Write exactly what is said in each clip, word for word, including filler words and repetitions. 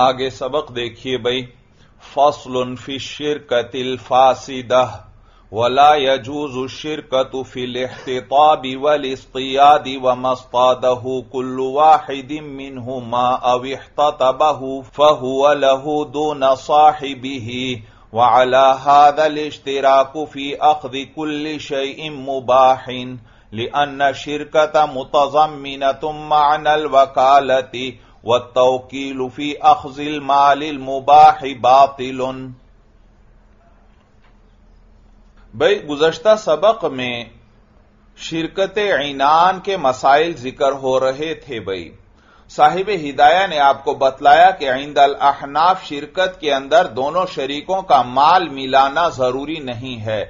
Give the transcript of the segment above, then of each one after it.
आगे सबक देखिए भाई। फस्लुन फी शिरकतिल फासिदा वला यजूजु शिरकतु फिल इह्तिताबि वल इस्तियादि वमस्तादहु कुल्लु वाहिदिम मिनहुमा अव इह्ततबहु फहुव लहु दून साहिबिहि वअला हादा लिश्तिराकु फी अख्दि कुल्लि शैइन मुबाहिन लिअन्न शिरकत मुतज़म्मिनतुम मअनल वकालति वत्तौकील फी अख्ज़िल मालिल मुबाहि बातिलुन। भाई गुज़श्ता सबक में शिरकत इनान के मसाइल जिक्र हो रहे थे। भाई साहिब हिदाया ने आपको बतलाया कि इंदल अहनाफ शिरकत के अंदर दोनों शरीकों का माल मिलाना जरूरी नहीं है।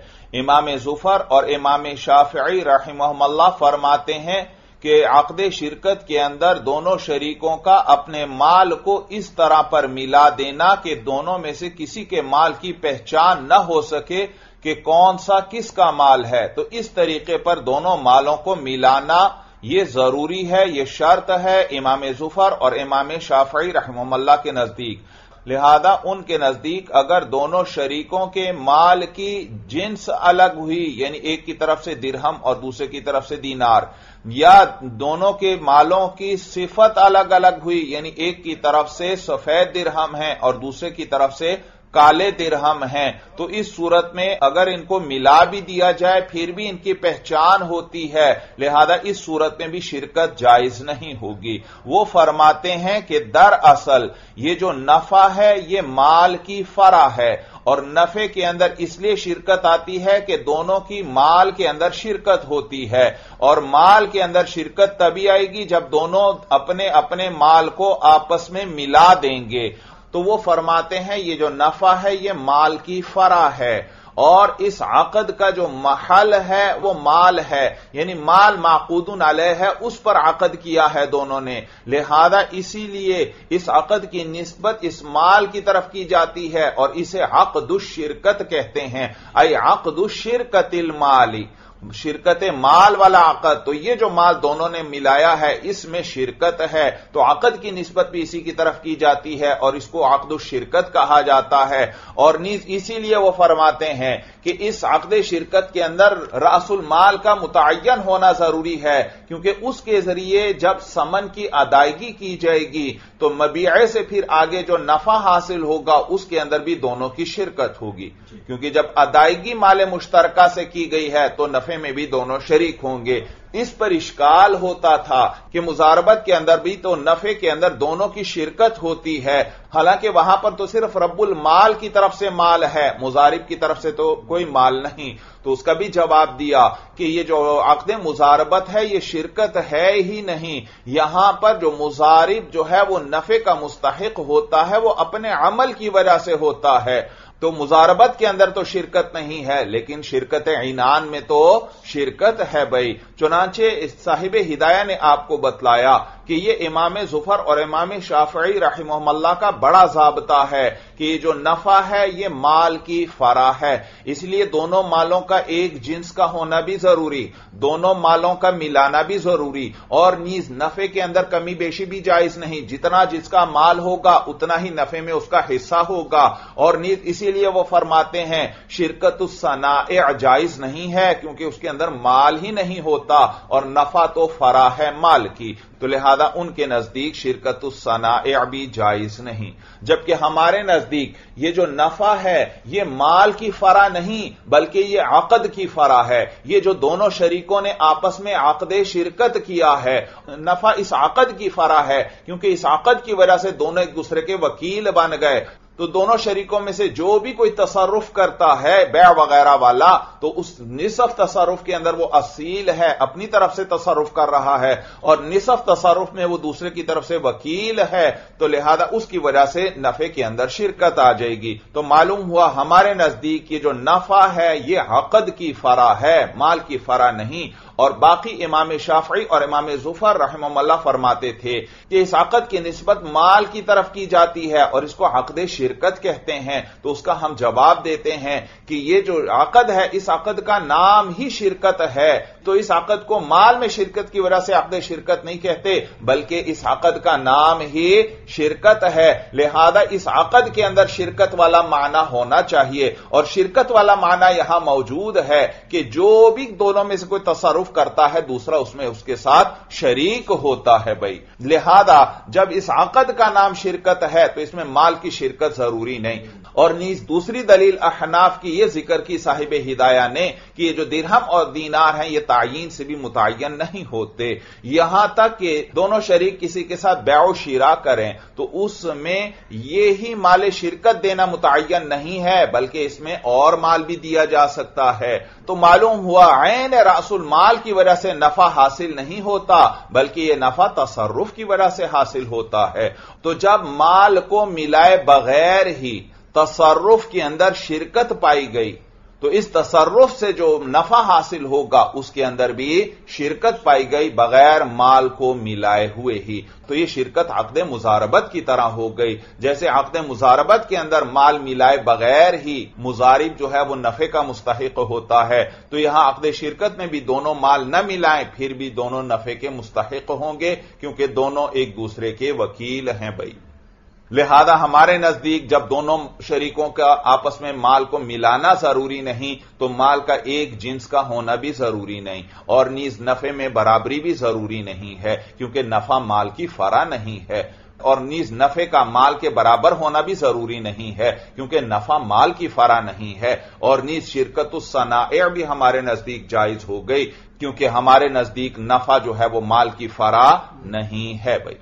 इमाम जुफर और इमाम शाफई रहिमहुल्लाह फरमाते हैं कि अक़्द शिरकत के अंदर दोनों शरीकों का अपने माल को इस तरह पर मिला देना कि दोनों में से किसी के माल की पहचान न हो सके कि कौन सा किसका माल है। तो इस तरीके पर दोनों मालों को मिलाना यह जरूरी है, यह शर्त है इमाम जुफर और इमाम शाफई रहमतुल्लाह के नजदीक। लिहाजा उनके नजदीक अगर दोनों शरीकों के माल की जिन्स अलग हुई, यानी एक की तरफ से दिरहम और दूसरे की तरफ से दीनार, या दोनों के मालों की सिफत अलग अलग हुई, यानी एक की तरफ से सफेद दिरहम है और दूसरे की तरफ से काले दिरहम हैं, तो इस सूरत में अगर इनको मिला भी दिया जाए फिर भी इनकी पहचान होती है, लिहाजा इस सूरत में भी शिरकत जायज नहीं होगी। वो फरमाते हैं कि दरअसल ये जो नफा है ये माल की फरा है और नफे के अंदर इसलिए शिरकत आती है कि दोनों की माल के अंदर शिरकत होती है, और माल के अंदर शिरकत तभी आएगी जब दोनों अपने अपने माल को आपस में मिला देंगे। तो वो फरमाते हैं ये जो नफा है ये माल की फरा है और इस आकद का जो महल है वो माल है, यानी माल माकूदुन अलैह है, उस पर आकद किया है दोनों ने, लिहाजा इसीलिए इस आकद की निस्बत इस माल की तरफ की जाती है और इसे अक़्दुश शिरकत कहते हैं। अय अक़्दुश शिरकतिल माली, शिरकत माल वाला आकद। तो ये जो माल दोनों ने मिलाया है इसमें शिरकत है, तो आकद की निस्बत भी इसी की तरफ की जाती है और इसको आकद शिरकत कहा जाता है। और इसीलिए वो फरमाते हैं कि इस आकद शिरकत के अंदर रासुल माल का मुतय्यन होना जरूरी है, क्योंकि उसके जरिए जब समन की अदायगी की जाएगी तो मबीए से फिर आगे जो नफा हासिल होगा उसके अंदर भी दोनों की शिरकत होगी, क्योंकि जब अदायगी माल मुश्तरका से की गई है तो नफे में भी दोनों शरीक होंगे। इस पर इश्काल होता था कि मुजारबत के अंदर भी तो नफे के अंदर दोनों की शिरकत होती है, हालांकि वहां पर तो सिर्फ रब्बुल माल की तरफ से माल है, मुजारिब की तरफ से तो कोई माल नहीं। तो उसका भी जवाब दिया कि यह जो अक़्द मुजारबत है यह शिरकत है ही नहीं। यहां पर जो मुजारिब जो है वह नफे का मुस्तहिक होता है, वह अपने अमल की वजह से होता है, तो मुजारबत के अंदर तो शिरकत नहीं है, लेकिन शिरकत इनान में तो शिरकत है। भाई चुनांचे साहिब हिदाया ने आपको बतलाया कि ये इमाम जुफर और इमाम शाफई रहिमहुल्लाह का बड़ा ज़ाबता है कि जो नफा है ये माल की फरा है, इसलिए दोनों मालों का एक जिन्स का होना भी जरूरी, दोनों मालों का मिलाना भी जरूरी, और नीज नफे के अंदर कमी बेशी भी जायज नहीं, जितना जिसका माल होगा उतना ही नफे में उसका हिस्सा होगा। और नीज इसीलिए वो फरमाते हैं शिरकत सनाए जायज नहीं है, क्योंकि उसके अंदर माल ही नहीं होता और नफा तो फरा है माल की, तो लिहाजा उनके नजदीक शिरकत सनाए भी जायज नहीं। जबकि हमारे नजदीक ये जो नफा है ये माल की फरा नहीं बल्कि ये आकद की फरा है, ये जो दोनों शरीकों ने आपस में आकद शिरकत किया है, नफा इस आकद की फरा है, क्योंकि इस आकद की वजह से दोनों एक दूसरे के वकील बन गए। तो दोनों शरीकों में से जो भी कोई तसर्रुफ करता है बै वगैरह वाला, तो उस निसफ तसर्रुफ के अंदर वो असील है, अपनी तरफ से तसर्रुफ कर रहा है, और निसफ तसर्रुफ में वो दूसरे की तरफ से वकील है, तो लिहाजा उसकी वजह से नफे के अंदर शिरकत आ जाएगी। तो मालूम हुआ हमारे नजदीक ये जो नफा है ये अक़्द की फरा है, माल की फरा नहीं, और बाकी इमाम शाफई और इमाम जुफर रहमहुल्लाह फरमाते थे कि इस अक़द की निस्बत माल की तरफ की जाती है और इसको अक़द शिरकत कहते हैं। तो उसका हम जवाब देते हैं कि यह जो अक़द है इस अक़द का नाम ही शिरकत है, तो इस अक़द को माल में शिरकत की वजह से अक़द शिरकत नहीं कहते बल्कि इस अक़द का नाम ही शिरकत है। लिहाजा इस अक़द के अंदर शिरकत वाला माना होना चाहिए और शिरकत वाला माना यहां मौजूद है कि जो भी दोनों में से कोई तसरुफ करता है दूसरा उसमें उसके साथ शरीक होता है भाई। लिहाजा जब इस अक़द का नाम शिरकत है तो इसमें माल की शिरकत जरूरी नहीं। और नीज दूसरी दलील अहनाफ की यह जिक्र की साहिब हिदाया ने कि ये जो दिरहम और दीनार हैं ये तायीन से भी मुतायन नहीं होते, यहां तक कि दोनों शरीक किसी के साथ बैअ शिरा करें तो उसमें यही माल शिरकत देना मुतायन नहीं है बल्कि इसमें और माल भी दिया जा सकता है। तो मालूम हुआ ऐन रासुल माल की वजह से नफा हासिल नहीं होता बल्कि यह नफा तसर्रुफ की वजह से हासिल होता है। तो जब माल को मिलाए बगैर ही तसर्रुफ के अंदर शिरकत पाई गई तो इस तसर्रुफ से जो नफा हासिल होगा उसके अंदर भी शिरकत पाई गई बगैर माल को मिलाए हुए ही। तो यह शिरकत अक़्दे मुज़ारबत की तरह हो गई। जैसे अक़्दे मुज़ारबत के अंदर माल मिलाए बगैर ही मुज़ारिब जो है वह नफे का मुस्तहिक होता है, तो यहां अक़्दे शिरकत में भी दोनों माल न मिलाएं फिर भी दोनों नफे के मुस्तहिक होंगे क्योंकि दोनों एक दूसरे के वकील हैं भाई। लिहाजा हमारे नजदीक जब दोनों शरीकों का आपस में माल को मिलाना जरूरी नहीं तो माल का एक जिन्स का होना भी जरूरी नहीं और नीज नफे में बराबरी भी जरूरी नहीं है क्योंकि नफा माल की फरा नहीं है और नीज नफे का माल के बराबर होना भी जरूरी नहीं है क्योंकि नफा माल की फरा नहीं है। और नीज शिरकतुस सनाए भी हमारे नजदीक जायज हो गई क्योंकि हमारे नजदीक नफा जो है वह माल की फरा नहीं है भाई।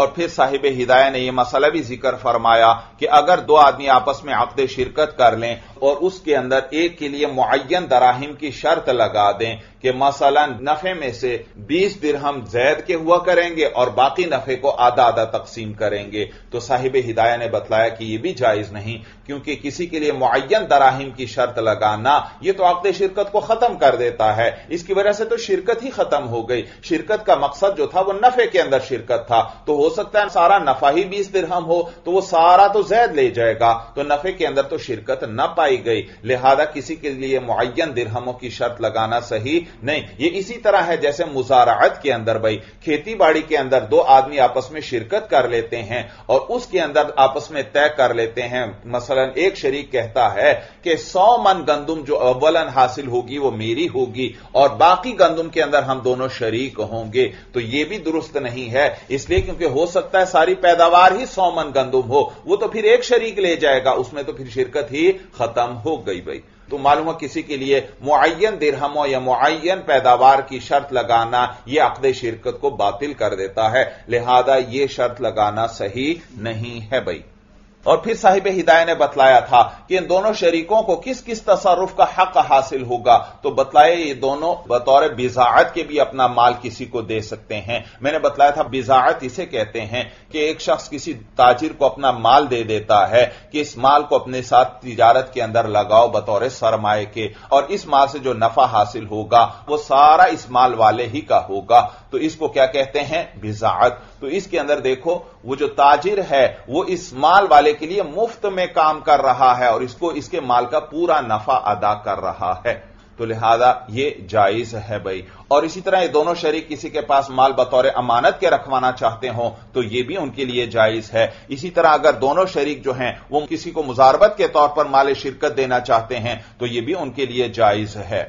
और फिर साहिब हिदाया ने यह मसला भी जिक्र फरमाया कि अगर दो आदमी आपस में अक़्द शिरकत कर लें और उसके अंदर एक के लिए मुअय्यन दराहिम की शर्त लगा दें कि मसलन नफे में से बीस दिरहम ज़ैद के हुआ करेंगे और बाकी नफे को आधा आधा तकसीम करेंगे, तो साहिब हिदाया ने बतलाया कि यह भी जायज नहीं क्योंकि किसी के लिए मुअय्यन दराहिम की शर्त लगाना यह तो अक़्द शिरकत को खत्म कर देता है। इसकी वजह से तो शिरकत ही खत्म हो गई। शिरकत का मकसद जो था वह नफे के अंदर शिरकत था, तो हो सकता है सारा नफा ही बीस दिरहम हो तो वह सारा तो जैद ले जाएगा, तो नफे के अंदर तो शिरकत न पाई गई। लिहाजा किसी के लिए मुअय्यन दिरहमों की शर्त लगाना सही नहीं। यह इसी तरह है जैसे मुजारात के अंदर भाई खेती बाड़ी के अंदर दो आदमी आपस में शिरकत कर लेते हैं और उसके अंदर आपस में तय कर लेते हैं। मसलन एक शरीक कहता है कि सौ मन गंदुम जो अव्वलन हासिल होगी वह मेरी होगी और बाकी गंदुम के अंदर हम दोनों शरीक होंगे, तो यह भी दुरुस्त नहीं है इसलिए क्योंकि हो सकता है सारी पैदावार ही सौ मन गंदुम हो, वो तो फिर एक शरीक ले जाएगा, उसमें तो फिर शिरकत ही खत्म हो गई भाई। तो मालूम है किसी के लिए मुअय्यन दिरहमों या मुअय्यन पैदावार की शर्त लगाना यह अक़्द शिरकत को बातिल कर देता है, लिहाजा यह शर्त लगाना सही नहीं है भाई। और फिर साहिब हिदाया ने बतलाया था कि इन दोनों शरीकों को किस किस तसर्रुफ का हक हासिल होगा, तो बतलाए ये दोनों बतौर बिजाअत के भी अपना माल किसी को दे सकते हैं। मैंने बतलाया था बिजाअत इसे कहते हैं कि एक शख्स किसी ताजिर को अपना माल दे देता है कि इस माल को अपने साथ तिजारत के अंदर लगाओ बतौर सरमाए के और इस माल से जो नफा हासिल होगा वह सारा इस माल वाले ही का होगा, तो इसको क्या कहते हैं बिजाअत। तो इसके अंदर देखो वो जो ताजिर है वो इस माल वाले के लिए मुफ्त में काम कर रहा है और इसको इसके माल का पूरा नफा अदा कर रहा है, तो लिहाजा यह जायज है भाई। और इसी तरह ये दोनों शरीक किसी के पास माल बतौर अमानत के रखवाना चाहते हो तो यह भी उनके लिए जायज है। इसी तरह अगर दोनों शरीक जो हैं वो किसी को मुजारबत के तौर पर माल शिरकत देना चाहते हैं तो यह भी उनके लिए जायज है।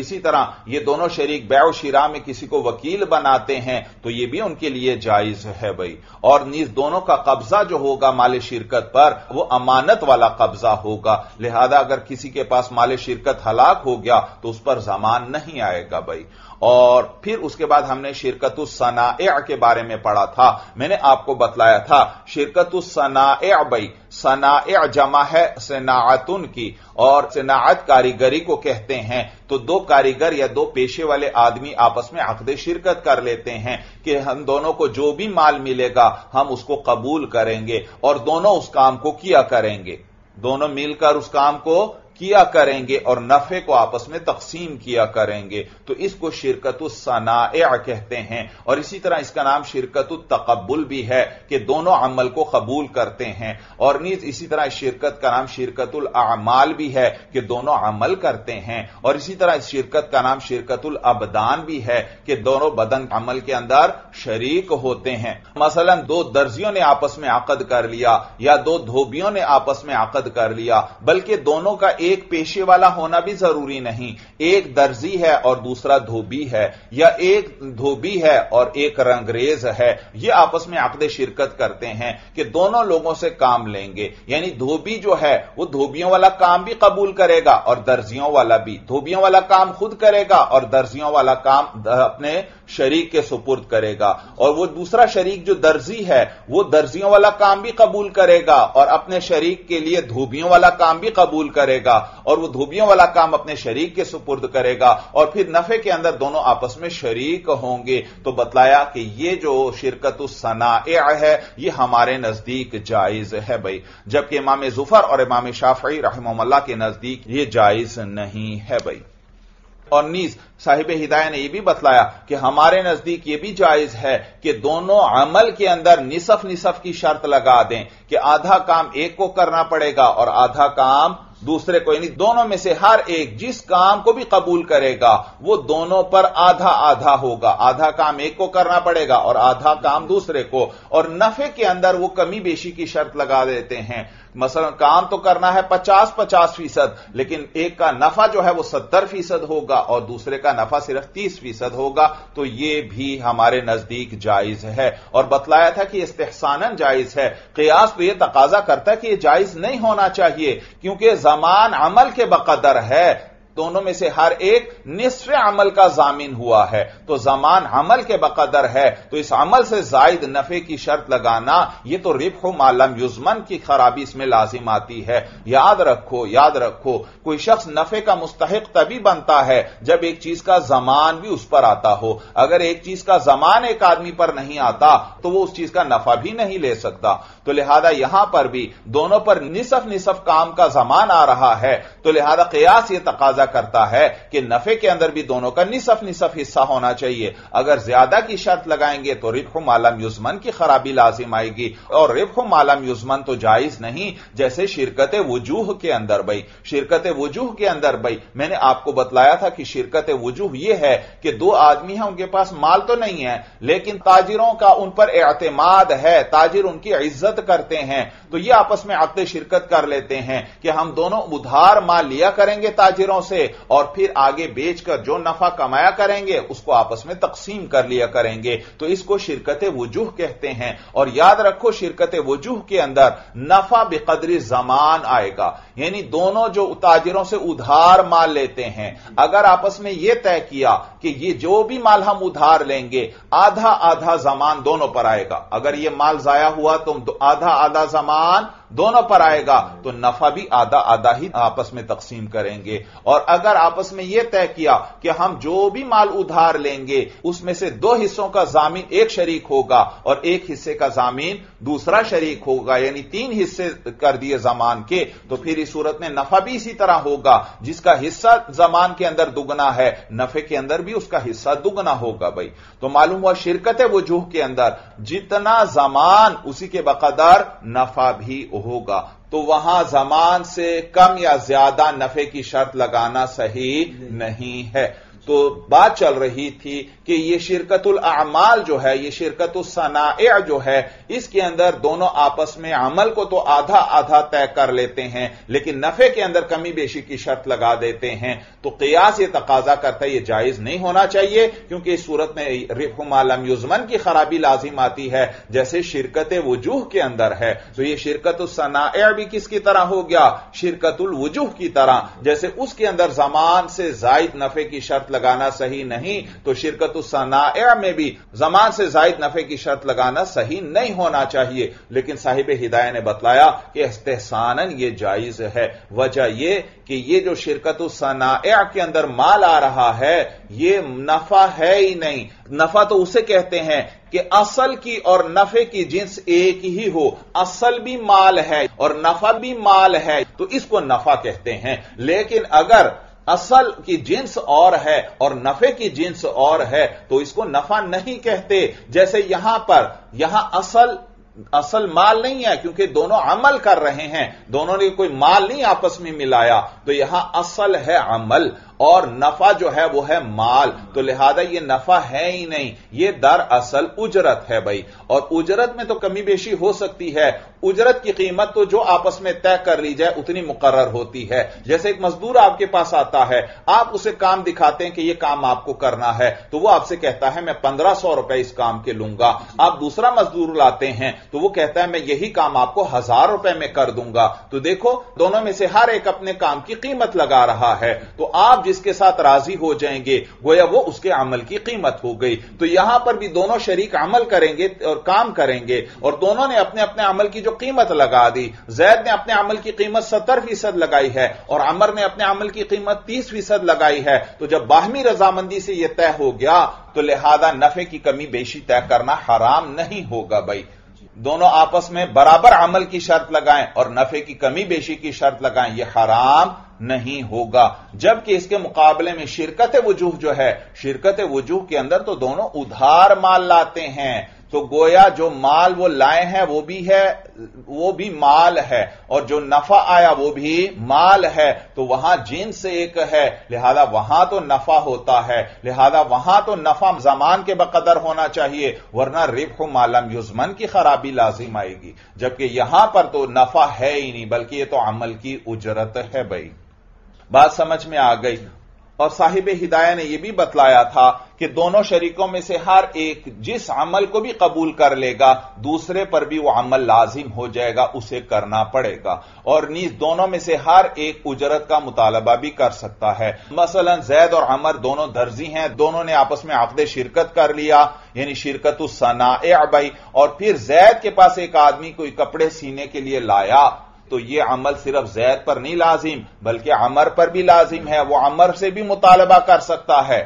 इसी तरह ये दोनों शरीक बैअ शिरा में किसी को वकील बनाते हैं तो यह भी उनके लिए जायज है भाई। और नीज दोनों का कब्जा जो होगा माल शिरकत पर वह अमानत वाला कब्जा होगा, लिहाजा अगर किसी के पास माल शिरकत हलाक हो गया तो उस पर जमान नहीं आएगा भाई। और फिर उसके बाद हमने शिरकतुस सनाए के बारे में पढ़ा था। मैंने आपको बतलाया था शिरकतुस सनाए भाई सनाए जमा है सनाअतुन की और सनाअत कारीगरी को कहते हैं, तो दो कारीगर या दो पेशे वाले आदमी आपस में अक़्द शिरकत कर लेते हैं कि हम दोनों को जो भी माल मिलेगा हम उसको कबूल करेंगे और दोनों उस काम को किया करेंगे, दोनों मिलकर उस काम को किया करेंगे और नफे को आपस में तकसीम किया करेंगे। तो इसको शिरकतु सनाए कहते हैं और इसी तरह इसका नाम शिरकतु तकब्बुल भी है कि दोनों अमल को कबूल करते हैं। और नीज इसी तरह शिरकत का नाम शिरकतुल आमाल भी है कि दोनों अमल करते हैं। और इसी तरह इस शिरकत का नाम शिरकतुल अबदान भी है कि दोनों बदन अमल के अंदर शरीक होते हैं। मसलन दो दर्जियों ने आपस में आकद कर लिया या दो धोबियों ने आपस में आकद कर लिया, बल्कि दोनों का एक पेशे वाला होना भी जरूरी नहीं। एक दर्जी है और दूसरा धोबी है, या एक धोबी है और एक रंगरेज है, यह आपस में आकद शिरकत करते हैं कि दोनों लोगों से काम लेंगे। यानी धोबी जो है वो धोबियों वाला काम भी कबूल करेगा और दर्जियों वाला भी। धोबियों वाला काम खुद करेगा और दर्जियों वाला काम अपने शरीक के सुपुर्द करेगा। और वो दूसरा शरीक जो दर्जी है वो दर्जियों वाला काम भी कबूल करेगा और अपने शरीक के लिए धोबियों वाला काम भी कबूल करेगा। और वो धोबियों वाला काम अपने शरीक के सुपुर्द करेगा और फिर नफे के अंदर दोनों आपस में शरीक होंगे। तो बतलाया कि ये जो शिरकतु सनाए है ये हमारे नजदीक जायज है भाई, जबकि इमाम जुफर और इमाम शाफई रहमहुल्लाह के नजदीक ये जायज नहीं है भाई। और नीज साहिब हिदायत ने यह भी बतलाया कि हमारे नजदीक यह भी जायज है कि दोनों अमल के अंदर निसफ निसफ की शर्त लगा दें कि आधा काम एक को करना पड़ेगा और आधा काम दूसरे को। यानी दोनों में से हर एक जिस काम को भी कबूल करेगा वो दोनों पर आधा आधा होगा। आधा काम एक को करना पड़ेगा और आधा काम दूसरे को। और नफे के अंदर वो कमी बेशी की शर्त लगा देते हैं। मसलन काम तो करना है पचास पचास फीसद, लेकिन एक का नफा जो है वो सत्तर फीसद होगा और दूसरे का नफा सिर्फ तीस फीसद होगा। तो ये भी हमारे नजदीक जायज है। और बतलाया था कि इस्तेहसानन जायज है। कयास तो यह तकाजा करता है कि यह जायज नहीं होना चाहिए क्योंकि जमान अमल के बकदर है। दोनों में से हर एक निस्फ अमल का जामिन हुआ है, तो जमान अमल के बकदर है। तो इस अमल से जायद नफे की शर्त लगाना यह तो रिब्ह मालम युजमन की खराबी इसमें लाजिम आती है। याद रखो याद रखो कोई शख्स नफे का मुस्तहिक तभी बनता है जब एक चीज का जमान भी उस पर आता हो। अगर एक चीज का जमान एक आदमी पर नहीं आता तो वह उस चीज का नफा भी नहीं ले सकता। तो लिहाजा यहां पर भी दोनों पर निसफ निसफ काम का जमान आ रहा है। तो लिहाजा कयास यह तकाजा करता है कि नफे के अंदर भी दोनों का निसफ निसफ हिस्सा होना चाहिए। अगर ज्यादा की शर्त लगाएंगे तो रिब्ह मालम युजमन की खराबी लाजिम आएगी। और रिब्ह मालम युजमन तो जायज नहीं, जैसे शिरकत वजूह के अंदर भाई। शिरकत वजूह के अंदर भाई मैंने आपको बतलाया था कि शिरकत वजूह यह है कि दो आदमी हैं, उनके पास माल तो नहीं है लेकिन ताजिरों का उन पर एतमाद है, ताजिर उनकी इज्जत करते हैं। तो यह आपस में आते शिरकत कर लेते हैं कि हम दोनों उधार माल लिया करेंगे ताजिरों से और फिर आगे बेचकर जो नफा कमाया करेंगे उसको आपस में तकसीम कर लिया करेंगे। तो इसको शिरकत वजूह कहते हैं। और याद रखो शिरकत वजूह के अंदर नफा बेकदरी जमान आएगा। यानी दोनों जो ताजिरों से उधार माल लेते हैं, अगर आपस में यह तय किया कि ये जो भी माल हम उधार लेंगे आधा आधा जमान दोनों पर आएगा। अगर यह माल जाया हुआ तो आधा आधा जमान दोनों पर आएगा, तो नफा भी आधा आधा ही आपस में तकसीम करेंगे। और अगर आपस में यह तय किया कि हम जो भी माल उधार लेंगे उसमें से दो हिस्सों का जामीन एक शरीक होगा और एक हिस्से का जामीन दूसरा शरीक होगा, यानी तीन हिस्से कर दिए जमान के, तो फिर इस सूरत में नफा भी इसी तरह होगा। जिसका हिस्सा जमान के अंदर दुगना है नफे के अंदर भी उसका हिस्सा दुगना होगा भाई। तो मालूम हुआ शिरकत वजूह के अंदर जितना जमान उसी के बकदर नफा भी होगा। तो वहां जमान से कम या ज्यादा नफे की शर्त लगाना सही नहीं है। तो बात चल रही थी कि यह शिरकतुल अमाल जो है, यह शिरकतुस सनाए जो है, इसके अंदर दोनों आपस में अमल को तो आधा आधा तय कर लेते हैं लेकिन नफे के अंदर कमी बेशी की शर्त लगा देते हैं। तो कयास यह तकाजा करता है यह जायज नहीं होना चाहिए क्योंकि इस सूरत में रिब्ह मालम युजमन की खराबी लाजिम आती है, जैसे शिरकत वजूह के अंदर है। तो यह शिरकतुस सनाए भी किसकी तरह हो गया? शिरकतुल वजूह की तरह। जैसे उसके अंदर जमान से जायद नफे की शर्त लगाना सही नहीं, तो शिरकत सनाया में भी जमान से जायद नफे की शर्त लगाना सही नहीं होना चाहिए। लेकिन साहिब हिदाया ने बतलाया कि इस्तेहसानन यह जायज है। वजह यह कि यह जो शिरकत सनाया के अंदर माल आ रहा है यह नफा है ही नहीं। नफा तो उसे कहते हैं कि असल की और नफे की जिन्स एक ही हो। असल भी माल है और नफा भी माल है तो इसको नफा कहते हैं। लेकिन अगर असल की जिन्स और है और नफे की जिन्स और है तो इसको नफा नहीं कहते। जैसे यहां पर यहां असल असल माल नहीं है क्योंकि दोनों अमल कर रहे हैं, दोनों ने कोई माल नहीं आपस में मिलाया, तो यहां असल है अमल और नफा जो है वो है माल, तो लिहाजा ये नफा है ही नहीं, ये दरअसल उजरत है भाई। और उजरत में तो कमी बेशी हो सकती है, उजरत की कीमत तो जो आपस में तय कर ली जाए उतनी मुकर्रर होती है। जैसे एक मजदूर आपके पास आता है, आप उसे काम दिखाते हैं कि यह काम आपको करना है, तो वो आपसे कहता है मैं पंद्रह सौ रुपए इस काम के लूंगा। आप दूसरा मजदूर लाते हैं तो वो कहता है मैं यही काम आपको हजार रुपए में कर दूंगा। तो देखो दोनों में से हर एक अपने काम की कीमत लगा रहा है, तो आप इसके साथ राजी हो जाएंगे गोया वो उसके अमल की कीमत हो गई। तो यहां पर भी दोनों शरीक अमल करेंगे और काम करेंगे और दोनों ने अपने अपने अमल की जो कीमत लगा दी। जैद ने अपने अमल की कीमत सत्तर फीसद लगाई है और अमर ने अपने अमल की कीमत तीस फीसद लगाई है। तो जब बाहमी रजामंदी से यह तय हो गया तो लिहाजा नफे की कमी बेशी तय करना हराम नहीं होगा भाई। दोनों आपस में बराबर अमल की शर्त लगाएं और नफे की कमी बेशी की शर्त लगाएं, यह हराम नहीं होगा। जबकि इसके मुकाबले में शिरकत वजूह जो है, शिरकत वजूह के अंदर तो दोनों उधार माल लाते हैं, तो गोया जो माल वो लाए हैं वो भी है वो भी माल है और जो नफा आया वो भी माल है, तो वहां जिन्स एक है लिहाजा वहां तो नफा होता है, लिहाजा वहां तो नफा जमान के बकदर होना चाहिए वरना रिब्ह मालम युजमन की खराबी लाजिम आएगी। जबकि यहां पर तो नफा है ही नहीं बल्कि यह तो अमल की उजरत है भाई। बात समझ में आ गई। और साहिब हिदाया ने यह भी बतलाया था कि दोनों शरीकों में से हर एक जिस अमल को भी कबूल कर लेगा दूसरे पर भी वह अमल लाजिम हो जाएगा, उसे करना पड़ेगा। और नीज दोनों में से हर एक उजरत का मुतालबा भी कर सकता है। मसलन जैद और अमर दोनों दर्जी हैं, दोनों ने आपस में आकदे शिरकत कर लिया यानी शिरकत सनाए भाई, और फिर जैद के पास एक आदमी कोई कपड़े सीने के लिए लाया तो यह अमल सिर्फ जैद पर नहीं लाजिम बल्कि अमर पर भी लाजिम है, वह अमर से भी मुतालबा कर सकता है।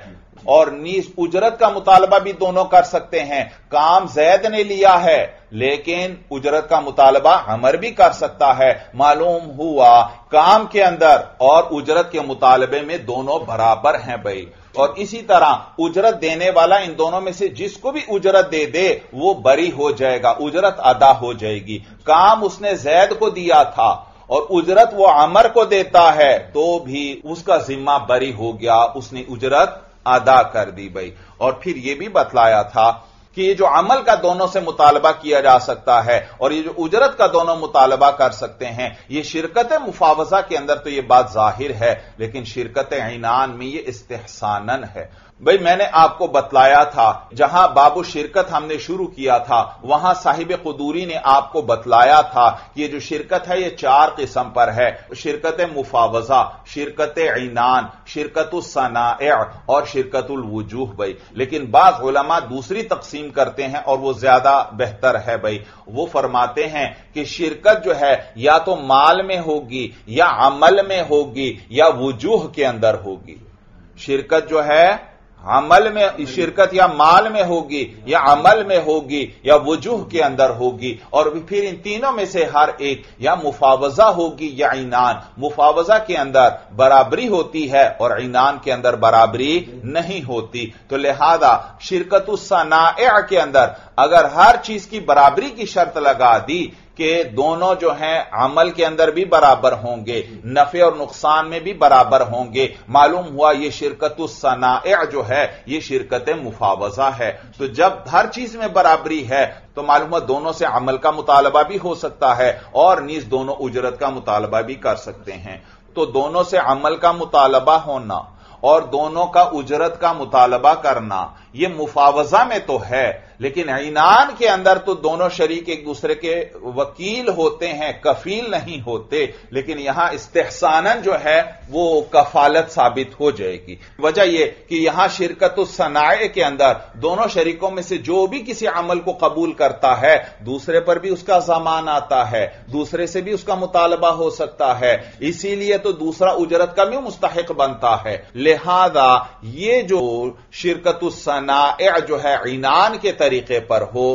और नीज उजरत का मुतालबा भी दोनों कर सकते हैं। काम जैद ने लिया है लेकिन उजरत का मुतालबा अमर भी कर सकता है। मालूम हुआ काम के अंदर और उजरत के मुतालबे में दोनों बराबर हैं भाई। और इसी तरह उजरत देने वाला इन दोनों में से जिसको भी उजरत दे दे वो बरी हो जाएगा, उजरत अदा हो जाएगी। काम उसने जैद को दिया था और उजरत वो अमर को देता है तो भी उसका जिम्मा बरी हो गया, उसने उजरत अदा कर दी भाई। और फिर यह भी बतलाया था कि ये जो अमल का दोनों से मुतालबा किया जा सकता है और ये जो उजरत का दोनों मुतालबा कर सकते हैं, ये शिरकत मुफावजा के अंदर तो ये बात जाहिर है लेकिन शिरकत इनान में ये इस्तेहसानन है भाई। मैंने आपको बतलाया था जहां बाबू शिरकत हमने शुरू किया था वहां साहिब कुदूरी ने आपको बतलाया था कि ये जो शिरकत है ये चार किस्म पर है, शिरकत मुफावजा, शिरकत इनान, शिरकत सनाए और शिरकत वजूह भाई। लेकिन बाज उलमा दूसरी तकसीम करते हैं और वो ज्यादा बेहतर है भाई। वो फरमाते हैं कि शिरकत जो है या तो माल में होगी या अमल में होगी या वजूह के अंदर होगी। शिरकत जो है अमल में, शिरकत या माल में होगी या अमल में होगी या वजूह के अंदर होगी और फिर इन तीनों में से हर एक या मुफावजा होगी या इनान। मुफावजा के अंदर बराबरी होती है और इनान के अंदर बराबरी नहीं होती। तो लिहाजा शिरकत सनाए के अंदर अगर हर चीज की बराबरी की शर्त लगा दी कि दोनों जो हैं अमल के अंदर भी बराबर होंगे, नफे और नुकसान में भी बराबर होंगे, मालूम हुआ यह शिरकत सनाए जो है यह शिरकत मुफावजा है। तो जब हर चीज में बराबरी है तो मालूम हुआ दोनों से अमल का मुतालबा भी हो सकता है और नीज दोनों उजरत का मुतालबा भी कर सकते हैं। तो दोनों से अमल का मुतालबा होना और दोनों का उजरत का मुतालबा करना यह मुफावजा में तो है, लेकिन ईनान के अंदर तो दोनों शरीक एक दूसरे के वकील होते हैं, कफील नहीं होते, लेकिन यहां इस्तेहसानन जो है वो कफालत साबित हो जाएगी। वजह यह कि यहां शिरकत सनाए के अंदर दोनों शरीकों में से जो भी किसी अमल को कबूल करता है दूसरे पर भी उसका जमान आता है, दूसरे से भी उसका मुतालबा हो सकता है, इसीलिए तो दूसरा उजरत का भी मुस्तहिक बनता है। लिहाजा ये जो शिरकत सनाए जो है ईनान के तरीके पर हो,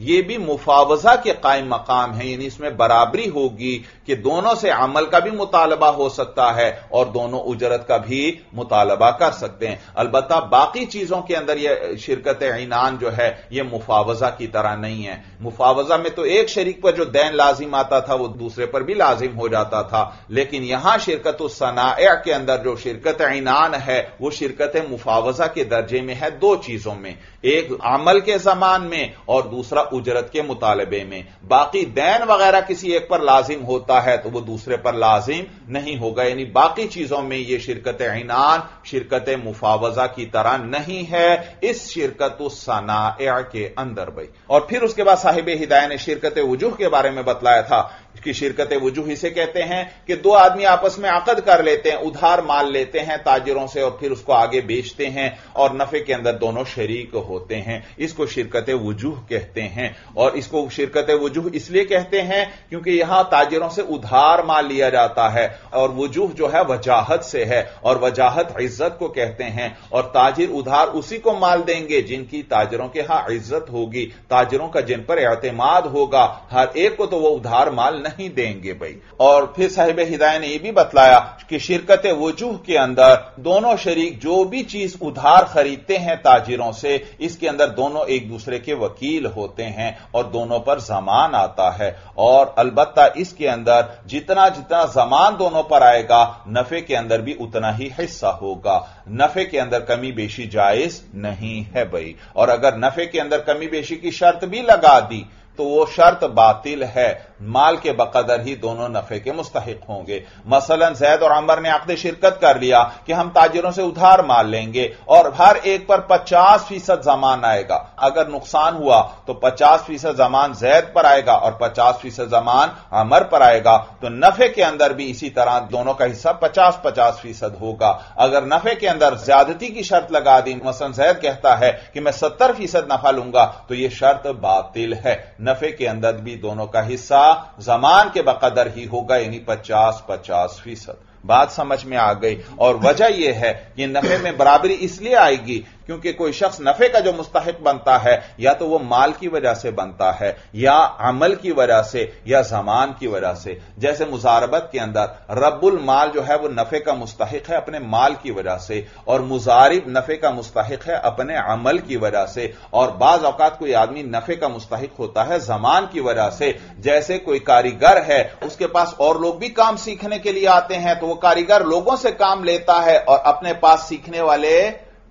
यह भी मुफावजा के कायम मकाम है, यानी इसमें बराबरी होगी कि दोनों से अमल का भी मुतालबा हो सकता है और दोनों उजरत का भी मुतालबा कर सकते हैं। अलबत्ता बाकी चीजों के अंदर यह शिरकत ईनान जो है यह मुफावजा की तरह नहीं है। मुफावजा में तो एक शरीक पर जो दैन लाजिम आता था वह दूसरे पर भी लाजिम हो जाता था, लेकिन यहां शिरकत सनाए के अंदर जो शिरकत ईनान है वह शिरकत मुफावजा के दर्जे में है, दो चीजों में, एक अमल के जमान में और दूसरा उजरत के मुतालबे में। बाकी दैन वगैरह किसी एक पर लाजिम होता है तो वह दूसरे पर लाजिम नहीं होगा, यानी बाकी चीजों में यह शिरकत ईनान शिरकत मुफावजा की तरह नहीं है इस शिरकत सनाए के अंदर भाई। और फिर उसके बाद साहिब हिदाया ने शिरकत वजूह के बारे में बतलाया था कि शिरकत वजूह इसे कहते हैं कि दो आदमी आपस में अकद कर लेते हैं, उधार माल लेते हैं ताजिरों से और फिर उसको आगे बेचते हैं और नफे के अंदर दोनों शरीक होते हैं, इसको शिरकत वजूह कहते हैं। और इसको शिरकत वजूह इसलिए कहते हैं क्योंकि यहां ताजिरों से उधार माल लिया जाता है और वजूह जो है वजाहत से है और वजाहत इज्जत को कहते हैं और ताजिर उधार उसी को माल देंगे जिनकी ताजिरों के यहां इज्जत होगी, ताजिरों का जिन पर एतमाद होगा, हर एक को तो वह उधार माल नहीं देंगे भाई। और फिर साहिब हिदायत ने यह भी बतलाया कि शिरकत वजूह के अंदर दोनों शरीक जो भी चीज उधार खरीदते हैं ताजिरों से, इसके अंदर दोनों एक दूसरे के वकील होते हैं और दोनों पर जमान आता है। और अलबत्ता इसके अंदर जितना जितना जमान दोनों पर आएगा नफे के अंदर भी उतना ही हिस्सा होगा, नफे के अंदर कमी बेशी जायज नहीं है भाई। और अगर नफे के अंदर कमी बेशी की शर्त भी लगा दी तो वो शर्त बातिल है, माल के बकदर ही दोनों नफे के मुस्तहिक होंगे। मसलन जैद और अमर ने अक़्द शिरकत कर लिया कि हम ताजिरों से उधार माल लेंगे और हर एक पर पचास फीसद जमान आएगा, अगर नुकसान हुआ तो पचास फीसद जमान जैद पर आएगा और पचास फीसद जमान अमर पर आएगा, तो नफे के अंदर भी इसी तरह दोनों का हिस्सा पचास पचास फीसद होगा। अगर नफे के अंदर ज्यादती की शर्त लगा दी, मसलन जैद कहता है कि मैं सत्तर फीसद नफा लूंगा, तो यह शर्त बातिल है, नफे के अंदर भी दोनों का हिस्सा जमान के बकदर ही होगा, यानी पचास पचास फीसद। बात समझ में आ गई। और वजह यह है कि नफे में बराबरी इसलिए आएगी क्योंकि कोई शख्स नफे का जो मुस्तहिक बनता है या तो वह माल की वजह से बनता है या अमल की वजह से या जमान की वजह से। जैसे मुजारबत के अंदर रब्बुल माल जो है वह नफे का मुस्तहिक है अपने माल की वजह से और मुजारिब नफे का मुस्तहिक है अपने अमल की वजह से। और बाज औकात कोई आदमी नफे का मुस्तहिक होता है जमान की वजह से। जैसे कोई कारीगर है, उसके पास और लोग भी काम सीखने के लिए आते हैं, तो वह कारीगर लोगों से काम लेता है और अपने पास सीखने वाले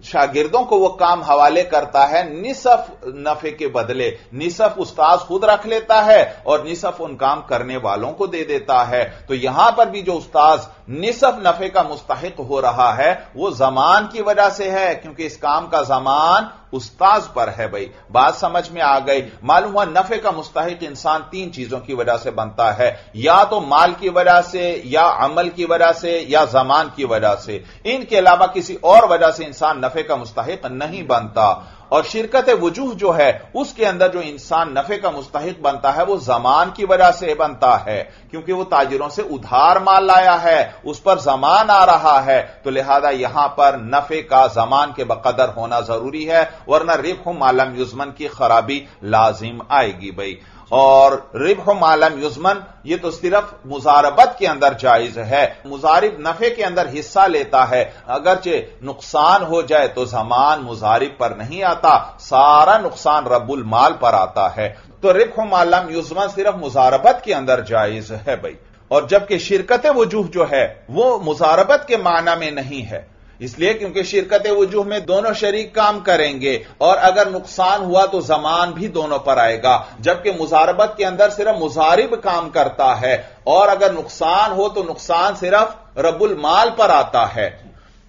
शागिर्दों को वह काम हवाले करता है निसफ नफे के बदले। निसफ उस्ताद खुद रख लेता है और निसफ उन काम करने वालों को दे देता है। तो यहां पर भी जो उस्ताद निसफ नफे का मुस्तहिक हो रहा है वह जमान की वजह से है, क्योंकि इस काम का जमान उस्ताज पर है भाई। बात समझ में आ गई। मालूम हुआ नफे का मुस्तहिक इंसान तीन चीजों की वजह से बनता है, या तो माल की वजह से या अमल की वजह से या जमान की वजह से। इनके अलावा किसी और वजह से इंसान नफे का मुस्तहिक नहीं बनता। और शिरकत वजूह जो है उसके अंदर जो इंसान नफे का मुस्तहिक बनता है वो जमान की वजह से बनता है, क्योंकि वो ताजिरों से उधार माल लाया है, उस पर जमान आ रहा है, तो लिहाजा यहां पर नफे का जमान के बकदर होना जरूरी है, वरना रिब्ह मालम युजमन की खराबी लाजिम आएगी भाई। और रिब्ह मालम युजमन ये तो सिर्फ मुजारबत के अंदर जायज है। मुजारिब नफे के अंदर हिस्सा लेता है, अगरचे नुकसान हो जाए तो जमान मुजारिब पर नहीं आता, सारा नुकसान रब्बुल माल पर आता है। तो रिब्ह मालम युजमन सिर्फ मुजारबत के अंदर जायज है भाई। और जबकि शिरकत वजूह जो है वो मुजारबत के माना में नहीं है, इसलिए क्योंकि शिरकत वजूह में दोनों शरीक काम करेंगे और अगर नुकसान हुआ तो जमान भी दोनों पर आएगा, जबकि मुजारबत के अंदर सिर्फ मुजारिब काम करता है और अगर नुकसान हो तो नुकसान सिर्फ रब्बुल माल पर आता है।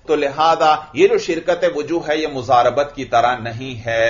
तो लिहाजा यह जो शिरकत वजू है यह मुजारबत की तरह नहीं है।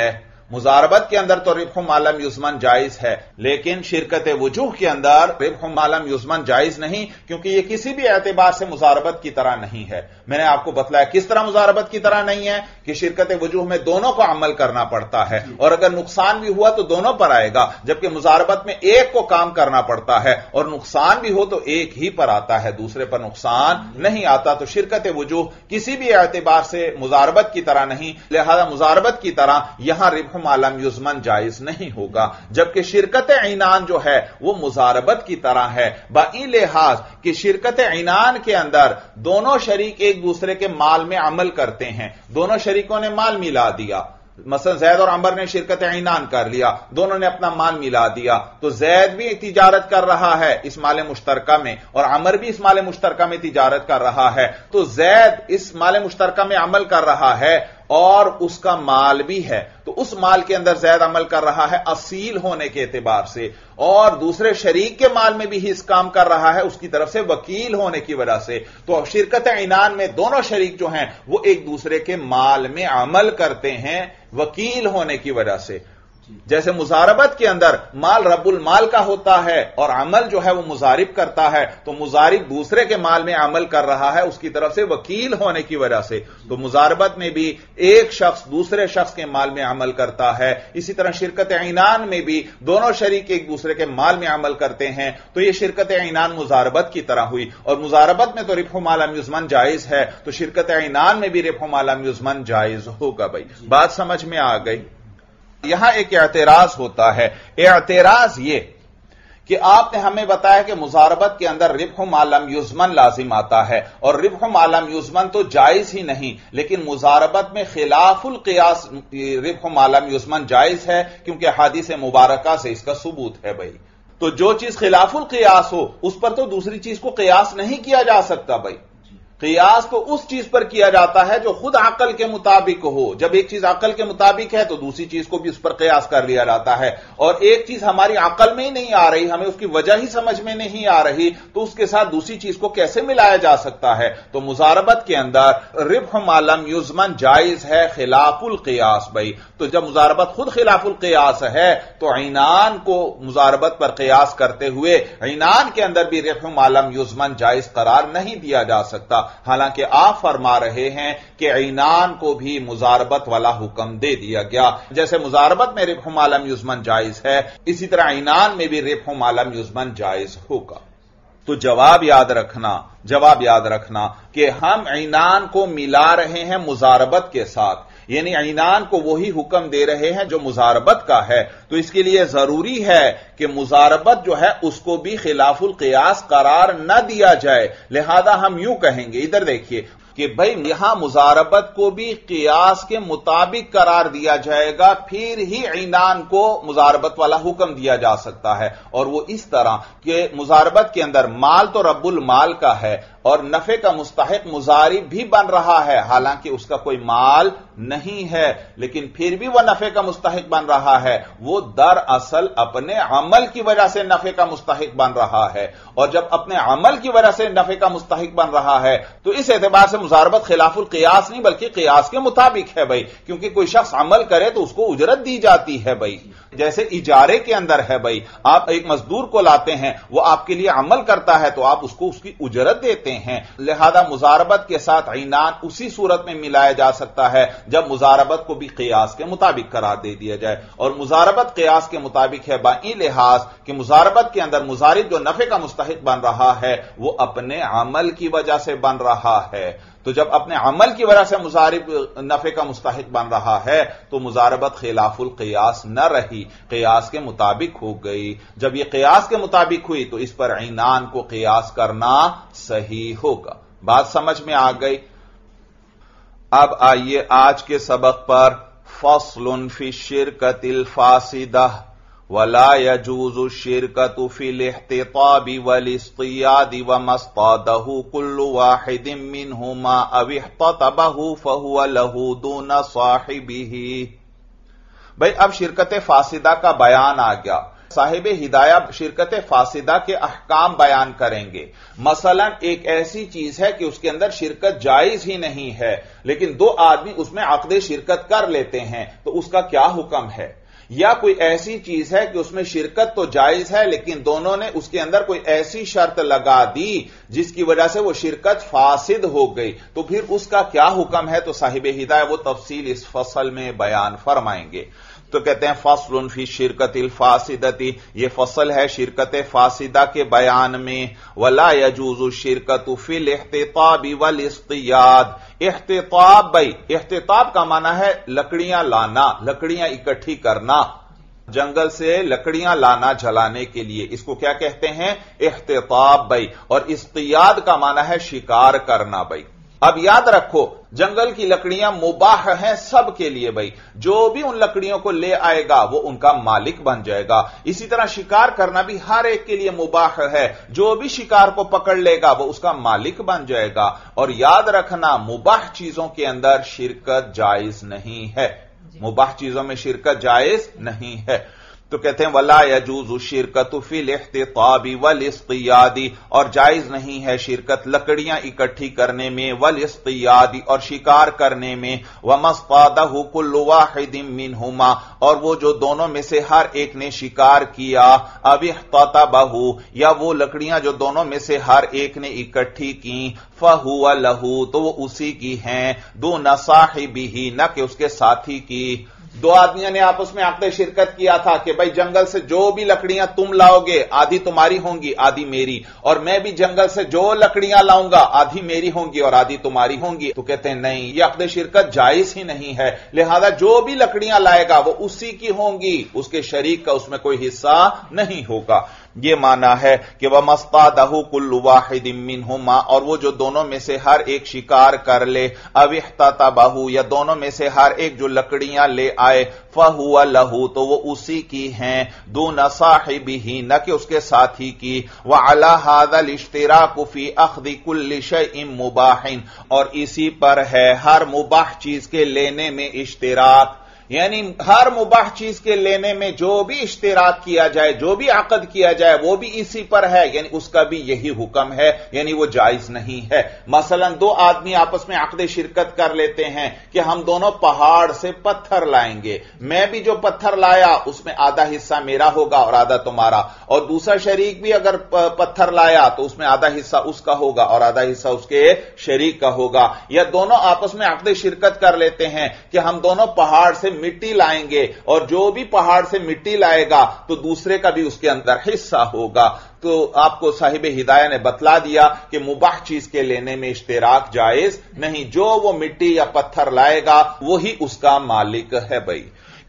मुजारबत के अंदर तो रिब्ह मालम युस्मन जायज है, लेकिन शिरकत वजूह के अंदर रिब्ह मालम युस्मन जायज नहीं, क्योंकि यह किसी भी एतबार से मुजारबत की तरह नहीं है। मैंने आपको बतलाया किस तरह मुजारबत की तरह नहीं है कि शिरकत वजूह में दोनों को अमल करना पड़ता है और अगर नुकसान भी हुआ तो दोनों पर आएगा, जबकि मुजारबत में एक को काम करना पड़ता है और नुकसान भी हो तो एक ही पर आता है, दूसरे पर नुकसान नहीं आता। तो शिरकत वजूह किसी भी एतबार से मुजारबत की तरह नहीं, लिहाजा मुजारबत की तरह यहां रिब्ह मालम युजमन जायज नहीं होगा, जबकि शिरकत इनान जो है वह मुजारबत की तरह है। बाई लिहाज कि शिरकत इनान के अंदर दोनों शरीक एक दूसरे के माल में अमल करते हैं, दोनों शरीकों ने माल मिला दिया, मसलन जैद और अंबर ने शिरकत इनान कर लिया, दोनों ने अपना माल मिला दिया, तो जैद भी तिजारत कर रहा है इस माल मुश्तरका में और अमर भी इस माल मुश्तरका में तिजारत कर रहा है, तो जैद इस माल मुश्तरका में अमल कर रहा है और उसका माल भी है, तो उस माल के अंदर जैद अमल कर रहा है असील होने के एतबार से, और दूसरे शरीक के माल में भी हिस्स काम कर रहा है उसकी तरफ से वकील होने की वजह से। तो शिरकत इनान में दोनों शरीक जो हैं वो एक दूसरे के माल में अमल करते हैं वकील होने की वजह से। जैसे मुजारबत के अंदर माल रब्बुल माल का होता है और अमल जो है वह मुजारिब करता है, तो मुजारिब दूसरे के माल में अमल कर रहा है उसकी तरफ से वकील होने की वजह से, तो मुजारबत में भी एक शख्स दूसरे शख्स के माल में अमल करता है। इसी तरह शिरकत इनान में भी दोनों शरीक एक दूसरे के माल में अमल करते हैं, तो यह शिरकत इनान मुजारबत की तरह हुई। और मुजारबत में तो रिब्ह माल युस्मन जायज है, तो शिरकत इनान में भी रिब्ह माल युस्मन जायज होगा। भाई बात समझ में आ गई। यहां एक एतराज होता है, एतराज यह कि आपने हमें बताया कि मुजारबत के अंदर रिब्ह मालम युजमन लाजिम आता है और रिब्ह मालम युजमन तो जायज ही नहीं, लेकिन मुजारबत में खिलाफुल कियास रिब्ह मालम युजमन जायज है, क्योंकि हदीस मुबारका से इसका सबूत है। भाई तो जो चीज खिलाफुल कियास हो उस पर तो दूसरी चीज को कियास नहीं किया जा सकता। भाई कियास तो उस चीज पर किया जाता है जो खुद अकल के मुताबिक हो, जब एक चीज अकल के मुताबिक है तो दूसरी चीज को भी उस पर कियास कर लिया जाता है। और एक चीज हमारी अकल में ही नहीं आ रही, हमें उसकी वजह ही समझ में नहीं आ रही, तो उसके साथ दूसरी चीज को कैसे मिलाया जा सकता है। तो मुजारबत के अंदर रिब्ह मालम युजमन जायज है खिलाफुल कियास। भाई तो जब मुजारबत खुद खिलाफुल कियास है तो इनान को मुजारबत पर कियास करते हुए इनान के अंदर भी रिब्ह मालम युजमन जायज करार नहीं दिया जा सकता, हालांकि आप फरमा रहे हैं कि इनान को भी मुजारबत वाला हुक्म दे दिया गया। जैसे मुजारबत में रिब्ह मालम युजमन जायज है, इसी तरह इनान में भी रिब्ह मालम युजमन जायज होगा। तो जवाब याद रखना, जवाब याद रखना कि हम इनान को मिला रहे हैं मुजारबत के साथ, यानी इनान को वही हुक्म दे रहे हैं जो मुजारबत का है। तो इसके लिए जरूरी है कि मुजारबत जो है उसको भी खिलाफुल कियास करार न दिया जाए। लिहाजा हम यूं कहेंगे, इधर देखिए कि भाई यहां मुजारबत को भी कियास के मुताबिक करार दिया जाएगा, फिर ही इनान को मुजारबत वाला हुक्म दिया जा सकता है। और वो इस तरह कि मुजारबत के अंदर माल तो रब्बुल माल का है और नफे का मुस्ताहिक मुजारिब भी बन रहा है, हालांकि उसका कोई माल नहीं है, लेकिन फिर भी वह नफे का मुस्ताहिक बन रहा है, वो दरअसल अपने अमल की वजह से नफे का मुस्ताहिक बन रहा है। और जब अपने अमल की वजह से नफे का मुस्ताहिक बन रहा है तो इस एतबार से मुजारबत खिलाफुल कियास नहीं बल्कि कियास के मुताबिक है। भाई क्योंकि कोई शख्स अमल करे तो उसको उजरत दी जाती है। भाई जैसे इजारे के अंदर है, भाई आप एक मजदूर को लाते हैं, वो आपके लिए अमल करता है तो आप उसको उसकी उजरत देते हैं हैं। लिहाजा मुजारबत के साथ इनान उसी सूरत में मिलाया जा सकता है जब मुजारबत को भी कियास के मुताबिक करार दे दिया जाए। और मुजारबत कियास के मुताबिक है बाई लिहाज कि मुजारबत के अंदर मुजारिब जो नफे का मुस्ताहिक बन रहा है वो अपने अमल की वजह से बन रहा है, तो जब अपने अमल की वजह से मुजारिब नफे का मुस्ताहिक बन रहा है तो मुजारबत खिलाफुल कियास न रही, कियास के मुताबिक हो गई। जब यह कियास के मुताबिक हुई तो इस पर इनान को कियास करना सही होगा। बात समझ में आ गई। अब आइए आज के सबक पर, फस्लुन फी शिरकतिल फासिदा वला यजूजु शिरकतु फिल इह्तिताबि वल इस्तियादि वमस्तादहु कुल्लु वाहिदिम मिनहुमा अव इह्ततबहु फहुव लहु दून साहिबिही। भाई अब शिरकत फासिदा का बयान आ गया। साहिब हिदाया शिरकत फासिदा के अहकाम बयान करेंगे। मसलन एक ऐसी चीज है कि उसके अंदर शिरकत जायज ही नहीं है, लेकिन दो आदमी उसमें अक़्दे शिरकत कर लेते हैं, तो उसका क्या हुक्म है। या कोई ऐसी चीज है कि उसमें शिरकत तो जायज है, लेकिन दोनों ने उसके अंदर कोई ऐसी शर्त लगा दी जिसकी वजह से वो शिरकत फासिद हो गई, तो फिर उसका क्या हुक्म है। तो साहिब हिदाया वो तफसील इस फसल में बयान फरमाएंगे। तो कहते हैं फसलुन फी शिरकतिल फासिदती, ये फसल है शिरकत फासिदा के बयान में। वला यजूजु शिरकतु फिल इह्तिताबी वल इस्तियाद। इह्तिताब भाई इह्तिताब का माना है लकड़ियां लाना, लकड़ियां इकट्ठी करना, जंगल से लकड़ियां लाना जलाने के लिए, इसको क्या कहते हैं इह्तिताब भाई। और इस्तियाद का माना है शिकार करना भाई। अब याद रखो जंगल की लकड़ियां मुबाह हैं सबके लिए भाई, जो भी उन लकड़ियों को ले आएगा वो उनका मालिक बन जाएगा। इसी तरह शिकार करना भी हर एक के लिए मुबाह है, जो भी शिकार को पकड़ लेगा वो उसका मालिक बन जाएगा। और याद रखना मुबाह चीजों के अंदर शिरकत जायज नहीं है, मुबाह चीजों में शिरकत जायज नहीं है। तो कहते हैं वला यजूजु शिरकतु फिल इह्तिताबी वल इस्तियादी, और जायज नहीं है शिरकत लकड़ियां इकट्ठी करने में, वल इस्तियादी और शिकार करने में। वमस्तादहु कुल्लु वाहिदिम मिनहुमा, और वो जो दोनों में से हर एक ने शिकार किया। अब इह्ततबहु, या वो लकड़ियां जो दोनों में से हर एक ने इकट्ठी की, फहुवा लहू, तो वो उसी की हैं। दूना साहिबिही, न कि उसके साथी की। दो आदमियों ने आपस में आकड़े शिरकत किया था कि भाई जंगल से जो भी लकड़ियां तुम लाओगे आधी तुम्हारी होंगी आधी मेरी, और मैं भी जंगल से जो लकड़ियां लाऊंगा आधी मेरी होंगी और आधी तुम्हारी होंगी। तो कहते हैं नहीं, यह आकड़े शिरकत जायज ही नहीं है, लिहाजा जो भी लकड़ियां लाएगा वो उसी की होंगी, उसके शरीक का उसमें कोई हिस्सा नहीं होगा। ये माना है कि वह मस्तादहु कुल्लु वाहिदिम मिनहुमा, और वो जो दोनों में से हर एक शिकार कर ले। अब इह्ततबहु, या दोनों में से हर एक जो लकड़ियां ले आए, फहुवा लहू, तो वो उसी की हैं। दून साहिबिही, न कि उसके साथी की। व अला हादल इश्तिराकु फी अख्दि कुल्लि शैइन मुबाहिन, और इसी पर है हर मुबाह चीज के लेने में इश्तिराक, यानी हर मुबाह चीज के लेने में जो भी इश्तिराक किया जाए, जो भी आकद किया जाए, वो भी इसी पर है, यानी उसका भी यही हुक्म है, यानी वो जायज नहीं है। मसलन दो आदमी आपस में आकदे शिरकत कर लेते हैं कि हम दोनों पहाड़ से पत्थर लाएंगे, मैं भी जो पत्थर लाया उसमें आधा हिस्सा मेरा होगा और आधा तुम्हारा, और दूसरा शरीक भी अगर पत्थर लाया तो उसमें आधा हिस्सा उसका होगा और आधा हिस्सा उसके शरीक का होगा। या दोनों आपस में आकदे शिरकत कर लेते हैं कि हम दोनों पहाड़ से मिट्टी लाएंगे, और जो भी पहाड़ से मिट्टी लाएगा तो दूसरे का भी उसके अंदर हिस्सा होगा। तो आपको साहिब हिदाया ने बतला दिया कि मुबाह चीज के लेने में इश्तिराक जायज नहीं, जो वो मिट्टी या पत्थर लाएगा वही उसका मालिक है भाई।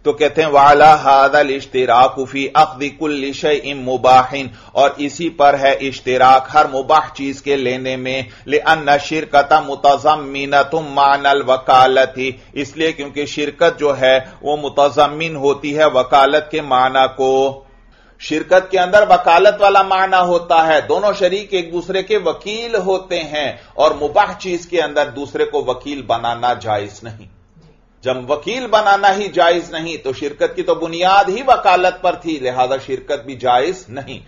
तो कहते हैं वाला हादल इश्तिराकु फी अख्दि कुल्लि शैइन मुबाहिन, और इसी पर है इश्तिराक हर मुबाह चीज के लेने में। लिअन्ना शिरकत मुतज़म्मिनतुम मानल वकालती, इसलिए क्योंकि शिरकत जो है वो मुतज़म्मिन होती है वकालत के माना को। शिरकत के अंदर वकालत वाला माना होता है, दोनों शरीक एक दूसरे के वकील होते हैं, और मुबाह चीज के अंदर दूसरे को वकील बनाना जायज नहीं। जब वकील बनाना ही जायज नहीं तो शिरकत की तो बुनियाद ही वकालत पर थी, लिहाजा शिरकत भी जायज नहीं।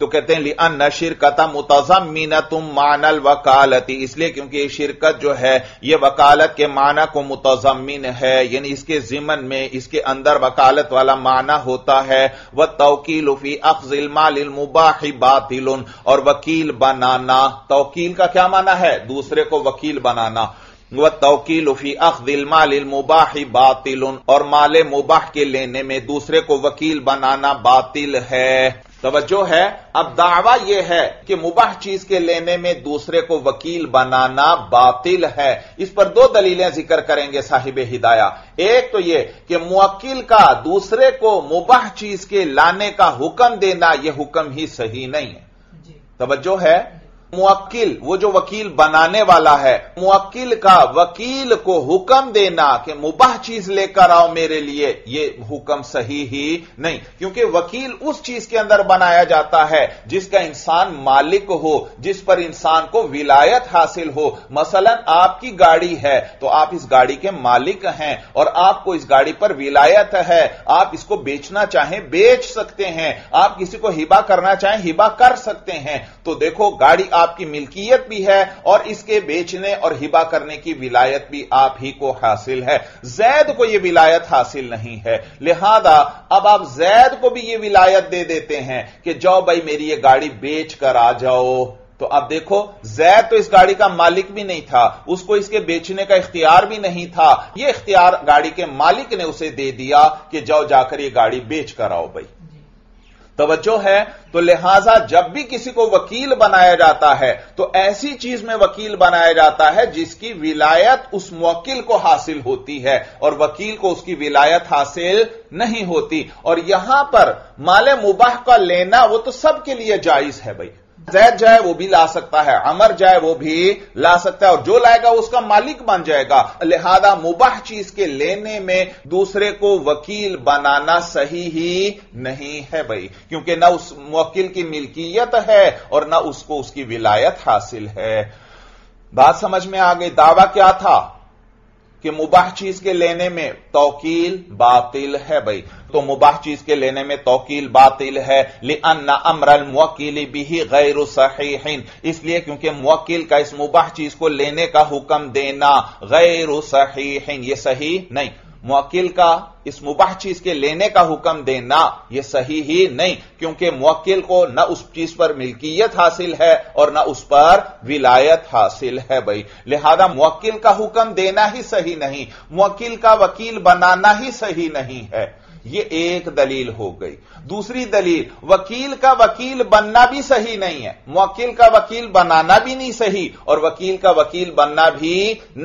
तो कहते हैं लिअन्ना शिरकत मुतज़म्मिनतुम मानल वकालती, इसलिए क्योंकि ये शिरकत जो है ये वकालत के माना को मुतज़म्मिन है, यानी इसके जिमन में, इसके अंदर वकालत वाला माना होता है। व तौकील फी अख्ज़िल मालिल मुबाह बातिलुन, और वकील बनाना, तौकील का क्या माना है दूसरे को वकील बनाना। व तौकील फी अख्दिल मालिल मुबाही बातिलुन, और माले मुबाह के लेने में दूसरे को वकील बनाना बातिल है। तवज्जो है, अब दावा यह है कि मुबाह चीज के लेने में दूसरे को वकील बनाना बातिल है। इस पर दो दलीलें जिक्र करेंगे साहिब हिदाया। एक तो यह कि मुवक्किल का दूसरे को मुबाह चीज के लाने का हुक्म देना, यह हुक्म ही सही नहीं है। तवज्जो है, मुवक्किल वो जो वकील बनाने वाला है, मुवक्किल का वकील को हुक्म देना कि मुबाह चीज लेकर आओ मेरे लिए, ये हुक्म सही ही नहीं, क्योंकि वकील उस चीज के अंदर बनाया जाता है जिसका इंसान मालिक हो, जिस पर इंसान को विलायत हासिल हो। मसलन आपकी गाड़ी है तो आप इस गाड़ी के मालिक हैं और आपको इस गाड़ी पर विलायत है, आप इसको बेचना चाहें बेच सकते हैं, आप किसी को हिबा करना चाहें हिबा कर सकते हैं। तो देखो गाड़ी आपकी मिल्कियत भी है और इसके बेचने और हिबा करने की विलायत भी आप ही को हासिल है। जैद को यह विलायत हासिल नहीं है, लिहाजा अब आप जैद को भी यह विलायत दे देते हैं कि जाओ भाई मेरी यह गाड़ी बेच कर आ जाओ। तो आप देखो जैद तो इस गाड़ी का मालिक भी नहीं था, उसको इसके बेचने का इख्तियार भी नहीं था, यह इख्तियार गाड़ी के मालिक ने उसे दे दिया कि जाओ जाकर यह गाड़ी बेच कर आओ भाई। तवज्जो है। तो लिहाजा जब भी किसी को वकील बनाया जाता है तो ऐसी चीज में वकील बनाया जाता है जिसकी विलायत उस मुवक्किल को हासिल होती है और वकील को उसकी विलायत हासिल नहीं होती। और यहां पर माले मुबाह का लेना वो तो सबके लिए जायज है भाई, जैद जाए वो भी ला सकता है, अमर जाए वो भी ला सकता है, और जो लाएगा उसका मालिक बन जाएगा। लिहाजा मुबाह चीज के लेने में दूसरे को वकील बनाना सही ही नहीं है भाई, क्योंकि ना उस मुवक्किल की मिल्कियत है और ना उसको उसकी विलायत हासिल है। बात समझ में आ गई। दावा क्या था कि मुबाह चीज के लेने में तौकील बातिल है भाई, तो मुबाह चीज के लेने में तौकील बातिल है। लिअन्ना अम्रल मुवक्किल बिही गैरु सहीहीन, इसलिए क्योंकि मुवक्किल का इस मुबाह चीज को लेने का हुक्म देना गैरु सहीहीन, यह सही नहीं। मुवक्किल का इस मुबाह चीज के लेने का हुक्म देना यह सही ही नहीं, क्योंकि मुवक्किल को ना उस चीज पर मिल्कियत हासिल है और ना उस पर विलायत हासिल है भाई। लिहाजा मुवक्किल का हुक्म देना ही सही नहीं, मुवक्किल का वकील बनाना ही सही नहीं है। यह एक दलील हो गई। दूसरी दलील, वकील का वकील बनना भी सही नहीं है, मुवक्किल का वकील बनाना भी नहीं सही और वकील का वकील बनना भी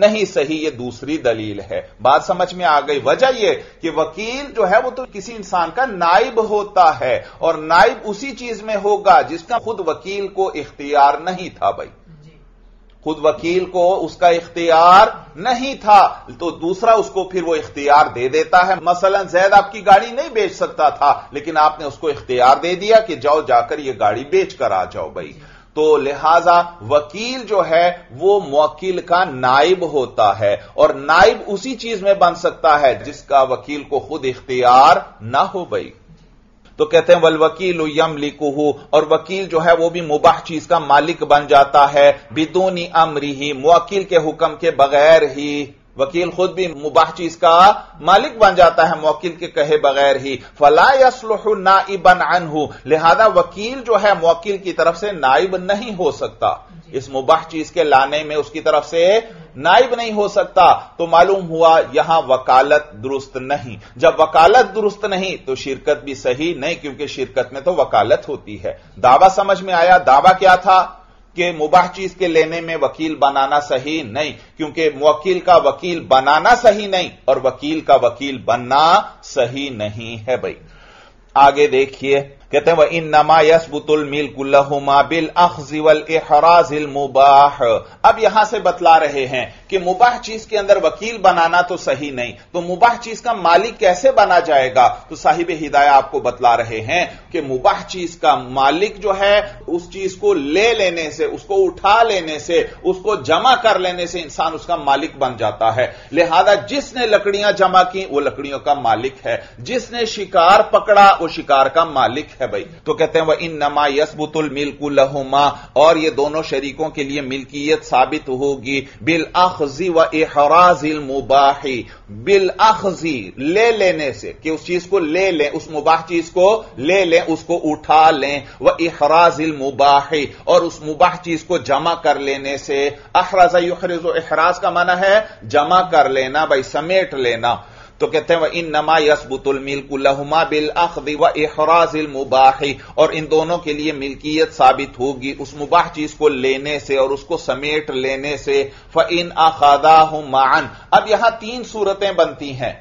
नहीं सही, यह दूसरी दलील है। बात समझ में आ गई। वजह यह कि वकील जो है वो तो किसी इंसान का नाइब होता है और नाइब उसी चीज में होगा जिसका खुद वकील को इख्तियार नहीं था भाई, खुद वकील को उसका इख्तियार नहीं था, तो दूसरा उसको फिर वो इख्तियार दे देता है। मसलन जैद आपकी गाड़ी नहीं बेच सकता था, लेकिन आपने उसको इख्तियार दे दिया कि जाओ जाकर ये गाड़ी बेच कर आ जाओ भाई। तो लिहाजा वकील जो है वो मुवक्किल का नाइब होता है और नाइब उसी चीज में बन सकता है जिसका वकील को खुद इख्तियार ना हो भाई। तो कहते हैं वल वकील यमलिकुहु, और वकील जो है वो भी मुबाह चीज का मालिक बन जाता है बिदूनी अमरी ही, मुवक्किल के हुक्म के बगैर ही वकील खुद भी मुबाह चीज का मालिक बन जाता है मुवक्किल के कहे बगैर ही। फला यसलुहु नाइबन अनहु, लिहाजा वकील जो है मुवक्किल की तरफ से नाइब नहीं हो सकता, इस मुबाह चीज के लाने में उसकी तरफ से नाइब नहीं हो सकता। तो मालूम हुआ यहां वकालत दुरुस्त नहीं। जब वकालत दुरुस्त नहीं तो शिरकत भी सही नहीं, क्योंकि शिरकत में तो वकालत होती है। दावा समझ में आया। दावा क्या था कि मुबाह चीज के लेने में वकील बनाना सही नहीं, क्योंकि मुवक्किल का वकील बनाना सही नहीं और वकील का वकील बनना सही नहीं है भाई। आगे देखिए, कहते हैं वह इन नमा यसबुतुल मिल्कुल्लहुमा बिल अख्ज़ि वल इहराज़िल मुबाह। अब यहां से बतला रहे हैं कि मुबाह चीज के अंदर वकील बनाना तो सही नहीं, तो मुबाह चीज का मालिक कैसे बना जाएगा। तो साहिब हिदाया आपको बतला रहे हैं कि मुबाह चीज का मालिक जो है उस चीज को ले लेने से, उसको उठा लेने से, उसको जमा कर लेने से इंसान उसका मालिक बन जाता है। लिहाजा जिसने लकड़ियां जमा की वो लकड़ियों का मालिक है, जिसने शिकार पकड़ा वो शिकार का मालिक है भाई। तो कहते हैं वह इन नमा यसबुतुल मिल्कु लहुमा, और ये दोनों शरीकों के लिए मिल्कियत साबित होगी बिल अख्ज़ी व इहराज़िल मुबाही, बिल अख्ज़ी ले लेने से कि उस चीज को ले लें, उस मुबाह चीज को ले लें, उसको उठा लें, व इहराज़िल मुबाही और उस मुबाह चीज को जमा कर लेने से। अहराज़ा युहरिज़ु, इहराज का माना है जमा कर लेना भाई, समेट लेना। तो कहते हैं वह इन नमा यसबुतुल मिल्कु लहुमा बिल अख्ज़ि व इहराज़िल मुबाही, और इन दोनों के लिए मिल्कियत साबित होगी उस मुबाह चीज को लेने से और उसको समेट लेने से। फ इन अख़ज़ाहुमा अन। अब यहां तीन सूरतें बनती हैं।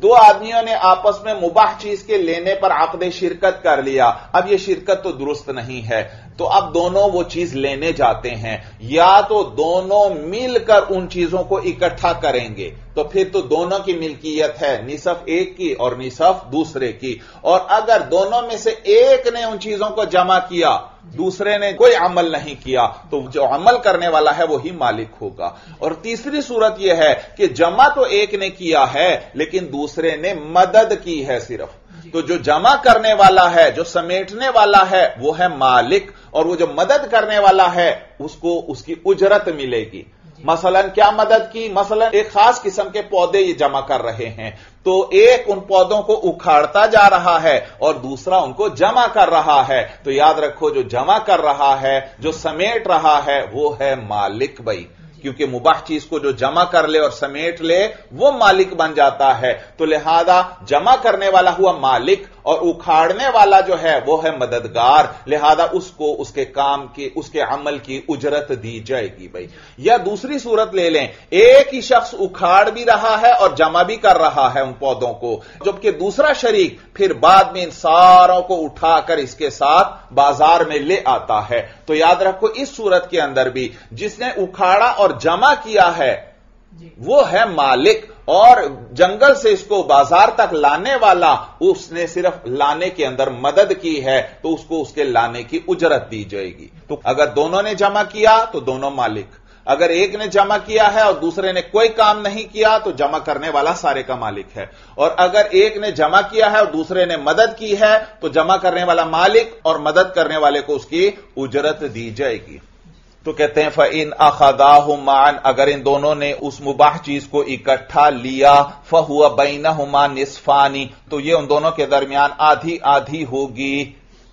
दो आदमियों ने आपस में मुबाह चीज के लेने पर आकदे शिरकत कर लिया, अब यह शिरकत तो दुरुस्त नहीं है, तो अब दोनों वो चीज लेने जाते हैं, या तो दोनों मिलकर उन चीजों को इकट्ठा करेंगे तो फिर तो दोनों की मिल्कियत है, निसफ एक की और निसफ दूसरे की। और अगर दोनों में से एक ने उन चीजों को जमा किया, दूसरे ने कोई अमल नहीं किया, तो जो अमल करने वाला है वही मालिक होगा। और तीसरी सूरत यह है कि जमा तो एक ने किया है लेकिन दूसरे ने मदद की है सिर्फ, तो जो जमा करने वाला है, जो समेटने वाला है वो है मालिक, और वो जो मदद करने वाला है उसको उसकी उजरत मिलेगी। मसलन क्या मदद की, मसलन एक खास किस्म के पौधे ये जमा कर रहे हैं, तो एक उन पौधों को उखाड़ता जा रहा है और दूसरा उनको जमा कर रहा है, तो याद रखो जो जमा कर रहा है, जो समेट रहा है वो है मालिक भाई, क्योंकि मुबाह चीज को जो जमा कर ले और समेट ले वो मालिक बन जाता है। तो लिहाजा जमा करने वाला हुआ मालिक और उखाड़ने वाला जो है वो है मददगार, लिहाजा उसको उसके काम की, उसके अमल की उजरत दी जाएगी भाई। या दूसरी सूरत ले लें, एक ही शख्स उखाड़ भी रहा है और जमा भी कर रहा है उन पौधों को, जबकि दूसरा शरीक फिर बाद में इन सारों को उठाकर इसके साथ बाजार में ले आता है। तो याद रखो इस सूरत के अंदर भी जिसने उखाड़ा और जमा किया है वो है मालिक, और जंगल से इसको बाजार तक लाने वाला उसने सिर्फ लाने के अंदर मदद की है, तो उसको उसके लाने की उजरत दी जाएगी। तो अगर दोनों ने जमा किया तो दोनों मालिक, अगर एक ने जमा किया है और दूसरे ने कोई काम नहीं किया तो जमा करने वाला सारे का मालिक है, और अगर एक ने जमा किया है और दूसरे ने मदद की है तो जमा करने वाला मालिक और मदद करने वाले को उसकी उजरत दी जाएगी। तो कहते हैं फ़इन अख़दाहुमान, अगर इन दोनों ने उस मुबाह चीज को इकट्ठा लिया, फ़हुआ बैनहुमा निस्फ़ानी, तो ये उन दोनों के दरमियान आधी आधी होगी,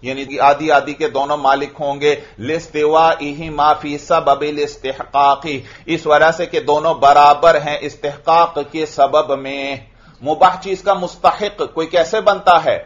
यानी कि आधी आधी के दोनों मालिक होंगे। लिस्तिवाइहिमा फ़ी सबबिल इस्तिहक़ाक़ी, इस वजह से कि दोनों बराबर हैं इस्तिहक़ाक़ के सबब में। मुबाह चीज का मुस्तहिक़ कोई कैसे बनता है,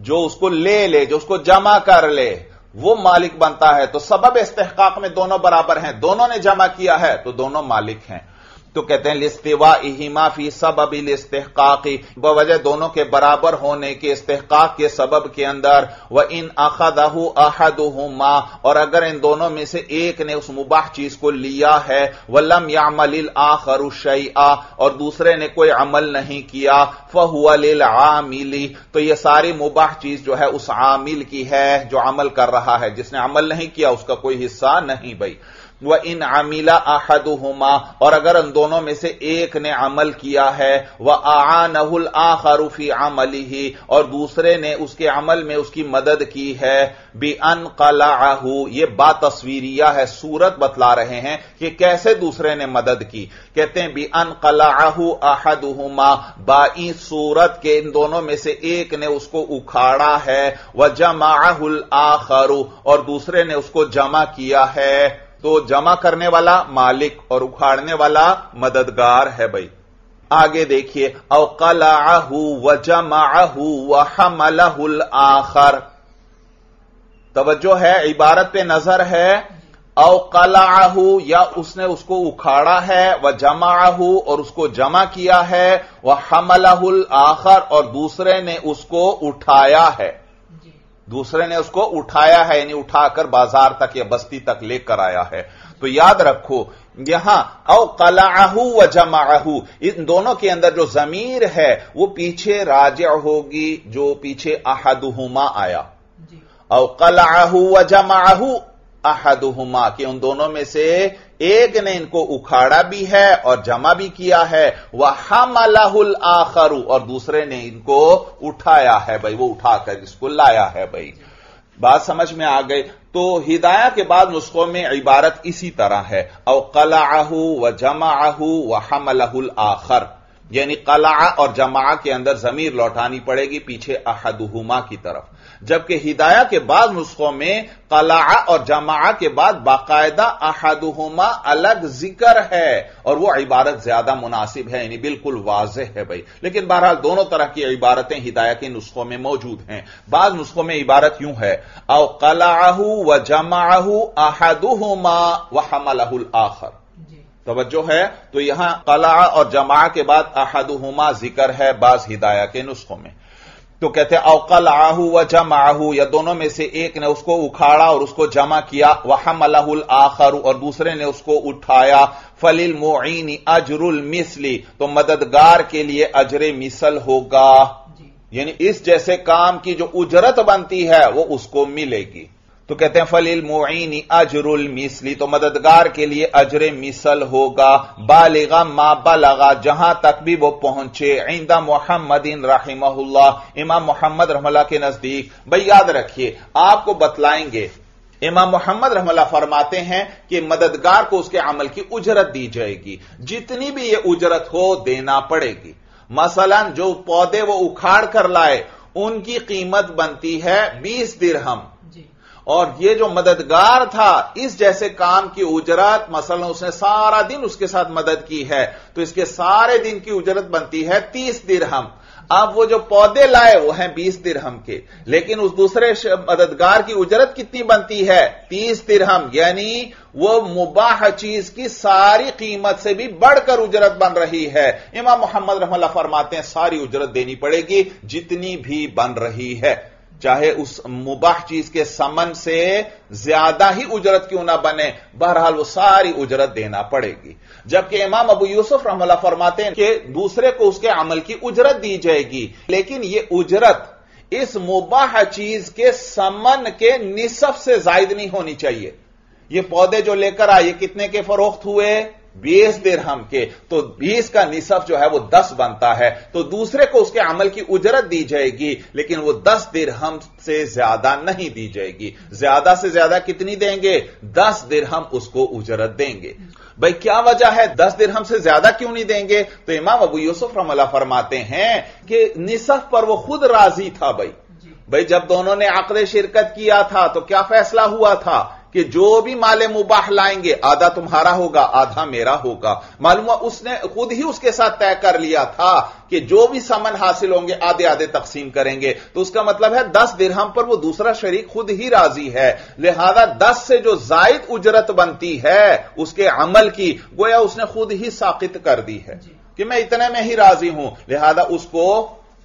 जो उसको ले ले, जो उसको जमा कर ले वो मालिक बनता है। तो सबब इस्तिहक़ाक़ में दोनों बराबर हैं, दोनों ने जमा किया है तो दोनों मालिक हैं। तो कहते हैं लिस्तिवाइहिमा फ़ी सबबिल इस्तिहक़ाक़ी, बवजह दोनों के बराबर होने के इस्तिहक़ाक़ के सबब के अंदर। व इन अख़ज़हु अहदुहुमा, और अगर इन दोनों में से एक ने उस मुबाह चीज को लिया है, व लम यअमलिल आख़रु शैअ, और दूसरे ने कोई अमल नहीं किया, फ़हुवा लिल आमिली, तो यह सारी मुबाह चीज जो है उस आमिल की है जो अमल कर रहा है, जिसने अमल नहीं किया उसका कोई हिस्सा नहीं भाई। वह इन अमीला अहदुहुमा, और अगर उन दोनों में से एक ने अमल किया है, वह आआनहुल आखरु फी अमलिही, और दूसरे ने उसके अमल में उसकी मदद की है, बि अन क़लअहु, ये बात तस्वीरिया है, सूरत बतला रहे हैं कि कैसे दूसरे ने मदद की। कहते हैं बि अन क़लअहु अहदुहुमा, बाई सूरत के इन दोनों में से एक ने उसको उखाड़ा है, वह जमाअहुल आखरु, और दूसरे ने उसको जमा किया है, तो जमा करने वाला मालिक और उखाड़ने वाला मददगार है भाई। आगे देखिए, औ क़लअहु व जमअहु व हमलहुल आखर, तवज्जो है इबारत पे नजर है। औ क़लअहु, या उसने उसको उखाड़ा है, व जमअहु, और उसको जमा किया है, व हमलहुल आखर, और दूसरे ने उसको उठाया है, दूसरे ने उसको उठाया है यानी उठाकर बाजार तक या बस्ती तक लेकर आया है। तो याद रखो यहां औ क़लअहु व जमअहु, इन दोनों के अंदर जो जमीर है वो पीछे राजिअ होगी, जो पीछे अहदुहुमा आया। औ क़लअहु व जमअहु अहदुहुमा, कि उन दोनों में से एक ने इनको उखाड़ा भी है और जमा भी किया है, वह हमलहुल आखरु, और दूसरे ने इनको उठाया है भाई, वो उठाकर इसको लाया है भाई। बात समझ में आ गई। तो हिदाया के बाद नुस्खों में इबारत इसी तरह है, औ क़लअहु व जमअहु व हमलहुल आखर, यानी क़लअ और जमा के अंदर जमीर लौटानी पड़ेगी पीछे अहदुहुमा की तरफ, जबकि हिदाया के बाद नुस्खों में क़लअ और जमा के बाद बाकायदा अहदुहुमा अलग जिक्र है, और वह इबारत ज्यादा मुनासिब है, यानी बिल्कुल वाज़ह है भाई। लेकिन बहरहाल दोनों तरह की इबारतें हिदाया के नुस्खों में मौजूद हैं। बाद नुस्खों में इबारत यूं है, औ क़लअहु व जमअहु अहदुहुमा व हमलहुल आखर, तवज्जो है। तो यहां कला और जमा के बाद अहदुहुमा जिक्र है बाज हिदाया के नुस्खों में। तो कहते हैं अवकल आहू व जम आहू, या दोनों में से एक ने उसको उखाड़ा और उसको जमा किया। वहमलहुल आखर, और दूसरे ने उसको उठाया। फलिल मुईनी अजरुल मिसली, तो मददगार के लिए अजरे मिसल होगा, यानी इस जैसे काम की जो उजरत बनती है वो उसको मिलेगी। तो कहते हैं फलिल मुईनी अजरुल मिसली, तो मददगार के लिए अजरे मिसल होगा। बालिगा मा बलगा, जहां तक भी वो पहुंचे। इंदा मोहम्मदीन रहिमहुल्लाह, इमाम मोहम्मद रहमल्लाह के नजदीक। भाई याद रखिए, आपको बतलाएंगे, इमाम मोहम्मद रहमल्लाह फरमाते हैं कि मददगार को उसके अमल की उजरत दी जाएगी, जितनी भी ये उजरत हो देना पड़ेगी। मसलन जो पौधे वो उखाड़ कर लाए उनकी कीमत बनती है बीस दिरहम, और ये जो मददगार था इस जैसे काम की उजरत, मसलन उसने सारा दिन उसके साथ मदद की है तो इसके सारे दिन की उजरत बनती है तीस दिरहम। अब वो जो पौधे लाए वो हैं बीस दिरहम के, लेकिन उस दूसरे मददगार की उजरत कितनी बनती है? तीस दिरहम, यानी वो मुबाह चीज की सारी कीमत से भी बढ़कर उजरत बन रही है। इमाम मोहम्मद रहमतुल्लाह फरमाते हैं सारी उजरत देनी पड़ेगी जितनी भी बन रही है, चाहे उस मुबाह चीज के समन से ज्यादा ही उजरत क्यों ना बने, बहरहाल वो सारी उजरत देना पड़ेगी। जबकि इमाम अबू यूसुफ रहमतुल्लाह फरमाते हैं कि दूसरे को उसके अमल की उजरत दी जाएगी, लेकिन ये उजरत इस मुबाह चीज के समन के निसफ से जायद नहीं होनी चाहिए। ये पौधे जो लेकर आए कितने के फरोख्त हुए? बीस दिरहम के, तो बीस का निसफ जो है वो दस बनता है, तो दूसरे को उसके अमल की उजरत दी जाएगी, लेकिन वो दस दिरहम से ज्यादा नहीं दी जाएगी। ज्यादा से ज्यादा कितनी देंगे? दस दिरहम उसको उजरत देंगे। भाई क्या वजह है दस दिरहम से ज्यादा क्यों नहीं देंगे? तो इमाम अबू यूसुफ रहमतुल्लाह फरमाते हैं कि निसफ पर वो खुद राजी था। भाई भाई जब दोनों ने अक़्द शिरकत किया था तो क्या फैसला हुआ था कि जो भी माले मुबाह लाएंगे आधा तुम्हारा होगा आधा मेरा होगा। मालूम हुआ उसने खुद ही उसके साथ तय कर लिया था कि जो भी समन हासिल होंगे आधे आधे तकसीम करेंगे, तो उसका मतलब है दस दिरहम पर वो दूसरा शरीक खुद ही राजी है, लिहाजा दस से जो जायद उजरत बनती है उसके अमल की गोया उसने खुद ही साकित कर दी है कि मैं इतने में ही राजी हूं, लिहाजा उसको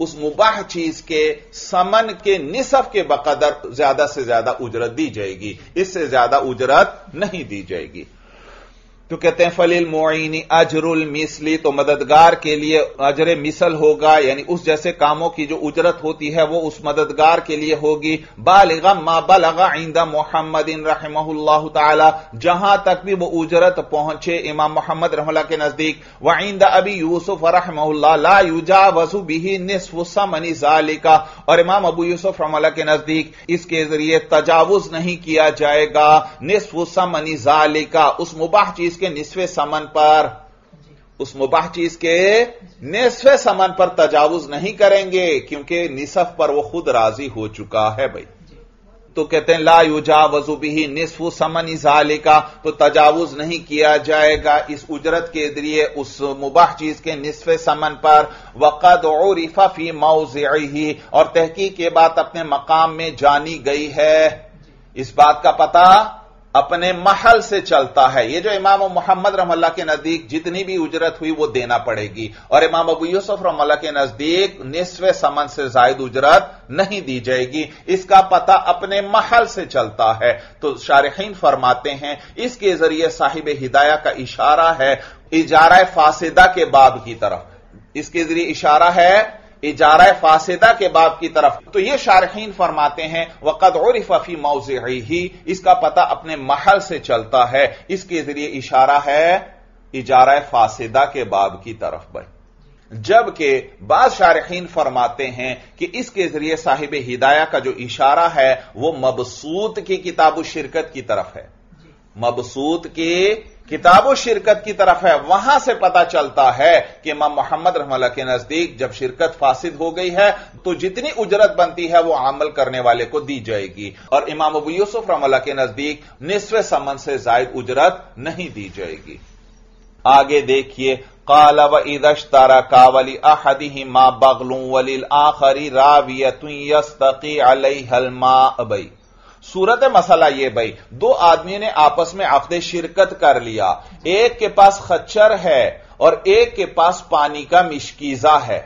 उस मुबाह चीज के समन के निसफ के बकदर ज्यादा से ज्यादा उजरत दी जाएगी, इससे ज्यादा उजरत नहीं दी जाएगी। तो कहते हैं फलिल मुईनी अजरुल मिसली, तो मददगार के लिए अजर मिसल होगा, यानी उस जैसे कामों की जो उजरत होती है वो उस मददगार के लिए होगी। बालिगा मा बलगा इंदा मोहम्मदीन रहमहुल्लाह ताला, जहां तक भी वो उजरत पहुंचे इमाम मोहम्मद रहमतुल्लाह के नजदीक। व इंदा अबी यूसुफ रहमहुल्लाह ला युजावजु बिही निस्फु समनि ज़ालिका, और इमाम अबू यूसुफ रहमतुल्लाह के नजदीक इसके जरिए तजावुज नहीं किया जाएगा निस्फु समनि ज़ालिका, उस मुबाह चीज के निस्वे समन पर, उस मुबाह चीज के निस्वे समन पर तजावुज नहीं करेंगे क्योंकि निसफ पर वो खुद राजी हो चुका है। भाई तो कहते हैं ला युजावजु बिही निस्फु समनि ज़ालिका, तो तजावुज नहीं किया जाएगा इस उजरत के जरिए उस मुबाह चीज के निस्वे समन पर। वक़द उरिफा फी मौज़िही, और तहकीक के बाद अपने मकाम में जानी गई है, इस बात का पता अपने महल से चलता है। ये जो इमाम मोहम्मद रहमतुल्लाह के नजदीक जितनी भी उजरत हुई वो देना पड़ेगी, और इमाम अबू यूसुफ रहमतुल्लाह के नजदीक निस्वे समन से जायद उजरत नहीं दी जाएगी, इसका पता अपने महल से चलता है। तो शारिहीन फरमाते हैं इसके जरिए साहिब हिदाया का इशारा है इजारा फासिदा के बाब की तरफ, इसके जरिए इशारा है इजारा फासिदा के बाब की तरफ। तो यह शारहीन फरमाते हैं वक़द उरिफ़ा फ़ी मौज़िही, इसका पता अपने महल से चलता है, इसके जरिए इशारा है इजारा फासिदा के बाब की तरफ। भाई जबकि बाद शारहीन फरमाते हैं कि इसके जरिए साहिब हिदाया का जो इशारा है वह मबसूत की किताब शिरकत की तरफ है, मबसूत के किताबो शिरकत की तरफ है। वहां से पता चलता है कि इमाम मोहम्मद रहमतुल्लाह के नजदीक जब शिरकत फासिद हो गई है तो जितनी उजरत बनती है वो अमल करने वाले को दी जाएगी, और इमाम अबू यूसुफ रहमतुल्लाह के नजदीक निस्वे समन से जायद उजरत नहीं दी जाएगी। आगे देखिए काल व इदश्तारा कावली अहदी मा बगलू वलिल आखरी रावियतुन यस्तकी अलैहिल मा। सूरत मसला यह भाई, दो आदमी ने आपस में अक़्द शिरकत कर लिया, एक के पास खच्चर है और एक के पास पानी का मिशकीजा है।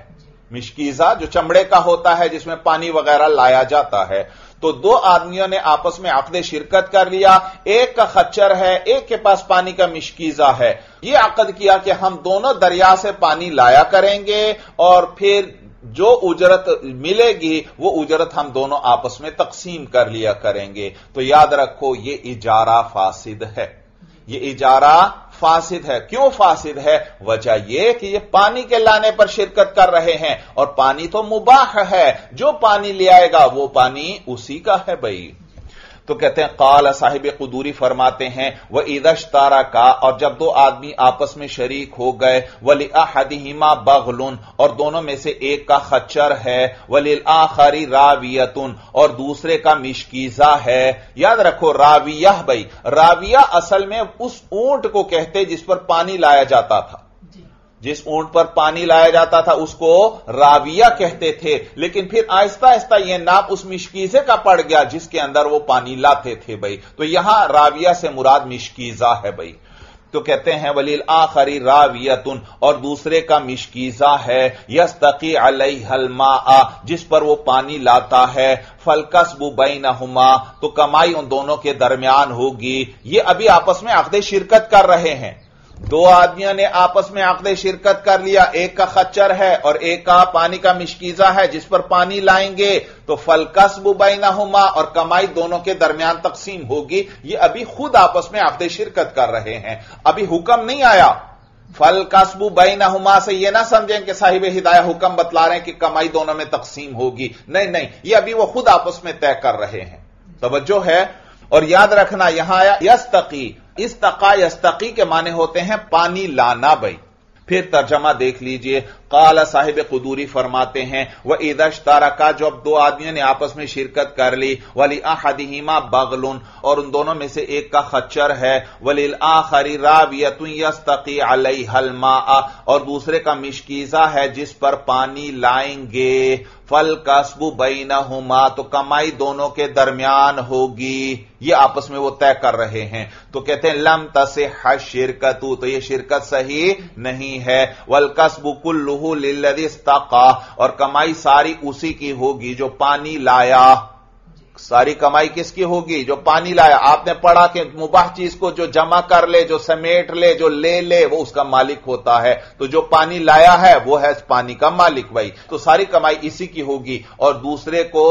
मिशकीजा जो चमड़े का होता है जिसमें पानी वगैरह लाया जाता है। तो दो आदमियों ने आपस में अक़्द शिरकत कर लिया, एक का खच्चर है, एक के पास पानी का मिशकीजा है। यह अक़द किया कि हम दोनों दरिया से पानी लाया करेंगे और फिर जो उजरत मिलेगी वो उजरत हम दोनों आपस में तकसीम कर लिया करेंगे। तो याद रखो ये इजारा फासिद है, ये इजारा फासिद है। क्यों फासिद है? वजह यह कि ये पानी के लाने पर शिरकत कर रहे हैं और पानी तो मुबाह है, जो पानी ले आएगा वो पानी उसी का है भाई। तो कहते हैं काल साहिब कुदूरी फरमाते हैं वह इदश तारा का, और जब दो आदमी आपस में शरीक हो गए, वली अहदिहिमा बगलुन, और दोनों में से एक का खच्चर है, वलिल आखरी रावियतुन, और दूसरे का मिशकीजा है। याद रखो राविया भाई, राविया असल में उस ऊंट को कहते जिस पर पानी लाया जाता था, जिस ऊंट पर पानी लाया जाता था उसको राविया कहते थे। लेकिन फिर आहिस्ता आहिस्ता यह नाम उस मिशकीजे का पड़ गया जिसके अंदर वो पानी लाते थे भाई। तो यहां राविया से मुराद मिशकीजा है भाई। तो कहते हैं वलील आखरी रावियतुन, और दूसरे का मिशकीजा है, यस्तकी अलैहिल माआ, जिस पर वो पानी लाता है। फलकस्बु बैनहुमा, तो कमाई उन दोनों के दरमियान होगी। ये अभी आपस में अक़्द शिरकत कर रहे हैं, दो आदमियों ने आपस में अक़्द शिरकत कर लिया, एक का खच्चर है और एक का पानी का मिशकीजा है जिस पर पानी लाएंगे। तो फलकस्बु बैनहुमा, और कमाई दोनों के दरमियान तकसीम होगी। ये अभी खुद आपस में अक़्द शिरकत कर रहे हैं, अभी हुक्म नहीं आया। फलकस्बु बैनहुमा से यह ना समझें कि साहिब हिदायत हुक्म बतला रहे हैं कि कमाई दोनों में तकसीम होगी, नहीं नहीं, यह अभी वो खुद आपस में तय कर रहे हैं। तवज्जो है। और याद रखना यहां आया यस्तकी, इस तका यस्तकी के माने होते हैं पानी लाना भाई। फिर तर्जमा देख लीजिए। काला साहिब कुदूरी फरमाते हैं वह इदश तारका, जब दो आदमियों ने आपस में शिरकत कर ली, वली अहदिहिमा बगलुन, और उन दोनों में से एक का खच्चर है, वलिल आखरी रावियतुन यस्तकी अलैहिल माआ, और दूसरे का मिशकीजा है जिस पर पानी लाएंगे। फलकस्बु बैनहुमा, तो कमाई दोनों के दरमियान होगी। ये आपस में वो तय कर रहे हैं। तो कहते हैं लम तसिह शिरकतु, तो ये शिरकत सही नहीं है। वलकस्बु कुल्लुहु लिल्लज़ी इस्तक़ा, और कमाई सारी उसी की होगी जो पानी लाया। सारी कमाई किसकी होगी? जो पानी लाया। आपने पढ़ा कि मुबाह चीज को जो जमा कर ले, जो समेट ले, जो ले ले, वो उसका मालिक होता है। तो जो पानी लाया है वो है पानी का मालिक भाई। तो सारी कमाई इसी की होगी और दूसरे को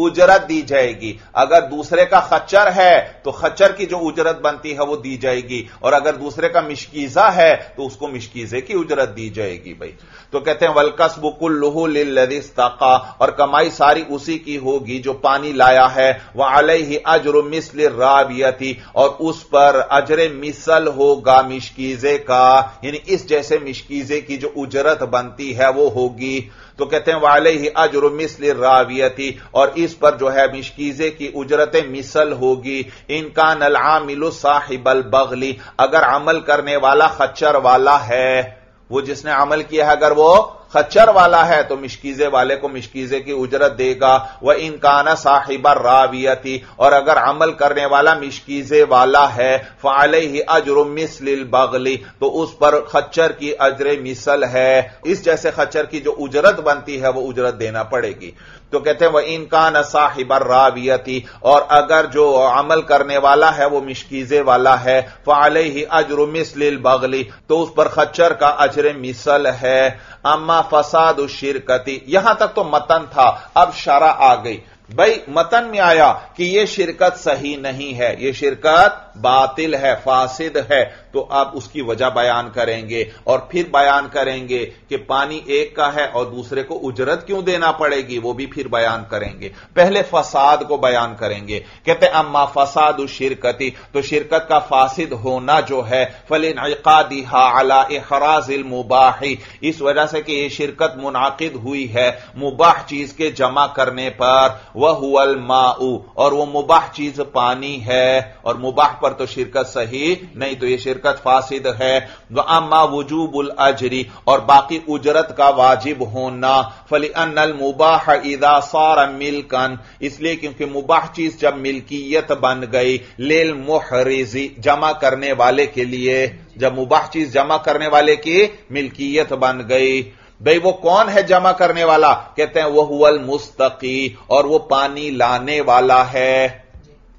उजरत दी जाएगी। अगर दूसरे का खच्चर है तो खच्चर की जो उजरत बनती है वो दी जाएगी, और अगर दूसरे का मिशकीजा है तो उसको मिशकीजे की उजरत दी जाएगी भाई। तो कहते हैं वलकस्बु कुल्लुहु लिल्लज़ी इस्तक़ा, और कमाई सारी उसी की होगी जो पानी लाया है। व अलैहि अज्रु मिस्लि रावियति, और उस पर अजर मिसल होगा मिशकीजे का, यानी इस जैसे मिशकीजे की जो उजरत बनती है वो होगी। तो कहते हैं वालेही अज्रु मिस्लि रावियति, और इस पर जो है मिशकीजे की उजरत मिसल होगी। इन कानल आमिलु साहिबल बगली, अगर अमल करने वाला खच्चर वाला है, वो जिसने अमल किया है अगर वो खच्चर वाला है तो मिशकीजे वाले को मिशकीजे की उजरत देगा। वह इनकाना साहिबर रावियती, और अगर अमल करने वाला मिशकीजे वाला है, फ़अलैहि अज्रु मिस्लिल बगली, तो उस पर खच्चर की अजरे मिसल है, इस जैसे खच्चर की जो उजरत बनती है वह उजरत देना पड़ेगी। तो कहते हैं वह इनकाना साहिबर रावियती, और अगर जो अमल करने वाला है वो मिशकीजे वाला है, फ़अलैहि अज्रु मिस्लिल बगली, तो उस पर खच्चर का अजरे मिसल है। अम्मा फसाद शिरकती, यहां तक तो मतन था, अब शरा आ गई भाई। मतन में आया कि यह शिरकत सही नहीं है, यह शिरकत बातिल है, फासिद है। तो अब उसकी वजह बयान करेंगे और फिर बयान करेंगे कि पानी एक का है और दूसरे को उजरत क्यों देना पड़ेगी, वो भी फिर बयान करेंगे। पहले फसाद को बयान करेंगे। कहते हैं अम्मा फसादु शिरकती, तो शिरकत का फासिद होना जो है, फलिनइक़ादिहा अला इहराजिल मुबाही, इस वजह से कि यह शिरकत मुनाकिद हुई है मुबाह चीज के जमा करने पर। वह हुवल माऊ, और वह मुबाह चीज पानी है, और मुबाह पर पर तो शिरकत सही नहीं, तो यह शिरकत फासिद है। व अम्मा वजूबुल अजरी, और बाकी उजरत का वाजिब होना। फली अन्नल मुबाह इदा सारा मिलकन, इसलिए क्योंकि मुबाह चीज जब मिल्कियत बन गई। लिल मुहरिजी, जमा करने वाले के लिए, जब मुबाह चीज जमा करने वाले की मिल्कियत बन गई। भाई वो कौन है जमा करने वाला? कहते हैं वह हुवल मुस्तकी, और वो पानी लाने वाला है।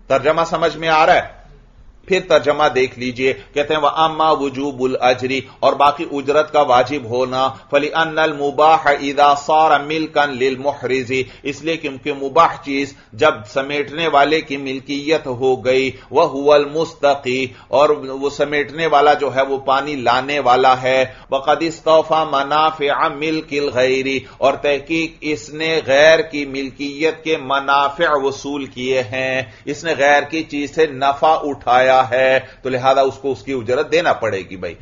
तर्जमा समझ में आ रहा है? फिर तर्जमा देख लीजिए। कहते हैं वह अम्मा वजूबुल अजरी, और बाकी उजरत का वाजिब होना। फली अन्नल मुबाह इदा सारा मिलकन लिल मुहरिजी, इसलिए क्योंकि मुबाह चीज जब समेटने वाले की मिल्कियत हो गई। वह हुवल मुस्तकी, और वो समेटने वाला जो है वो पानी लाने वाला है। वक़द इस्तौफ़ा मनाफ़िअ मिल्किल ग़ैरी, और तहकीक इसने गैर की मिल्कियत के मनाफ़िअ वसूल किए हैं। इसने गैर की चीज से नफा उठाया है, तो लिहाजा उसको उसकी उजरत देना पड़ेगी। भाई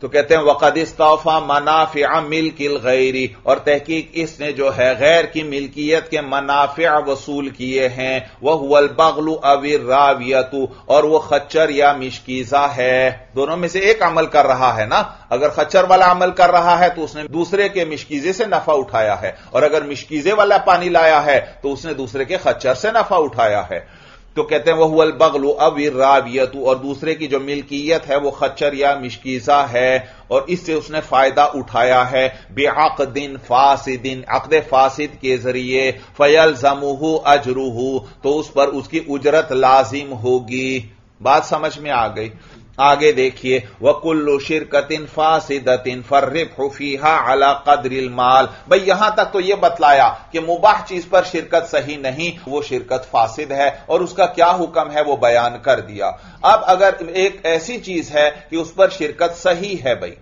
तो कहते हैं वक़द इस्तौफ़ा मनाफ़िअ मिल्किल ग़ैरी, और तहकीक इसने जो है गैर की मिल्कियत के मनाफ़िअ वसूल किए हैं। वह हुवल बग़्लु अविर रावियतु, और वह खच्चर या मिशकीज़ा है। दोनों में से एक अमल कर रहा है ना। अगर खच्चर वाला अमल कर रहा है तो उसने दूसरे के मिशकीज़े से नफा उठाया है, और अगर मिशकीज़े वाला पानी लाया है तो उसने दूसरे के खच्चर से नफा उठाया है। तो कहते हैं वह हुवल बग़्लु अविर रावियतु, और दूसरे की जो मिल्कियत है वो खच्चर या मिशकीज़ा है, और इससे उसने फायदा उठाया है। बिअक़दिन फ़ासिदिन, अक़्द फ़ासिद के जरिए। फ़यल्ज़मुहु अजरुहु, तो उस पर उसकी उजरत लाजिम होगी। बात समझ में आ गई। आगे देखिए। व कुल्लु शिरकतिन फासिदतिन फर्रिब्हु फीहा अला क़द्रिल माल। भाई यहां तक तो यह बतलाया कि मुबाह चीज पर शिरकत सही नहीं, वो शिरकत फासिद है, और उसका क्या हुक्म है वो बयान कर दिया। अब अगर एक ऐसी चीज है कि उस पर शिरकत सही है, भाई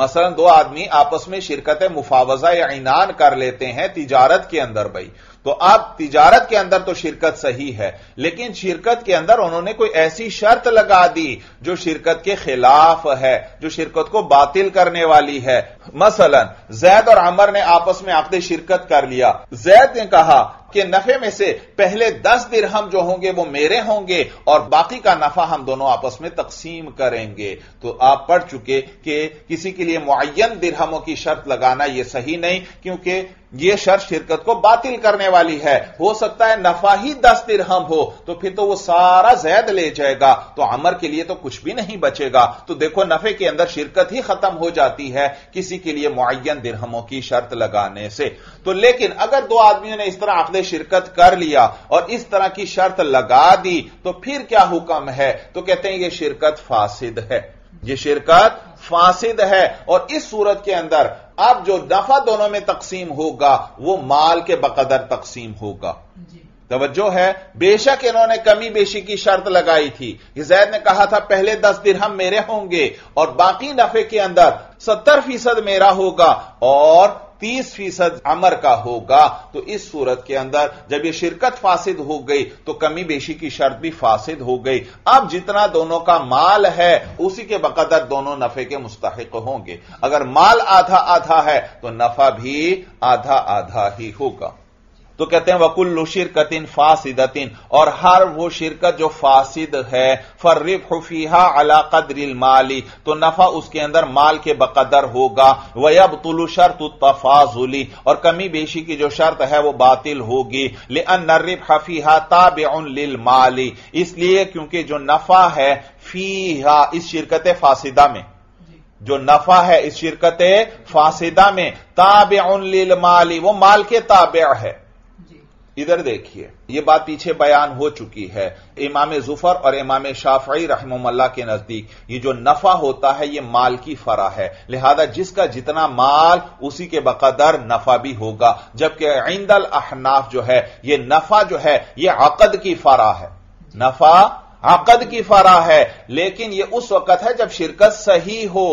मसलन दो आदमी आपस में शिरकत मुफावजा या इनान कर लेते हैं तिजारत के अंदर। भाई तो अब तिजारत के अंदर तो शिरकत सही है, लेकिन शिरकत के अंदर उन्होंने कोई ऐसी शर्त लगा दी जो शिरकत के खिलाफ है, जो शिरकत को बातिल करने वाली है। मसलन जैद और अमर ने आपस में अक़्द शिरकत कर लिया। जैद ने कहा कि नफे में से पहले दस दिरहम जो होंगे वो मेरे होंगे, और बाकी का नफा हम दोनों आपस में तकसीम करेंगे। तो आप पढ़ चुके कि किसी के लिए मुअय्यन दिरहमों की शर्त लगाना यह सही नहीं, क्योंकि यह शर्त शिरकत को बातिल करने वाली है। हो सकता है नफा ही दस दिरहम हो, तो फिर तो वो सारा जैद ले जाएगा, तो अमर के लिए तो कुछ भी नहीं बचेगा। तो देखो नफे के अंदर शिरकत ही खत्म हो जाती है किसी के लिए मुअय्यन दिरहमों की शर्त लगाने से। तो लेकिन अगर दो आदमियों ने इस तरह अक़्द शिरकत कर लिया और इस तरह की शर्त लगा दी, तो फिर क्या हुक्म है? तो कहते हैं यह शिरकत फासिद है, यह शिरकत फासिद है। और इस सूरत के अंदर अब जो नफा दोनों में तकसीम होगा वो माल के बकदर तकसीम होगा। तवज्जो है। बेशक इन्होंने कमी बेशी की शर्त लगाई थी कि जैद ने कहा था पहले दस दिरहम मेरे होंगे और बाकी नफे के अंदर सत्तर फीसद मेरा होगा और तीस फीसद अमर का होगा। तो इस सूरत के अंदर जब यह शिरकत फासिद हो गई तो कमी बेशी की शर्त भी फासिद हो गई। अब जितना दोनों का माल है उसी के बकदर दोनों नफे के मुस्तहिक होंगे। अगर माल आधा आधा है तो नफा भी आधा आधा ही होगा। तो कहते हैं वकुल्लु शिरकतिन फासिदतिन, और हर वो शिरकत जो फासिद है। फर्रिब्हु फीहा अला क़द्रिल माली, तो नफा उसके अंदर माल के बकदर होगा। वयब्तुलु शर्तु तफाज़ुली, और कमी बेशी की जो शर्त है वह बातिल होगी। लिअन्ना रिब्ह फीहा ताबिउन लिल माली, इसलिए क्योंकि जो नफा है फीहा इस शिरकत फासिदा में, जो नफा है इस शिरकत फासिदा में ताबिउन लिल माली, वो माल के ताबे है। इधर देखिए यह बात पीछे बयान हो चुकी है। इमाम जुफर और इमाम शाफई रहमहुल्लाह के नजदीक ये जो नफा होता है यह माल की फरा है, लिहाजा जिसका जितना माल उसी के बकदर नफा भी होगा। जबकि इंदल अहनाफ जो है यह नफा जो है यह अक़द की फरा है, नफा अक़द की फरा है, लेकिन यह उस वक्त है जब शिरकत सही हो।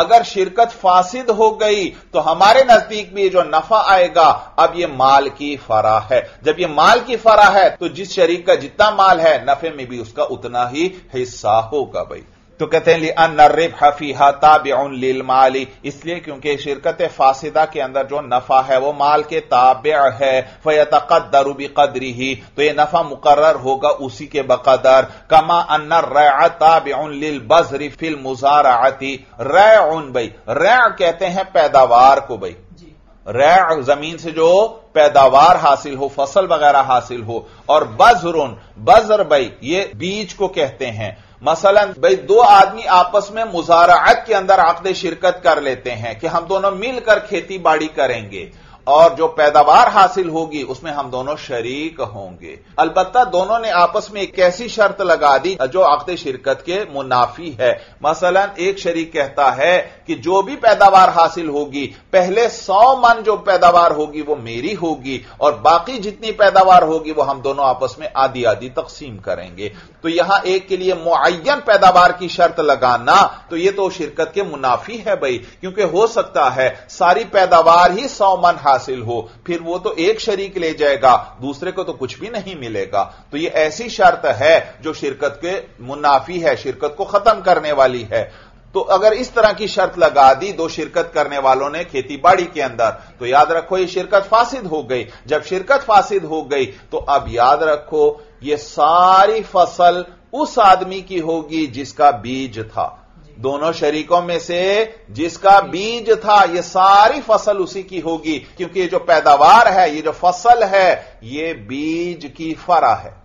अगर शिरकत फासिद हो गई तो हमारे नजदीक भी जो नफा आएगा अब यह माल की फरा है। जब यह माल की फरा है तो जिस शरीक का जितना माल है नफे में भी उसका उतना ही हिस्सा होगा। भाई तो कहते हैं ली अन्न रिब्ह फीहा ताबिउन लिल माली, इसलिए क्योंकि शिरकत फासिदा के अंदर जो नफा है वो माल के ताबे है। फयतक़द्दरु बिक़द्रिही, तो ये नफा मुकर्रर होगा उसी के बकदर। कमा अन्न रअ ताबिउन लिल बज़्र फिल मुज़ारअती, रअउन भाई रअ कहते हैं पैदावार को भाई, रअ जमीन से जो पैदावार हासिल हो, फसल वगैरह हासिल हो। और बज़्रुन, बज़्र भाई ये बीज को कहते हैं। मसलन भाई दो आदमी आपस में मुज़ारअत के अंदर आक़्दे शिरकत कर लेते हैं कि हम दोनों मिलकर खेती बाड़ी करेंगे और जो पैदावार हासिल होगी उसमें हम दोनों शरीक होंगे। अलबत्ता दोनों ने आपस में एक ऐसी शर्त लगा दी जो आक़्दे शिरकत के मुनाफी है। मसलन एक शरीक कहता है कि जो भी पैदावार हासिल होगी पहले सौ मन जो पैदावार होगी वो मेरी होगी और बाकी जितनी पैदावार होगी वो हम दोनों आपस में आधी आधी तकसीम करेंगे। तो यहां एक के लिए मुअय्यन पैदावार की शर्त लगाना तो ये तो शिरकत के मुनाफी है भाई, क्योंकि हो सकता है सारी पैदावार ही सौ मन हासिल हो, फिर वो तो एक शरीक ले जाएगा, दूसरे को तो कुछ भी नहीं मिलेगा। तो ये ऐसी शर्त है जो शिरकत के मुनाफी है, शिरकत को खत्म करने वाली है। तो अगर इस तरह की शर्त लगा दी दो शिरकत करने वालों ने खेती बाड़ी के अंदर, तो याद रखो ये शिरकत फासिद हो गई। जब शिरकत फासिद हो गई तो अब याद रखो ये सारी फसल उस आदमी की होगी जिसका बीज था, दोनों शरीकों में से जिसका बीज था यह सारी फसल उसी की होगी, क्योंकि ये जो पैदावार है, ये जो फसल है, ये बीज की फरा है।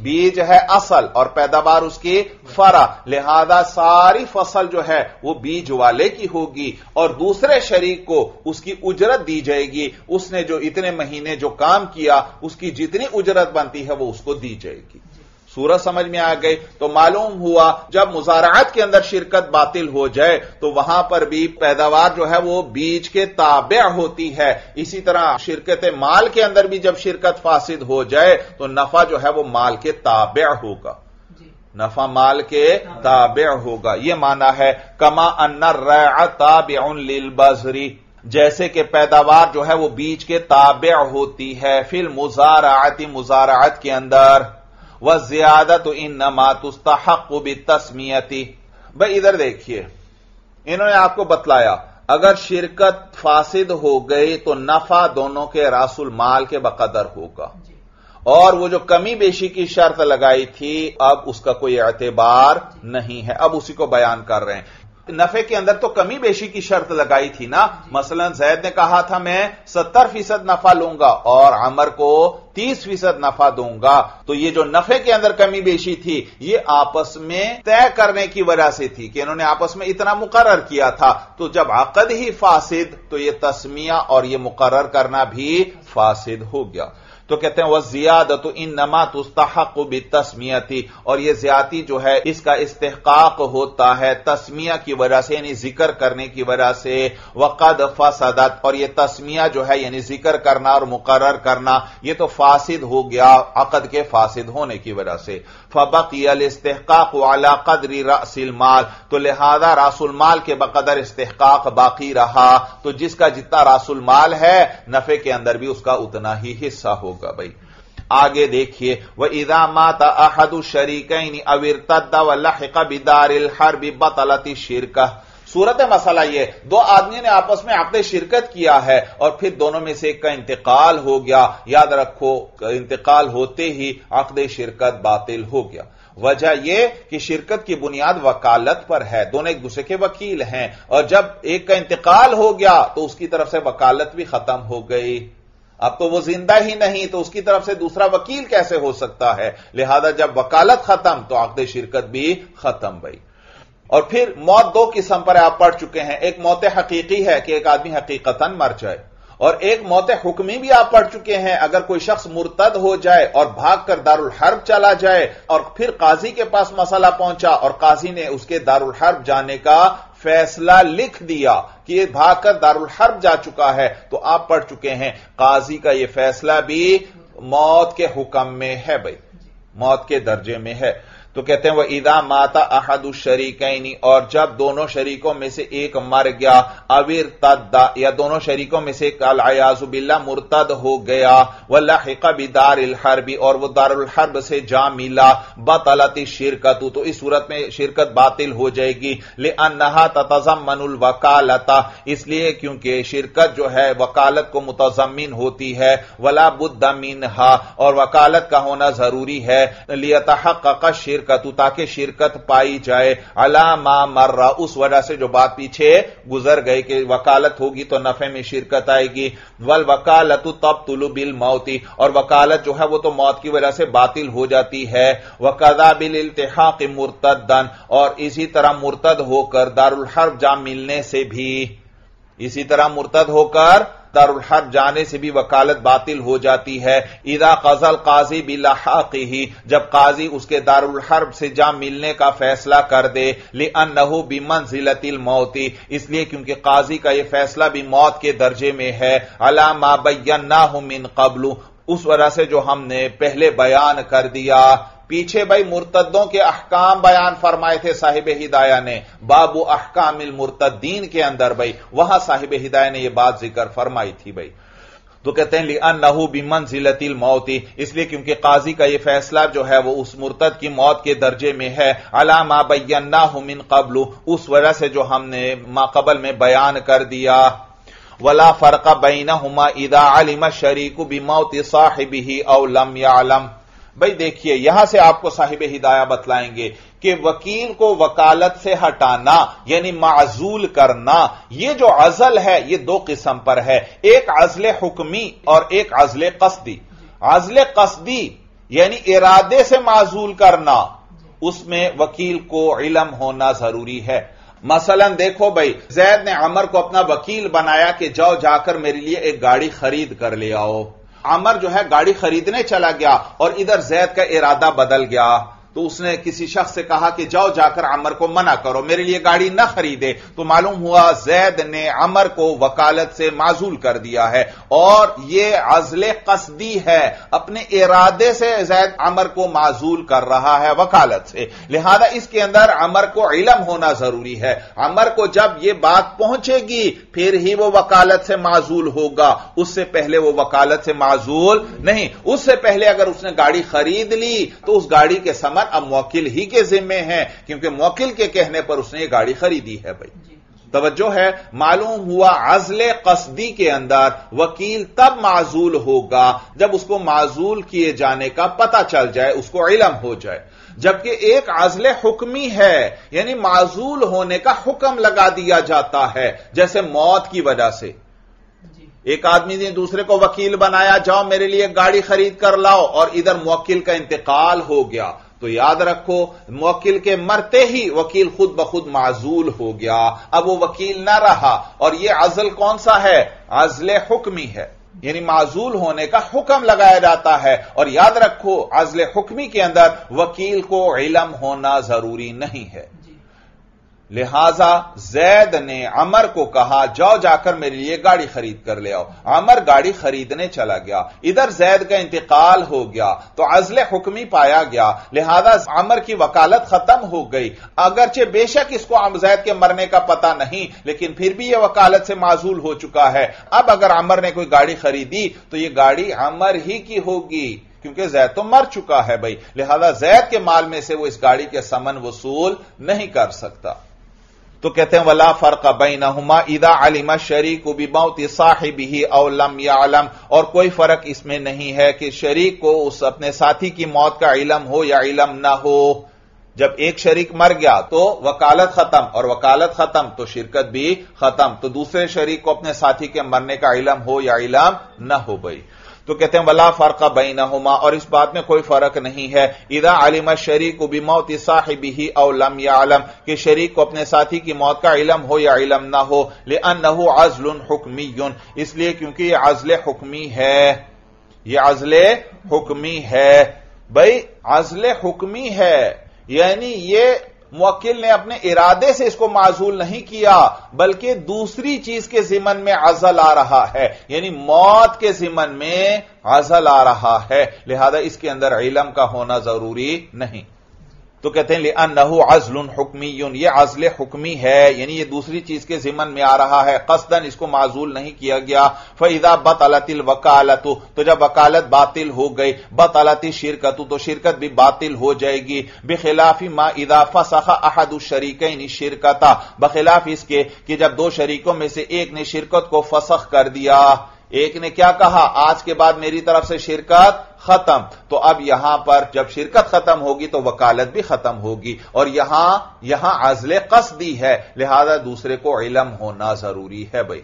बीज है असल और पैदावार उसकी फरा, लिहाजा सारी फसल जो है वो बीज वाले की होगी और दूसरे शरीक को उसकी उजरत दी जाएगी। उसने जो इतने महीने जो काम किया उसकी जितनी उजरत बनती है वो उसको दी जाएगी। सूरत समझ में आ गई। तो मालूम हुआ जब मुज़ारअत के अंदर शिरकत बातिल हो जाए तो वहां पर भी पैदावार जो है वो बीज के ताबे होती है। इसी तरह शिरकत माल के अंदर भी जब शिरकत फासिद हो जाए तो नफा जो है वो माल के ताबे होगा, नफा माल के ताबे होगा। यह माना है कमा अन्नर रअ ताबिउन लिल बज़्री, जैसे कि पैदावार जो है वो बीज के ताबे होती है। फिल मुज़ारअती, मुज़ारअत के अंदर। वह ज़ियादत इन्नमा तुस्तहक़्क़ु बित्तस्मियती, भाई इधर देखिए इन्होंने आपको बतलाया अगर शिरकत फासिद हो गई तो नफा दोनों के रासुल माल के बकदर होगा और वो जो कमी बेशी की शर्त लगाई थी अब उसका कोई एतबार नहीं है। अब उसी को बयान कर रहे हैं। नफे के अंदर तो कमी बेशी की शर्त लगाई थी ना, मसलन जैद ने कहा था मैं सत्तर फीसद नफा लूंगा और अमर को तीस फीसद नफा दूंगा। तो ये जो नफे के अंदर कमी बेशी थी ये आपस में तय करने की वजह से थी कि इन्होंने आपस में इतना मुकर्रर किया था। तो जब अक़द ही फासिद तो ये तस्मिया और ये मुकर्रर करना भी फासिद हो गया। तो कहते हैं वह ज़ियादतु इन्नमा तुस्तहक़्क़ु बित्तस्मियति, और यह ज़्यादती जो है इसका इस्तिहक़ाक़ होता है तस्मिया की वजह से यानी जिक्र करने की वजह से। वक़द फ़सदत, और यह तस्मिया जो है यानी जिक्र करना और मुकर्रर करना यह तो फासिद हो गया अक़द के फासिद होने की वजह से। फ़बक़ियल इस्तिहक़ाक़ु अला क़द्रि रअसिल माल, तो लिहाजा रासुल माल के बक़दर इस्तिहक़ाक़ बाकी रहा। तो जिसका जितना रासुल माल है नफे के अंदर भी उसका उतना ही हिस्सा होगा भाई। आगे देखिए वह इदा माता अहदु शरीकैन अव इर्तद्दा वलहिक बिदारिल हर्ब बतलति शिरका। सूरत मसला यह दो आदमियों ने आपस में आक़्दे शिरकत किया है और फिर दोनों में से एक का इंतकाल हो गया। याद रखो इंतकाल होते ही आक़्दे शिरकत बातिल हो गया। वजह यह कि शिरकत की बुनियाद वकालत पर है, दोनों एक दूसरे के वकील हैं और जब एक का इंतकाल हो गया तो उसकी तरफ से वकालत भी खत्म हो गई। अब तो वो जिंदा ही नहीं तो उसकी तरफ से दूसरा वकील कैसे हो सकता है। लिहाजा जब वकालत खत्म तो आक़्दे शिरकत भी खत्म भाई। और फिर मौत दो किस्म पर आप पढ़ चुके हैं, एक मौत हकीकी है कि एक आदमी हकीकतन मर जाए और एक मौत हुक्मी भी आप पढ़ चुके हैं अगर कोई शख्स मुर्तद हो जाए और भागकर दारुल हर्ब चला जाए और फिर काजी के पास मसला पहुंचा और काजी ने उसके दारुल हर्ब जाने का फैसला लिख दिया कि यह भागकर दारुल हर्ब जा चुका है, तो आप पढ़ चुके हैं काजी का यह फैसला भी मौत के हुक्म में है भाई, मौत के दर्जे में है। तो कहते हैं वह इदा माता अहदु शरीकैनी, और जब दोनों शरीकों में से एक मर गया, अविर तद्दा, या दोनों शरीकों में से एक अल-अयाज़ुबिल्ला मुर्तद हो गया, वल्लाहिक बिदारिल हर्बी, और वह दारुल हर्ब से जा मिला, बतलती शिरकतु, तो इस सूरत में शिरकत बातिल हो जाएगी, लिअन्नहा ततज़म्मनुल वकालता, इसलिए क्योंकि शिरकत जो है वकालत को मुतज़म्मिन होती है, वला बुद्दा मिनहा, और वकालत का होना जरूरी है, लियतहक्कक शिरकत, ताकि शिरकत पाई जाए, अलामा मर्रा, उस वजह से जो बात पीछे गुजर गई कि वकालत होगी तो नफे में शिरकत आएगी, वल वकालतु तब्तुलु बिल मौती, और वकालत जो है वो तो मौत की वजह से बातिल हो जाती है, वकदा बिल इल्तिहाक मुर्तदन, और इसी तरह मुर्तद होकर दारुल हर्ब जा मिलने से भी, इसी तरह मुर्तद होकर दारुल हर्ब जाने से भी वकालत बातिल हो जाती है। इदा कज़ल काजी बिलहाक़िही, जब काजी उसके दारुल हर्ब से जा मिलने का फैसला कर दे, लिअन्नहु बिमंज़िलतिल मौती, इसलिए क्योंकि काजी का यह फैसला भी मौत के दर्जे में है, अला मा बय्यन्नाहु मिन क़ब्लु, उस वजह से जो हमने पहले बयान कर दिया। पीछे भाई मुर्तदों के अहकाम बयान फरमाए थे साहिब हिदाया ने, बाबू अहकामिल मुर्तदीन के अंदर भाई वहां साहिब हिदाया ने यह बात जिक्र फरमाई थी भाई। तो कहते हैं लिअन्नहु बिमंज़िलतिल मौती, इसलिए क्योंकि काजी का यह फैसला जो है वो उस मुर्तद की मौत के दर्जे में है, अला मा बय्यन्नाहु मिन क़ब्लु, उस वजह से जो हमने माकबल में बयान कर दिया। वला फर्क़ बैनहुमा इदा अलिम शरीकु बिमौति साहिबिही औ लम यालम, भाई देखिए यहां से आपको साहिब हिदाया बतलाएंगे कि वकील को वकालत से हटाना यानी माजूल करना, यह जो अजल है यह दो किस्म पर है, एक अजल हुक्मी और एक अजल कसदी। अजल कसदी यानी इरादे से माजूल करना, उसमें वकील को इलम होना जरूरी है। मसलन देखो भाई, जैद ने अमर को अपना वकील बनाया कि जाओ जाकर मेरे लिए एक गाड़ी खरीद कर ले आओ। अमर जो है गाड़ी खरीदने चला गया और इधर जैद का इरादा बदल गया, तो उसने किसी शख्स से कहा कि जाओ जाकर अमर को मना करो, मेरे लिए गाड़ी ना खरीदे। तो मालूम हुआ जैद ने अमर को वकालत से माजूल कर दिया है, और यह अज़ले कसदी है, अपने इरादे से जैद अमर को माजूल कर रहा है वकालत से। लिहाजा इसके अंदर अमर को इलम होना जरूरी है। अमर को जब यह बात पहुंचेगी फिर ही वो वकालत से माजूल होगा, उससे पहले वो वकालत से माजूल नहीं। उससे पहले अगर उसने गाड़ी खरीद ली तो उस गाड़ी के समय अब मुवक्किल ही के जिम्मे है, क्योंकि मुवक्किल के कहने पर उसने यह गाड़ी खरीदी है। भाई तवज्जो है, मालूम हुआ अज़ले कसदी के अंदर वकील तब माजूल होगा जब उसको माजूल किए जाने का पता चल जाए, उसको इलम हो जाए। जबकि एक अज़ले हुक्मी है यानी माजूल होने का हुक्म लगा दिया जाता है, जैसे मौत की वजह से एक आदमी ने दूसरे को वकील बनाया, जाओ मेरे लिए गाड़ी खरीद कर लाओ, और इधर मुवक्किल का इंतकाल हो गया। तो याद रखो मुवक्किल के मरते ही वकील खुद ब खुद माजूल हो गया, अब वो वकील ना रहा। और यह अजल कौन सा है? अजले हुक्मी है, यानी माजूल होने का हुक्म लगाया जाता है। और याद रखो अजले हुक्मी के अंदर वकील को इलम होना जरूरी नहीं है। लिहाजा जैद ने अमर को कहा जाओ जाकर मेरे लिए गाड़ी खरीद कर ले आओ। अमर गाड़ी खरीदने चला गया, इधर जैद का इंतकाल हो गया, तो अज़ले हुक्मी पाया गया, लिहाजा अमर की वकालत खत्म हो गई। अगरचे बेशक इसको जैद के मरने का पता नहीं, लेकिन फिर भी यह वकालत से माजूल हो चुका है। अब अगर अमर ने कोई गाड़ी खरीदी तो यह गाड़ी अमर ही की होगी, क्योंकि जैद तो मर चुका है भाई, लिहाजा जैद के माल में से वो इस गाड़ी के समन वसूल नहीं कर सकता। तो कहते हैं वला फर्क बैनहुमा इदा अलिमा शरीकु बिमौति साहिबिही औ लम यालम, और कोई फर्क इसमें नहीं है कि शरीक को उस अपने साथी की मौत का इलम हो या इलम ना हो। जब एक शरीक मर गया तो वकालत खत्म, और वकालत खत्म तो शिरकत भी खत्म। तो दूसरे शरीक को अपने साथी के मरने का इलम हो या इलम ना हो भाई। तो कहते हैं वला फर्क बैनहुमा, और इस बात में कोई फर्क नहीं है, इदा अलिम शरीकु बिमौति साहिबिही औ लम यालम, कि शरीक को अपने साथी की मौत का इलम हो या इलम ना हो, लिअन्नहु अज़्लुन हुक्मियुन, इसलिए क्योंकि यह अज़ले हुक्मी है, यह अज़ले हुक्मी है भाई। अज़ले हुक्मी है यानी यह मुवक्किल ने अपने इरादे से इसको माजूल नहीं किया, बल्कि दूसरी चीज के जिमन में अजल आ रहा है, यानी मौत के जिमन में अजल आ रहा है, लिहाजा इसके अंदर इलम का होना जरूरी नहीं। तो कहते हैं लिअन्नहु अज़्लुन हुक्मीयुन, ये अज़्ल हुक्मी है, यानी ये दूसरी चीज के जिमन में आ रहा है, क़स्दन इसको माज़ूल नहीं किया गया। फ़इज़ा बतलतिल वकालतु, तो जब वकालत बातिल हो गई, बतलति शिरकतु, तो शिरकत भी बातिल हो जाएगी। बिखिलाफि मा इज़ा फसखा अहदु शरीकैनि शिरकता, बखिलाफ इसके कि जब दो शरीकों में से एक ने शिरकत को फसख कर दिया, एक ने क्या कहा, आज के बाद मेरी तरफ से शिरकत खत्म, तो अब यहां पर जब शिरकत खत्म होगी तो वकालत भी खत्म होगी। और यहां यहां अज़्ल क़स्दी है, लिहाजा दूसरे को इलम होना जरूरी है भाई।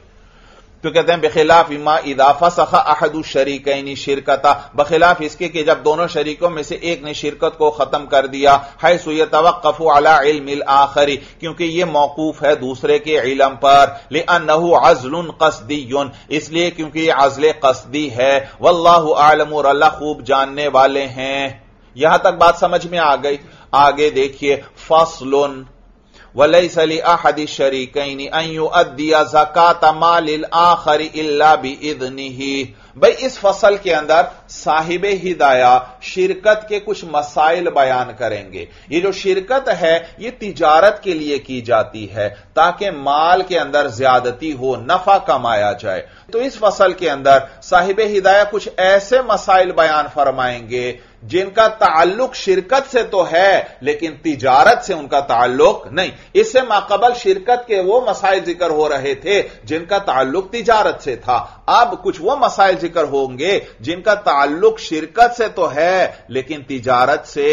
तो कहते हैं बखिलाफ इमा इदाफा सखा अहदु शरीकैनी शिरकता, बखिलाफ इसके कि जब दोनों शरीकों में से एक ने शिरकत को खत्म कर दिया। हैसु यतवक्कफु अला इल्मिल आखरी, क्योंकि ये मौकूफ है दूसरे के इलम पर। लिअन्नहु अज़्लुन क़स्दियुन, इसलिए क्योंकि ये अज़्ल क़स्दी है। वल्लाहु आलम, और अल्लाह खूब जानने वाले हैं। यहां तक बात समझ में आ गई। आगे देखिए, फसलुन वलैसा लिअहदि शरीकैनि अन युअद्दिया ज़कात मालिल आखिर इल्ला बिइज़्निही। भाई इस फसल के अंदर साहिबे हिदाया शिरकत के कुछ मसाइल बयान करेंगे। ये जो शिरकत है ये तिजारत के लिए की जाती है ताकि माल के अंदर ज्यादती हो, नफा कमाया जाए। तो इस फसल के अंदर साहिबे हिदाया कुछ ऐसे मसाइल बयान फरमाएंगे जिनका ताल्लुक शिरकत से तो है लेकिन तिजारत से उनका ताल्लुक नहीं। इससे माकबल शिरकत के वो मसाइल जिक्र हो रहे थे जिनका ताल्लुक तिजारत से था। अब कुछ वो मसाइल जिक्र होंगे जिनका ताल्लुक शिरकत से तो है लेकिन तिजारत से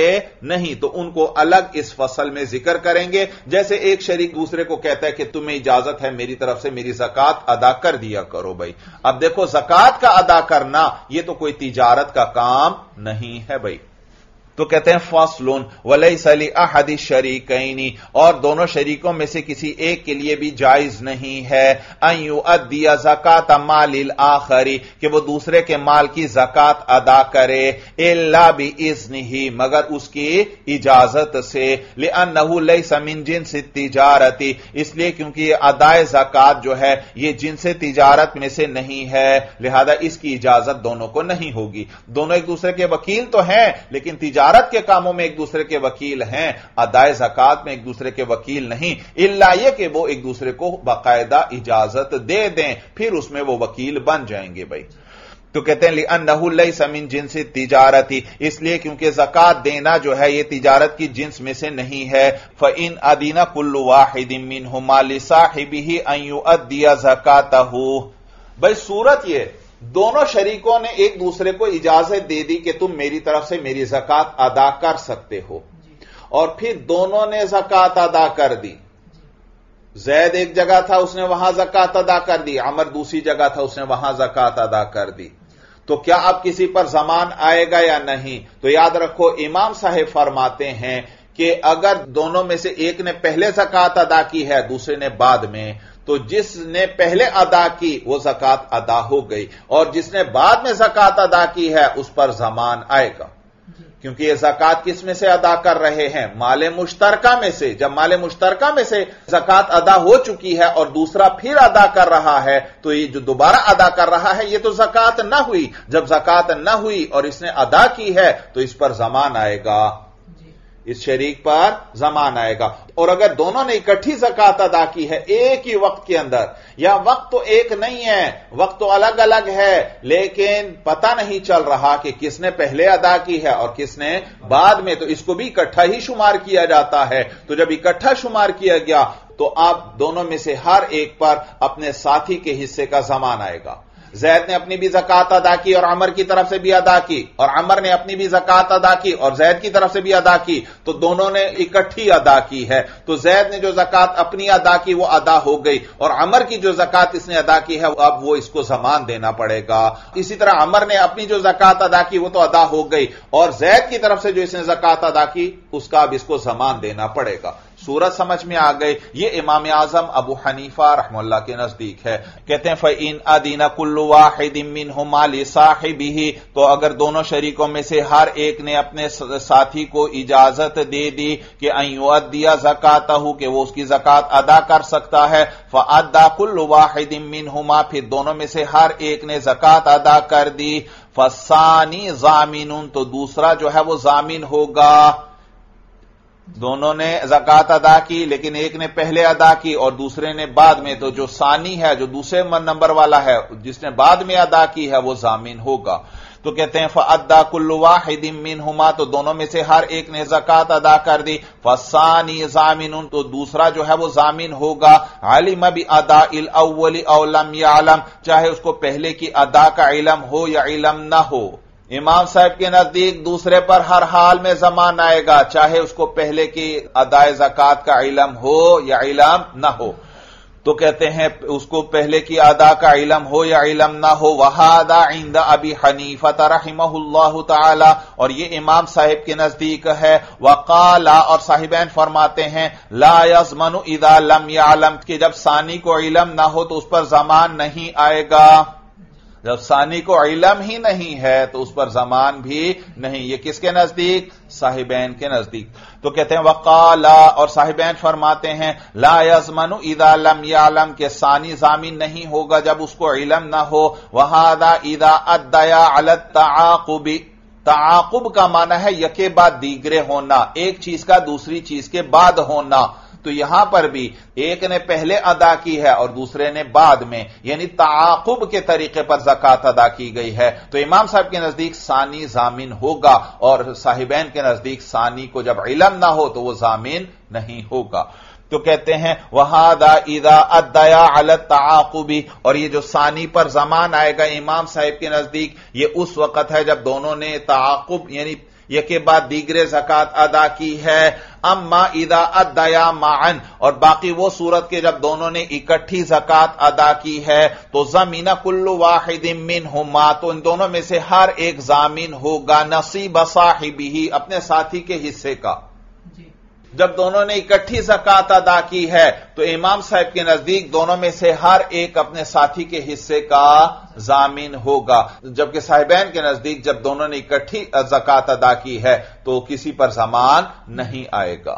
नहीं, तो उनको अलग इस फसल में जिक्र करेंगे। जैसे एक शरीक दूसरे को कहता है कि तुम्हें इजाजत है मेरी तरफ से मेरी ज़कात अदा कर दिया करो। भाई अब देखो, ज़कात का अदा करना यह तो कोई तिजारत का काम नहीं है भाई। तो कहते हैं फसलुन वलैसा लिअहदि शरीकैनि, और दोनों शरीकों में से किसी एक के लिए भी जायज नहीं है अन युअद्दिया ज़कात मालिल आखिरी, कि वो दूसरे के माल की ज़कात अदा करे, इल्ला बिइज़्निही, मगर उसकी इजाजत से। लिअन्नहु लैसा मिन जिन्स तिजारती, इसलिए क्योंकि ये अदाए ज़कात जो है ये जिन्स तिजारत में से नहीं है, लिहाजा इसकी इजाजत दोनों को नहीं होगी। दोनों एक दूसरे के वकील तो हैं लेकिन तिजारत तिजारत के कामों में एक दूसरे के वकील हैं, अदाए ज़कात में एक दूसरे के वकील नहीं, इल्ला ये कि वो एक दूसरे को बाकायदा इजाजत दे दें, फिर उसमें वो वकील बन जाएंगे भाई। तो कहते हैं लिअन्नहु लैसा मिन जिन्स तिजारती, इसलिए क्योंकि ज़कात देना जो है यह तिजारत की जिन्स में से नहीं है। फ़इन अदीना कुल्लु वाहिदिम मिनहुमा लिसाहिबिही अन युअद्दिया ज़कातहू, भाई सूरत यह दोनों शरीकों ने एक दूसरे को इजाजत दे दी कि तुम मेरी तरफ से मेरी ज़कात अदा कर सकते हो, और फिर दोनों ने ज़कात अदा कर दी। जैद एक जगह था उसने वहां ज़कात अदा कर दी, अमर दूसरी जगह था उसने वहां ज़कात अदा कर दी। तो क्या अब किसी पर जमान आएगा या नहीं? तो याद रखो इमाम साहब फरमाते हैं कि अगर दोनों में से एक ने पहले ज़कात अदा की है दूसरे ने बाद में, तो जिसने पहले अदा की वो ज़कात अदा हो गई, और जिसने बाद में ज़कात अदा की है उस पर ज़मान आएगा, क्योंकि ये ज़कात किस में से अदा कर रहे हैं? माले मुश्तरका में से। जब माले मुश्तरका में से ज़कात अदा हो चुकी है और दूसरा फिर अदा कर रहा है, तो ये जो दोबारा अदा कर रहा है ये तो ज़कात ना हुई। जब ज़कात ना हुई और इसने अदा की है तो इस पर ज़मान आएगा, इस शरीक पर ज़मान आएगा। और अगर दोनों ने इकट्ठी ज़कात अदा की है एक ही वक्त के अंदर, या वक्त तो एक नहीं है, वक्त तो अलग अलग है, लेकिन पता नहीं चल रहा कि किसने पहले अदा की है और किसने बाद में, तो इसको भी इकट्ठा ही शुमार किया जाता है। तो जब इकट्ठा शुमार किया गया तो आप दोनों में से हर एक पर अपने साथी के हिस्से का ज़मान आएगा। जैद ने अपनी भी ज़कात अदा की और अमर की तरफ से भी अदा की, और अमर ने अपनी भी ज़कात अदा की और जैद की तरफ से भी अदा की, तो दोनों ने इकट्ठी अदा की है। तो जैद ने जो ज़कात अपनी अदा की वो अदा हो गई, और अमर की जो ज़कात इसने अदा की है अब वो इसको ज़मान देना पड़ेगा। इसी तरह अमर ने अपनी जो ज़कात अदा की वो तो अदा हो गई, और जैद की तरफ से जो इसने ज़कात अदा की उसका अब इसको ज़मान देना पड़ेगा। सूरत समझ में आ गई। ये इमाम आजम अबू हनीफा रहमतुल्लाह के नजदीक है। कहते हैं फ़इन अदीना कुल्लु वाहिदिम मिनहुमा लिसाहिबिही, तो अगर दोनों शरीकों में से हर एक ने अपने साथी को इजाजत दे दी कि अन युअद्दिया ज़कातहू, कि वो उसकी ज़कात अदा कर सकता है। फ़अद्दा कुल्लु वाहिदिम मिनहुमा, फिर दोनों में से हर एक ने ज़कात अदा कर दी। फ़सानी ज़ामिनुन, तो दूसरा जो है वो ज़ामिन होगा। दोनों ने ज़कात अदा की, लेकिन एक ने पहले अदा की और दूसरे ने बाद में, तो जो सानी है, जो दूसरे नंबर वाला है, जिसने बाद में अदा की है, वो जामिन होगा। तो कहते हैं फ़अद्दा कुल्लु वाहिदिम मिनहुमा, तो दोनों में से हर एक ने ज़कात अदा कर दी। फ़स्सानी ज़ामिनुन, तो दूसरा जो है वो ज़ामिन होगा। अलिम बि अदाइल अव्वल अव लम यालम, चाहे उसको पहले की अदा का इलम हो या इलम ना हो। इमाम साहब के नजदीक दूसरे पर हर हाल में ज़मान आएगा, चाहे उसको पहले की अदाए ज़कात का इलम हो या इलम ना हो। तो कहते हैं उसको पहले की अदा का इलम हो या इलम ना हो। वहादा इंदा अबी हनीफत रहमहुल्लाहु ताला, और ये इमाम साहिब के नजदीक है। वकाला, और साहिबैन फरमाते हैं ला यज़मनु इदा लम यालम, कि जब सानी को इलम ना हो तो उस पर जमान नहीं आएगा। जब सानी को इलम ही नहीं है तो उस पर जमान भी नहीं। ये किसके नजदीक? साहिबैन के नजदीक। तो कहते हैं वकाला, और साहिबैन फरमाते हैं ला यज़मनु इदा लम यालम, के सानी जामिन नहीं होगा जब उसको इलम ना हो। वहादा इदा अद्दया अल तआक़ुब, तआक़ुब का माना है यके बाद दीगरे होना, एक चीज का दूसरी चीज के बाद होना। तो यहां पर भी एक ने पहले अदा की है और दूसरे ने बाद में, यानी ताकुब के तरीके पर ज़कात अदा की गई है। तो इमाम साहब के नजदीक सानी जामिन होगा, और साहिबैन के नजदीक सानी को जब इलम ना हो तो वह जामिन नहीं होगा। तो कहते हैं वहादा इदा अद्दया अल ताकुबी, और ये जो सानी पर जमान आएगा इमाम साहब के नजदीक, ये उस वक्त है जब दोनों ने ताकुब यानी यके बाद दीगरे ज़कात अदा की है। अम्मा इदा अदया मान, और बाकी वो सूरत के जब दोनों ने इकट्ठी ज़कात अदा की है तो ज़मीना कुल्लु वाहिदिम मिनहुमा, तो इन दोनों में से हर एक ज़ामीन होगा नसीब साहिबिही, अपने साथी के हिस्से का। जब दोनों ने इकट्ठी ज़कात अदा की है तो इमाम साहब के नजदीक दोनों में से हर एक अपने साथी के हिस्से का जामिन होगा, जबकि साहिबैन के नजदीक जब दोनों ने इकट्ठी ज़कात अदा की है तो किसी पर जमान नहीं आएगा।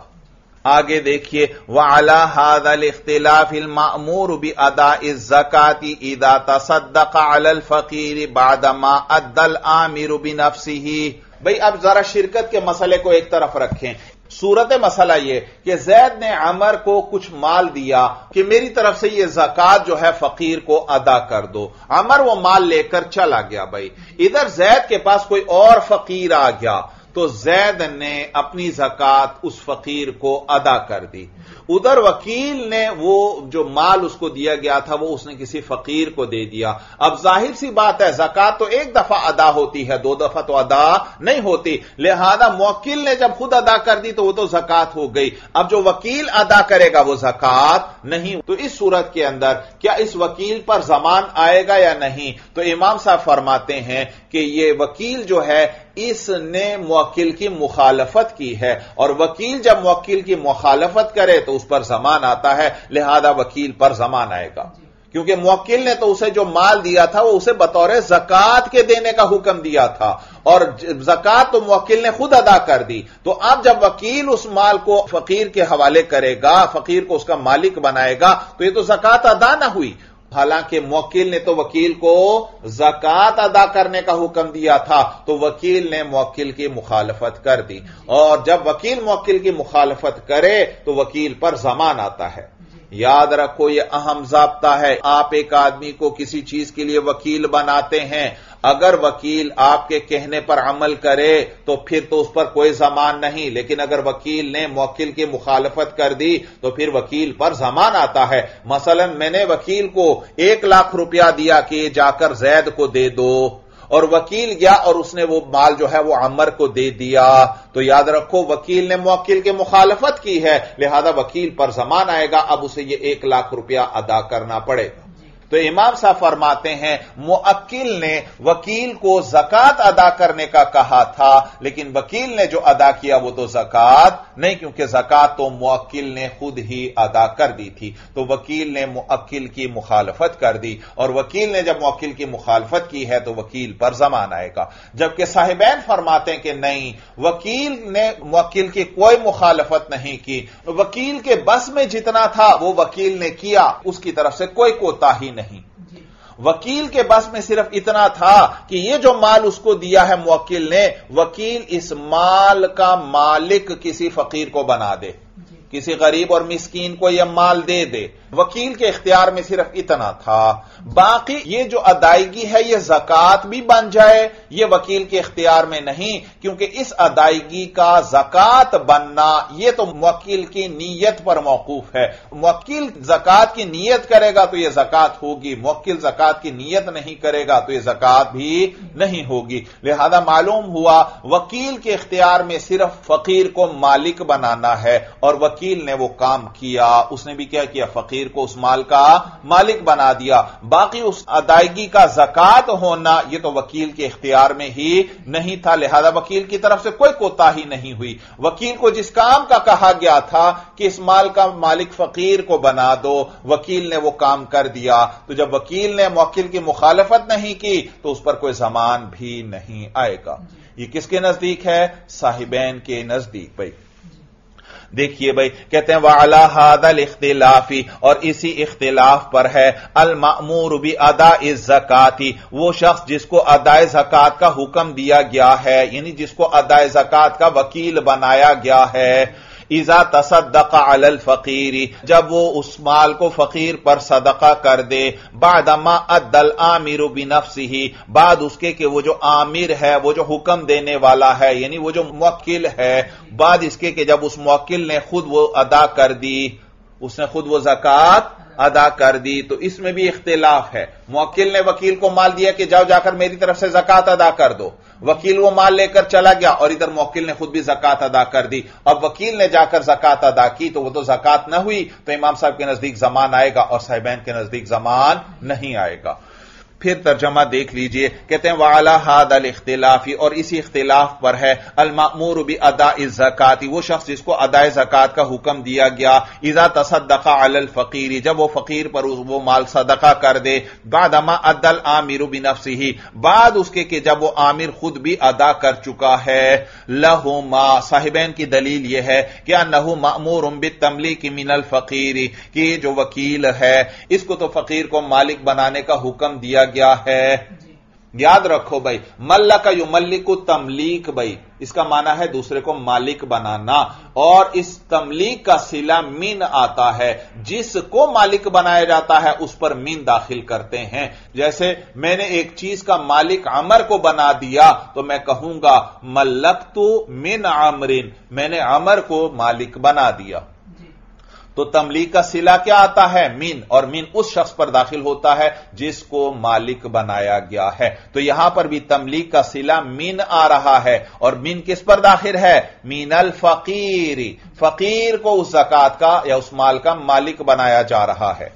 आगे देखिए वअला हादल इख्तिलाफिल मामूर बि अदाइ ज़काति इदा तसद्दक़ अलल फ़क़ीर बादमा अद्दल आमिरु बि नफ्सिही। भाई अब जरा शिरकत के मसले को एक तरफ रखें। सूरत मसला यह कि जैद ने अमर को कुछ माल दिया कि मेरी तरफ से यह ज़कात जो है फकीर को अदा कर दो। अमर वो माल लेकर चला गया। भाई इधर जैद के पास कोई और फकीर आ गया तो जैद ने अपनी ज़कात उस फकीर को अदा कर दी। उधर वकील ने वो जो माल उसको दिया गया था वो उसने किसी फकीर को दे दिया। अब जाहिर सी बात है ज़कात तो एक दफा अदा होती है, दो दफा तो अदा नहीं होती, लिहाजा मुवक्किल ने जब खुद अदा कर दी तो वो तो ज़कात हो गई। अब जो वकील अदा करेगा वो ज़कात नहीं। तो इस सूरत के अंदर क्या इस वकील पर जमान आएगा या नहीं? तो इमाम साहब फरमाते हैं कि ये वकील जो है इसने मुवक्किल की मुखालफत की है, और वकील जब मुवक्किल की मुखालफत करे तो उस पर जमान आता है, लिहाजा वकील पर जमान आएगा, क्योंकि मुवक्किल ने तो उसे जो माल दिया था वो उसे बतौर ज़कात के देने का हुक्म दिया था, और ज़कात तो मुवक्किल ने खुद अदा कर दी। तो अब जब वकील उस माल को फकीर के हवाले करेगा, फकीर को उसका मालिक बनाएगा, तो ये तो ज़कात अदा ना हुई। हालांकि मुवक्किल ने तो वकील को ज़कात अदा करने का हुक्म दिया था, तो वकील ने मुवक्किल की मुखालफत कर दी, और जब वकील मुवक्किल की मुखालफत करे तो वकील पर जमान आता है। याद रखो यह अहम ज़ाब्ता है। आप एक आदमी को किसी चीज के लिए वकील बनाते हैं, अगर वकील आपके कहने पर अमल करे तो फिर तो उस पर कोई जमान नहीं, लेकिन अगर वकील ने मुवक्किल की मुखालफत कर दी तो फिर वकील पर जमान आता है। मसलन मैंने वकील को एक लाख रुपया दिया कि जाकर जैद को दे दो, और वकील गया और उसने वो माल जो है वो अमर को दे दिया, तो याद रखो वकील ने मुवक्किल की मुखालफत की है, लिहाजा वकील पर जमान आएगा। अब उसे ये एक लाख रुपया अदा करना पड़ेगा। तो इमाम साहब फरमाते हैं मुअक्किल ने वकील को ज़कात अदा करने का कहा था, लेकिन वकील ने जो अदा किया वो तो ज़कात नहीं, क्योंकि ज़कात तो मुअक्किल ने खुद ही अदा कर दी थी। तो वकील ने मुअक्किल की मुखालफत कर दी, और वकील ने जब मुअक्किल की मुखालफत की है तो वकील पर जमान आएगा। जबकि साहिबैन फरमाते हैं कि नहीं, वकील ने मुअक्किल की कोई मुखालफत नहीं की, वकील के बस में जितना था वो वकील ने किया, उसकी तरफ से कोई कोताही नहीं। वकील के बस में सिर्फ इतना था कि यह जो माल उसको दिया है मुवक्किल ने, वकील इस माल का मालिक किसी फकीर को बना दे, किसी गरीब और मिस्कीन को यह माल दे दे, वकील के इख्तियार में सिर्फ इतना था। बाकी ये जो अदायगी है यह ज़कात भी बन जाए यह वकील के इख्तियार में नहीं, क्योंकि इस अदायगी का ज़कात बनना यह तो वकील की नीयत पर मौकूफ है। वकील ज़कात की नीयत करेगा तो यह ज़कात होगी, वकील ज़कात की नीयत नहीं करेगा तो यह ज़कात भी नहीं होगी। लिहाजा मालूम हुआ वकील के इख्तियार में सिर्फ फकीर को मालिक बनाना है, और वकील ने वो काम किया, उसने भी क्या किया, फकीर को उस माल का मालिक बना दिया। बाकी उस अदायगी का ज़कात होना यह तो वकील के इख्तियार में ही नहीं था, लिहाजा वकील की तरफ से कोई कोताही नहीं हुई। वकील को जिस काम का कहा गया था कि इस माल का मालिक फकीर को बना दो, वकील ने वो काम कर दिया, तो जब वकील ने मुवक्किल की मुखालफत नहीं की तो उस पर कोई जमान भी नहीं आएगा। ये किसके नजदीक है? साहिबैन के नजदीक। भाई देखिए भाई कहते हैं वाला हादल इख्तिलाफी, और इसी इख्तिलाफ पर है अल मामूर भी अदा इस ज़काती, वो शख्स जिसको अदाए ज़कात का हुक्म दिया गया है, यानी जिसको अदाए ज़कात का वकील बनाया गया है। इज़ा तसद्दक़ अलल फ़क़ीरी, जब वो उस माल को फकीर पर सदका कर दे, बादमा अद्दल आमिरु बिनफ्सिही, बाद उसके कि वो जो आमिर है, वो जो हुक्म देने वाला है, यानी वो जो मुवक्किल है, बाद इसके कि जब उस मुवक्किल ने खुद वो अदा कर दी, उसने खुद वो ज़कात अदा कर दी, तो इसमें भी इख्तिलाफ है। मुवक्किल ने वकील को माल दिया कि जाओ जाकर मेरी तरफ से ज़कात अदा कर दो, वकील वो माल लेकर चला गया और इधर मुवक्किल ने खुद भी ज़कात अदा कर दी। अब वकील ने जाकर ज़कात अदा की तो वो तो ज़कात न हुई, तो इमाम साहब के नजदीक जमान आएगा और साहिबैन के नजदीक जमान नहीं आएगा। फिर तर्जमा देख लीजिए, कहते हैं वाला हादल इख्तिलाफी, और इसी इख्तिलाफ पर है अल मामूर बि अदा इस ज़काती, वो शख्स जिसको अदाए ज़कात का हुक्म दिया गया। इज़ा तसद्दक़ अलल फ़क़ीरी, जब वो फकीर पर वो माल सदका कर दे, बादमा अद्दल आमिरु बिनफ्सिही, बाद उसके कि जब वो आमिर खुद भी अदा कर चुका है। लहुमा, साहिबैन की दलील यह है कि अन्नहु मामूरुम बित्तमलीकी मिनल फ़क़ीरी, कि जो वकील है इसको तो फकीर को मालिक बनाने का हुक्म दिया गया है। याद रखो भाई मल्लका युमल्लिकु तमलीक, भाई इसका माना है दूसरे को मालिक बनाना, और इस तमलीक का सिला मीन आता है, जिसको मालिक बनाया जाता है उस पर मीन दाखिल करते हैं। जैसे मैंने एक चीज का मालिक अमर को बना दिया तो मैं कहूंगा मल्लकतु मिन अमरिन, मैंने अमर को मालिक बना दिया, तो तमलीक का सिला क्या आता है? मीन, और मीन उस शख्स पर दाखिल होता है जिसको मालिक बनाया गया है। तो यहां पर भी तमलीक का सिला मीन आ रहा है, और मीन किस पर दाखिल है? मीनल फकीरी, फकीर को उस ज़कात का या उस माल का मालिक बनाया जा रहा है।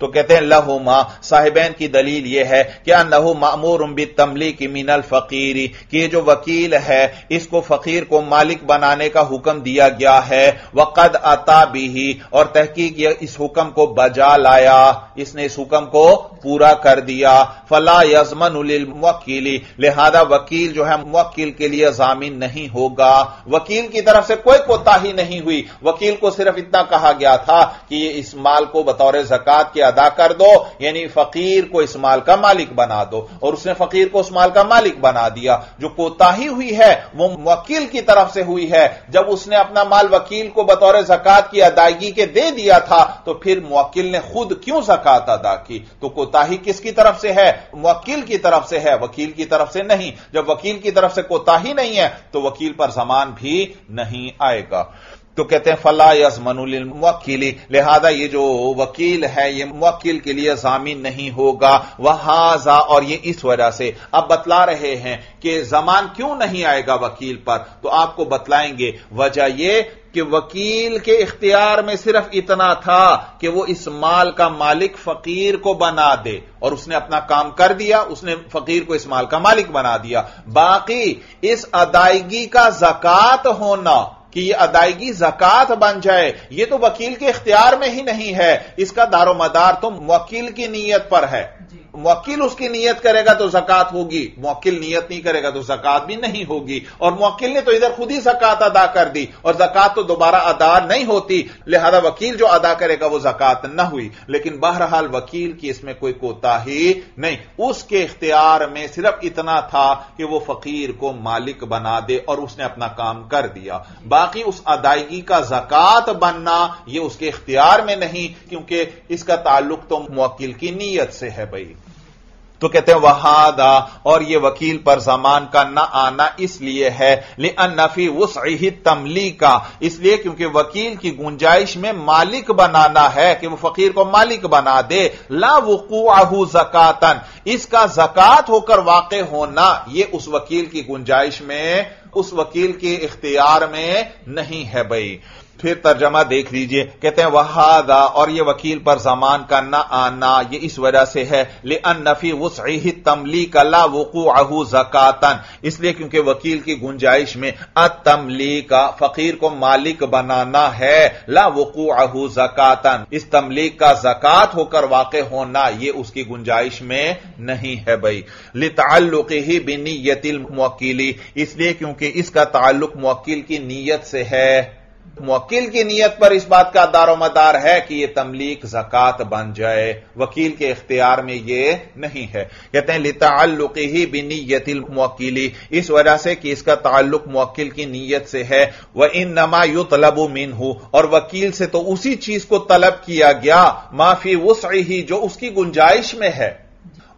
तो कहते हैं लहुमा, साहिबैन की दलील यह है कि अन्नहु मामूरुम बित्तमलीकी मिनल फ़क़ीरी, कि जो वकील है इसको फकीर को मालिक बनाने का हुक्म दिया गया है। वक़द अता बिही, और तहकीक यह इस हुक्म को बजा लाया, इसने इस हुक्म को पूरा कर दिया। फला यज़मनु लिल मुवक्किली, लिहाजा वकील जो है मुवक्किल के लिए ज़ामिन नहीं होगा। वकील की तरफ से कोई कोताही नहीं हुई, वकील को सिर्फ इतना कहा गया था कि इस माल को बतौर ज़कात के अदा कर दो, यानी फकीर को इस माल का मालिक बना दो, और उसने फकीर को उस माल का मालिक बना दिया। जो कोताही हुई है वो वकील की तरफ से हुई है, जब उसने अपना माल वकील को बतौर ज़कात की अदायगी के दे दिया था तो फिर मुवक्किल ने खुद क्यों ज़कात अदा की? तो कोताही किसकी तरफ से है? मुवक्किल की तरफ से है, वकील की तरफ से नहीं। जब वकील की तरफ से कोताही नहीं है तो वकील पर ज़मान भी नहीं आएगा। तो कहते हैं फला यज़मनु लिल मुवक्किली, लिहाजा ये जो वकील है ये मुवक्किल के लिए ज़ामिन नहीं होगा। वहाज़ा, और ये इस वजह से अब बतला रहे हैं कि ज़मान क्यों नहीं आएगा वकील पर, तो आपको बतलाएंगे। वजह ये कि वकील के इख्तियार में सिर्फ इतना था कि वो इस माल का मालिक फकीर को बना दे, और उसने अपना काम कर दिया, उसने फकीर को इस माल का मालिक बना दिया। बाकी इस अदायगी का ज़कात होना कि यह अदायगी ज़कात बन जाए, यह तो वकील के इख्तियार में ही नहीं है, इसका दारोमदार तो मुवक्किल की नीयत पर है। मुअक्किल उसकी नियत करेगा तो ज़कात होगी, मुअक्किल नियत नहीं करेगा तो ज़कात भी नहीं होगी। और मुअक्किल ने तो इधर खुद ही ज़कात अदा कर दी और ज़कात तो दोबारा अदा नहीं होती, लिहाजा वकील जो अदा करेगा वो ज़कात न हुई। लेकिन बहरहाल वकील की इसमें कोई कोताही नहीं, उसके इख्तियार में सिर्फ इतना था कि वो फकीर को मालिक बना दे और उसने अपना काम कर दिया। बाकी उस अदायगी का ज़कात बनना यह उसके इख्तियार में नहीं, क्योंकि इसका ताल्लुक तो मुअक्किल की नीयत से है। भाई तो कहते हैं वहादा, और यह वकील पर जमान का न आना इसलिए है लिअन्न फी वुस्इही तमलीका, इसलिए क्योंकि वकील की गुंजाइश में मालिक बनाना है कि वह फकीर को मालिक बना दे। ला वुकूअहु ज़कातन, इसका ज़कात होकर वाक़े होना यह उस वकील की गुंजाइश में, उस वकील के इख्तियार में नहीं है। भाई फिर तर्जमा देख लीजिए, कहते हैं वहादा, और यह वकील पर जमान का न आना यह इस वजह से है लिअन्न फी वुस्इही तमलीक ला वुकूअहु ज़कातन, इसलिए क्योंकि वकील की गुंजाइश में अतमलीक फकीर को मालिक बनाना है, ला वुकूअहु ज़कातन, इस तमलीक का ज़कात होकर वाक़े होना यह उसकी गुंजाइश में नहीं है। भाई लितअल्लुक़िही बिनियतिल मुअक्किली, इसलिए क्योंकि इसका ताल्लुक मुअक्किल की नीयत से है। मुअक्किल की नीयत पर इस बात का दारोमदार है कि यह तमलीक ज़कात बन जाए, वकील के इख्तियार में यह नहीं है। कहते हैं लितअल्लुक़िही बिनियतिल मुअक्किली, इस वजह से कि इसका ताल्लुक मुअक्किल की नीयत से है। व इन्नमा युतलबु मिन्हु, और वकील से तो उसी चीज को तलब किया गया मा फी वुस्इही, जो उसकी गुंजाइश में है।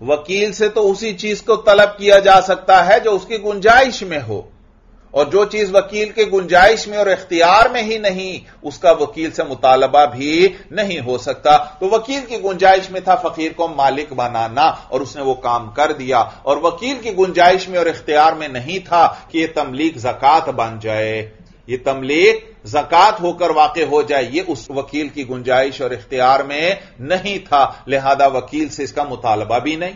वकील से तो उसी चीज को तलब किया जा सकता है जो उसकी गुंजाइश में हो, और जो चीज वकील के गुंजाइश में और इख्तियार में ही नहीं, उसका वकील से मुतालबा भी नहीं हो सकता। तो वकील की गुंजाइश में था फकीर को मालिक बनाना और उसने वो काम कर दिया, और वकील की गुंजाइश में और इख्तियार में नहीं था कि यह तमलीक ज़कात बन जाए, यह तमलीक ज़कात होकर वाक़े हो जाए, यह उस वकील की गुंजाइश और इख्तियार में नहीं था। लिहाजा वकील से इसका मुतालबा भी नहीं।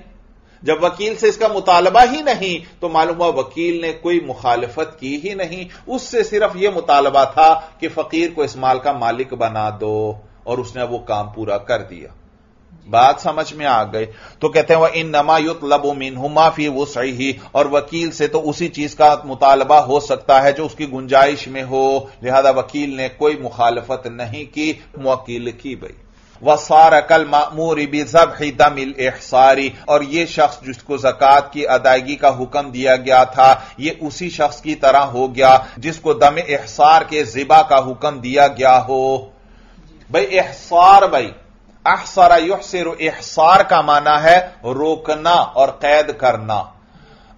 जब वकील से इसका मुतालबा ही नहीं तो मालूम हुआ वकील ने कोई मुखालफत की ही नहीं, उससे सिर्फ यह मुतालबा था कि फकीर को इस माल का मालिक बना दो, और उसने वो काम पूरा कर दिया। बात समझ में आ गई। तो कहते हैं वह इन्नमा युतलबु मिन्हु मा फी वुस्इही, और वकील से तो उसी चीज का मुतालबा हो सकता है जो उसकी गुंजाइश में हो, लिहाजा वकील ने कोई मुखालफत नहीं की, मुवक्किल की। भाई वसार कल मामूर बिज़ब्हि दमिल इहसारी, और यह शख्स जिसको ज़कात की अदायगी का हुक्म दिया गया था यह उसी शख्स की तरह हो गया जिसको दम इहसार के ज़िबा का हुक्म दिया गया हो। भाई इहसार, भाई अहसरा युहसिरु, इहसार का माना है रोकना और कैद करना।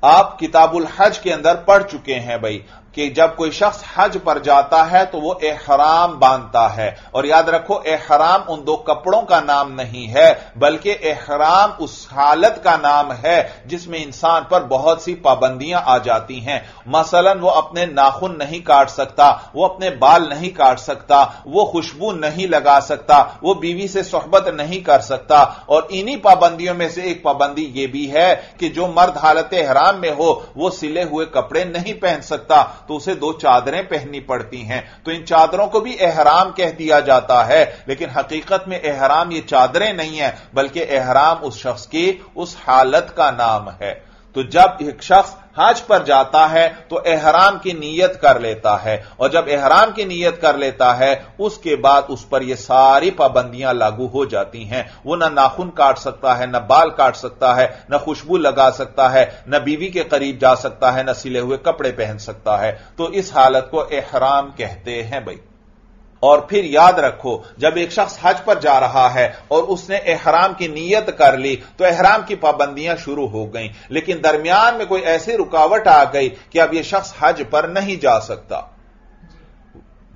आप किताबुल हज के अंदर पढ़ चुके हैं भाई कि जब कोई शख्स हज पर जाता है तो वो एहराम बांधता है, और याद रखो एहराम उन दो कपड़ों का नाम नहीं है, बल्कि एहराम उस हालत का नाम है जिसमें इंसान पर बहुत सी पाबंदियां आ जाती हैं। मसलन वो अपने नाखून नहीं काट सकता, वो अपने बाल नहीं काट सकता, वो खुशबू नहीं लगा सकता, वो बीवी से सोहबत नहीं कर सकता। और इन्हीं पाबंदियों में से एक पाबंदी यह भी है कि जो मर्द हालत एहराम में हो वो सिले हुए कपड़े नहीं पहन सकता, तो उसे दो चादरें पहननी पड़ती हैं। तो इन चादरों को भी एहराम कह दिया जाता है, लेकिन हकीकत में एहराम ये चादरें नहीं है, बल्कि एहराम उस शख्स की उस हालत का नाम है। तो जब एक शख्स हज पर जाता है तो एहराम की नीयत कर लेता है, और जब एहराम की नीयत कर लेता है उसके बाद उस पर यह सारी पाबंदियां लागू हो जाती हैं। वो ना नाखून काट सकता है, ना बाल काट सकता है, ना खुशबू लगा सकता है, ना बीवी के करीब जा सकता है, ना सिले हुए कपड़े पहन सकता है। तो इस हालत को एहराम कहते हैं भाई। और फिर याद रखो, जब एक शख्स हज पर जा रहा है और उसने एहराम की नीयत कर ली तो एहराम की पाबंदियां शुरू हो गई, लेकिन दरमियान में कोई ऐसी रुकावट आ गई कि अब यह शख्स हज पर नहीं जा सकता,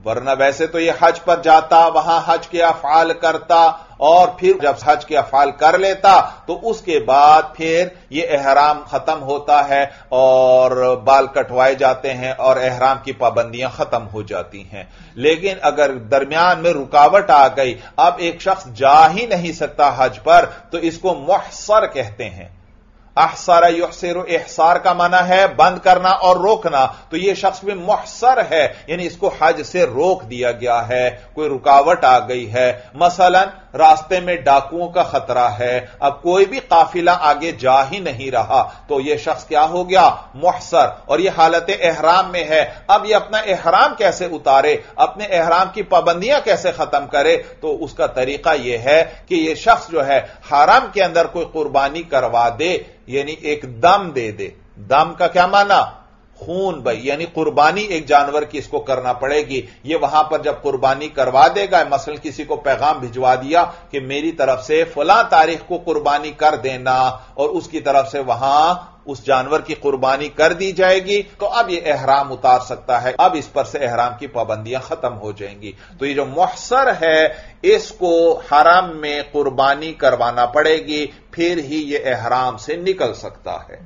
वरना वैसे तो यह हज पर जाता, वहां हज के अफआल करता, और फिर जब हज के अफआल कर लेता तो उसके बाद फिर यह एहराम खत्म होता है और बाल कटवाए जाते हैं और एहराम की पाबंदियां खत्म हो जाती हैं। लेकिन अगर दरमियान में रुकावट आ गई, अब एक शख्स जा ही नहीं सकता हज पर, तो इसको मुहसर कहते हैं। अहसारा युहसिर, इहसार का माना है बंद करना और रोकना, तो यह शख्स भी मुहसर है, यानी इसको हज से रोक दिया गया है, कोई रुकावट आ गई है। मसलन रास्ते में डाकुओं का खतरा है, अब कोई भी काफिला आगे जा ही नहीं रहा, तो यह शख्स क्या हो गया, मुहसर, और यह हालत एहराम में है। अब यह अपना एहराम कैसे उतारे, अपने एहराम की पाबंदियां कैसे खत्म करे, तो उसका तरीका यह है कि यह शख्स जो है हरम के अंदर कोई कुर्बानी करवा दे, यानी एक दम दे दे। दम का क्या माना, खून भाई, यानी कुर्बानी एक जानवर की इसको करना पड़ेगी। ये वहां पर जब कुर्बानी करवा देगा, मसलन किसी को पैगाम भिजवा दिया कि मेरी तरफ से फला तारीख को कुर्बानी कर देना, और उसकी तरफ से वहां उस जानवर की कुर्बानी कर दी जाएगी, तो अब यह एहराम उतार सकता है, अब इस पर से एहराम की पाबंदियां खत्म हो जाएंगी। तो ये जो मुहसर है इसको हराम में कुर्बानी करवाना पड़ेगी, फिर ही यह एहराम से निकल सकता है।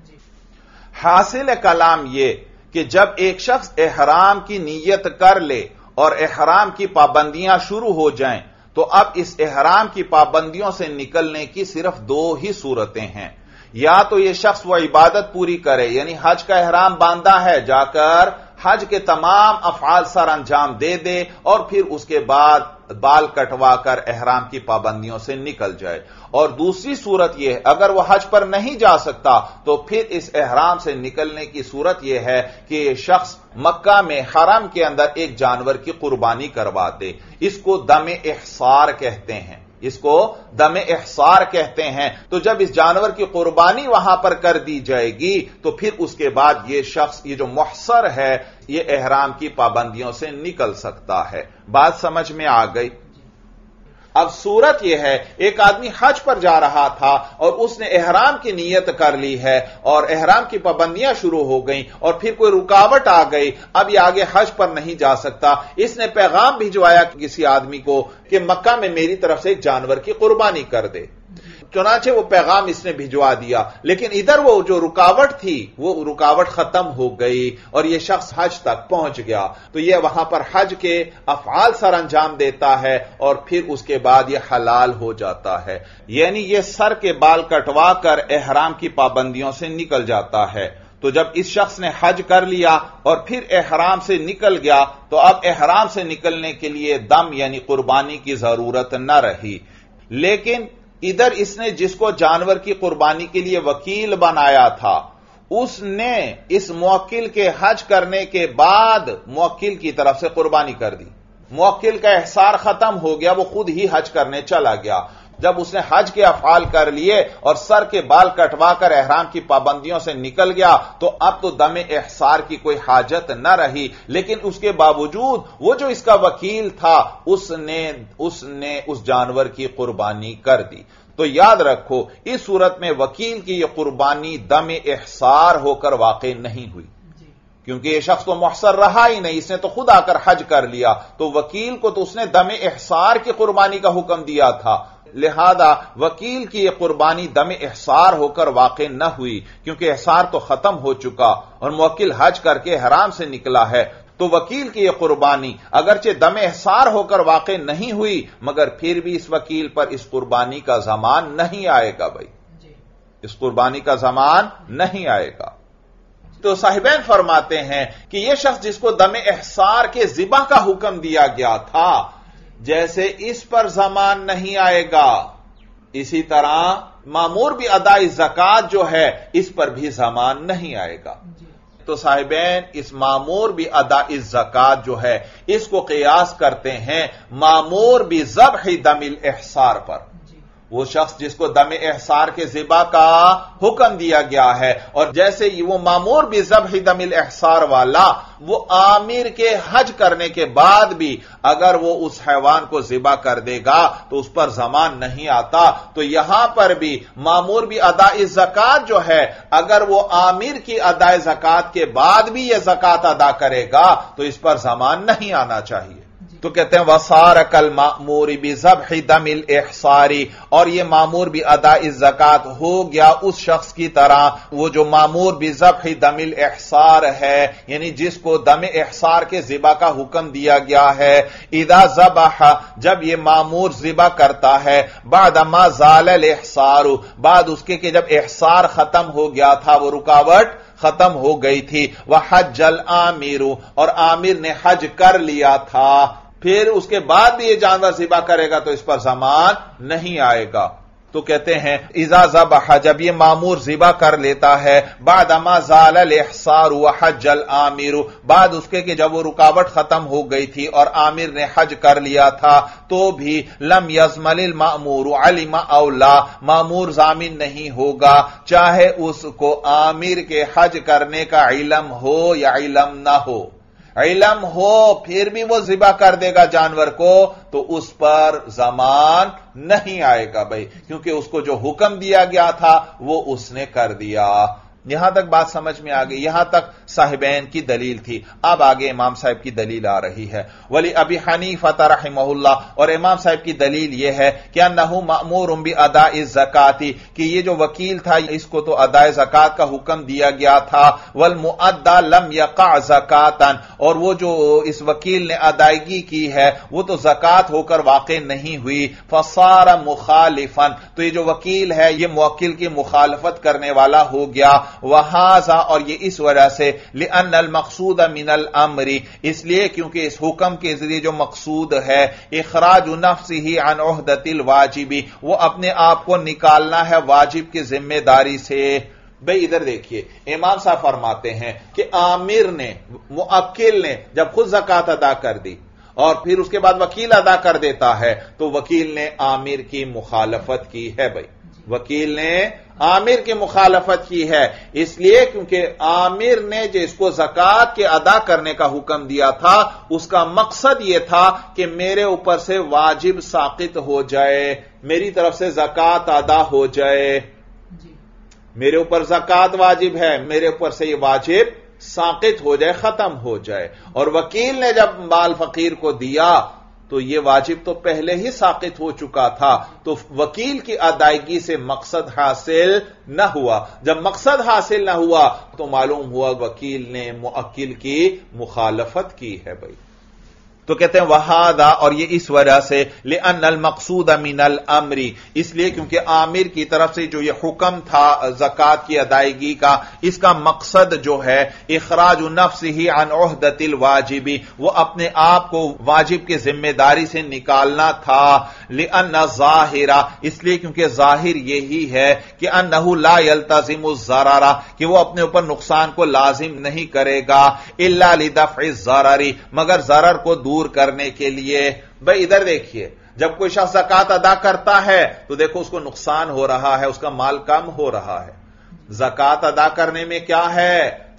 हासिल कलाम यह कि जब एक शख्स एहराम की नीयत कर ले और एहराम की पाबंदियां शुरू हो जाएं, तो अब इस एहराम की पाबंदियों से निकलने की सिर्फ दो ही सूरतें हैं। या तो यह शख्स वह इबादत पूरी करे, यानी हज का एहराम बांधा है, जाकर हज के तमाम अफआल सर अंजाम दे दे और फिर उसके बाद बाल कटवाकर एहराम की पाबंदियों से निकल जाए। और दूसरी सूरत यह है, अगर वह हज पर नहीं जा सकता, तो फिर इस एहराम से निकलने की सूरत यह है कि शख्स मक्का में हरम के अंदर एक जानवर की कुर्बानी करवा दे। इसको दम एहसार कहते हैं, इसको दम एहसार कहते हैं। तो जब इस जानवर की कुर्बानी वहां पर कर दी जाएगी, तो फिर उसके बाद यह शख्स, ये जो मुहसर है, यह एहराम की पाबंदियों से निकल सकता है। बात समझ में आ गई। अब सूरत यह है, एक आदमी हज पर जा रहा था और उसने एहराम की नीयत कर ली है और एहराम की पाबंदियां शुरू हो गई, और फिर कोई रुकावट आ गई, अब यह आगे हज पर नहीं जा सकता। इसने पैगाम भिजवाया किसी आदमी को कि मक्का में मेरी तरफ से एक जानवर की कुर्बानी कर दे, चुनाचे वो पैगाम इसने भिजवा दिया, लेकिन इधर वो जो रुकावट थी वो रुकावट खत्म हो गई और यह शख्स हज तक पहुंच गया। तो यह वहां पर हज के अफआल सर अंजाम देता है और फिर उसके बाद यह हलाल हो जाता है, यानी यह सर के बाल कटवा कर एहराम की पाबंदियों से निकल जाता है। तो जब इस शख्स ने हज कर लिया और फिर एहराम से निकल गया, तो अब एहराम से निकलने के लिए दम यानी कुर्बानी की जरूरत न रही। लेकिन इधर इसने जिसको जानवर की कुर्बानी के लिए वकील बनाया था, उसने इस मुवक्किल के हज करने के बाद मुवक्किल की तरफ से कुर्बानी कर दी, मुवक्किल का एहसार खत्म हो गया, वो खुद ही हज करने चला गया। जब उसने हज के अफआल कर लिए और सर के बाल कटवाकर एहराम की पाबंदियों से निकल गया, तो अब तो दम एहसार की कोई हाजत न रही। लेकिन उसके बावजूद वो जो इसका वकील था, उसने उसने उस जानवर की कुर्बानी कर दी। तो याद रखो, इस सूरत में वकील की यह कुर्बानी दम एहसार होकर वाक़ई नहीं हुई, क्योंकि यह शख्स तो मुहसर रहा ही नहीं, इसने तो खुद आकर हज कर लिया। तो वकील को तो उसने दम एहसार की कुर्बानी का हुक्म दिया था, लिहाजा वकील की यह कुर्बानी दम एहसार होकर वाक़ई न हुई, क्योंकि एहसार तो खत्म हो चुका और मुवक्किल हज करके हराम से निकला है। तो वकील की यह कुर्बानी अगरचे दम एहसार होकर वाक़ई नहीं हुई, मगर फिर भी इस वकील पर इस कुर्बानी का ज़मान नहीं आएगा भाई, इस कुर्बानी का ज़मान नहीं आएगा। तो साहिबैन फरमाते हैं कि यह शख्स जिसको दम एहसार के ज़िबह का हुक्म दिया गया था, जैसे इस पर जमान नहीं आएगा, इसी तरह मामूर भी अदाई ज़कात जो है, इस पर भी जमान नहीं आएगा। तो साहिबैन इस मामूर भी अदाई ज़कात जो है, इसको कयास करते हैं मामूर भी ज़ब्ह दमिल एहसार पर। वो शख्स जिसको दम एहसार के ज़िबा का हुक्म दिया गया है, और जैसे ही वो मामूर भी ज़ब्ह दमिल एहसार वाला, वो आमिर के हज करने के बाद भी अगर वो उस हैवान को ज़िबा कर देगा तो उस पर ज़मान नहीं आता। तो यहां पर भी मामूर भी अदाए ज़कात जो है, अगर वो आमिर की अदाए ज़कात के बाद भी यह ज़कात अदा करेगा, तो इस पर ज़मान नहीं आना चाहिए। तो कहते हैं वसारकल मामूर बि ज़ब्हि दमिल इहसारी, और यह मामूर भी अदा इस ज़कात हो गया उस शख्स की तरह वो जो मामूर बि ज़ब्हि दमिल इहसार है, यानी जिसको दम इहसार के जिबा का हुक्म दिया गया है। इदा ज़बहा, जब यह मामूर जिबा करता है, बाद मा ज़ालल इहसारु, बाद उसके के जब इहसार खत्म हो गया था, वो रुकावट खत्म हो गई थी। वह हज्जल आमिरू, और आमिर ने हज कर लिया था, फिर उसके बाद भी यह जानवर ज़िबा करेगा तो इस पर ज़मान नहीं आएगा। तो कहते हैं इज़ा ज़बहा, जब यह मामूर ज़िबा कर लेता है, बाद अमा ज़ालल इहसार व हज्जल आमिरू, बाद उसके कि जब वो रुकावट खत्म हो गई थी और आमिर ने हज कर लिया था, तो भी लम यज़मलिल मामूर अलिमा औला, मामूर ज़ामिन नहीं होगा चाहे उसको आमिर के हज करने का इलम हो या इलम ना हो। इलम हो फिर भी वो जिबा कर देगा जानवर को तो उस पर ज़मान नहीं आएगा भाई, क्योंकि उसको जो हुक्म दिया गया था वो उसने कर दिया। यहां तक बात समझ में आ गई, यहां तक साहिबैन की दलील थी। अब आगे इमाम साहब की दलील आ रही है। वली अबी हनीफा रहमहुल्लाह, और इमाम साहब की दलील यह है कि अन्नहु मामूरुम बि अदाइ ज़काती, कि यह जो वकील था इसको तो अदाए ज़कात का हुक्म दिया गया था। वल मुअद्दा लम यक़अ ज़कातन, और वो जो इस वकील ने अदायगी की है वो तो ज़कात होकर वाक़े नहीं हुई। फसार मुखालिफन, तो ये जो वकील है यह मुवक्किल की मुखालफत करने वाला हो गया। वहाजा, और ये इस वजह से लिअन्नल मक़सूद मिनल अम्री, इसलिए क्योंकि इस हुक्म के जरिए जो मकसूद है इखराज नफ्सिही अन उहदतिल वाजिबी, वो अपने आप को निकालना है वाजिब की जिम्मेदारी से। भाई इधर देखिए इमाम साहब फरमाते हैं कि आमिर ने, मुअक्किल ने जब खुद ज़कात अदा कर दी और फिर उसके बाद वकील अदा कर देता है तो वकील ने आमिर की मुखालफत की है। भाई वकील ने आमिर की मुखालफत की है इसलिए क्योंकि आमिर ने जिसको ज़कात के अदा करने का हुक्म दिया था उसका मकसद यह था कि मेरे ऊपर से वाजिब साकित हो जाए, मेरी तरफ से ज़कात अदा हो जाए। मेरे ऊपर ज़कात वाजिब है, मेरे ऊपर से यह वाजिब साकित हो जाए, खत्म हो जाए। और वकील ने जब माल फकीर को दिया तो यह वाजिब तो पहले ही साकित हो चुका था, तो वकील की अदायगी से मकसद हासिल न हुआ। जब मकसद हासिल न हुआ तो मालूम हुआ वकील ने मुअक्किल की मुखालफत की है। भाई तो कहते हैं वहादा, और यह इस वजह से लिअन्नल मक़सूद मिनल अम्री, इसलिए क्योंकि आमिर की तरफ से जो यह हुक्म था ज़कात की अदायगी का, इसका मकसद जो है इखराजु नफ्सिही अन उहदतिल वाजिबी, वो अपने आप को वाजिब की जिम्मेदारी से निकालना था। लिअन्ना ज़ाहिरा, इसलिए क्योंकि ज़ाहिर यही है कि अन्नहु ला यल्तज़िमु ज़रारा, कि वो अपने ऊपर नुकसान को लाजिम नहीं करेगा। इल्ला लिदफ़इ ज़रारी, मगर ज़रर को दूर करने के लिए। भाई इधर देखिए जब कोई शख्स ज़कात अदा करता है तो देखो उसको नुकसान हो रहा है, उसका माल कम हो रहा है। ज़कात अदा करने में क्या है,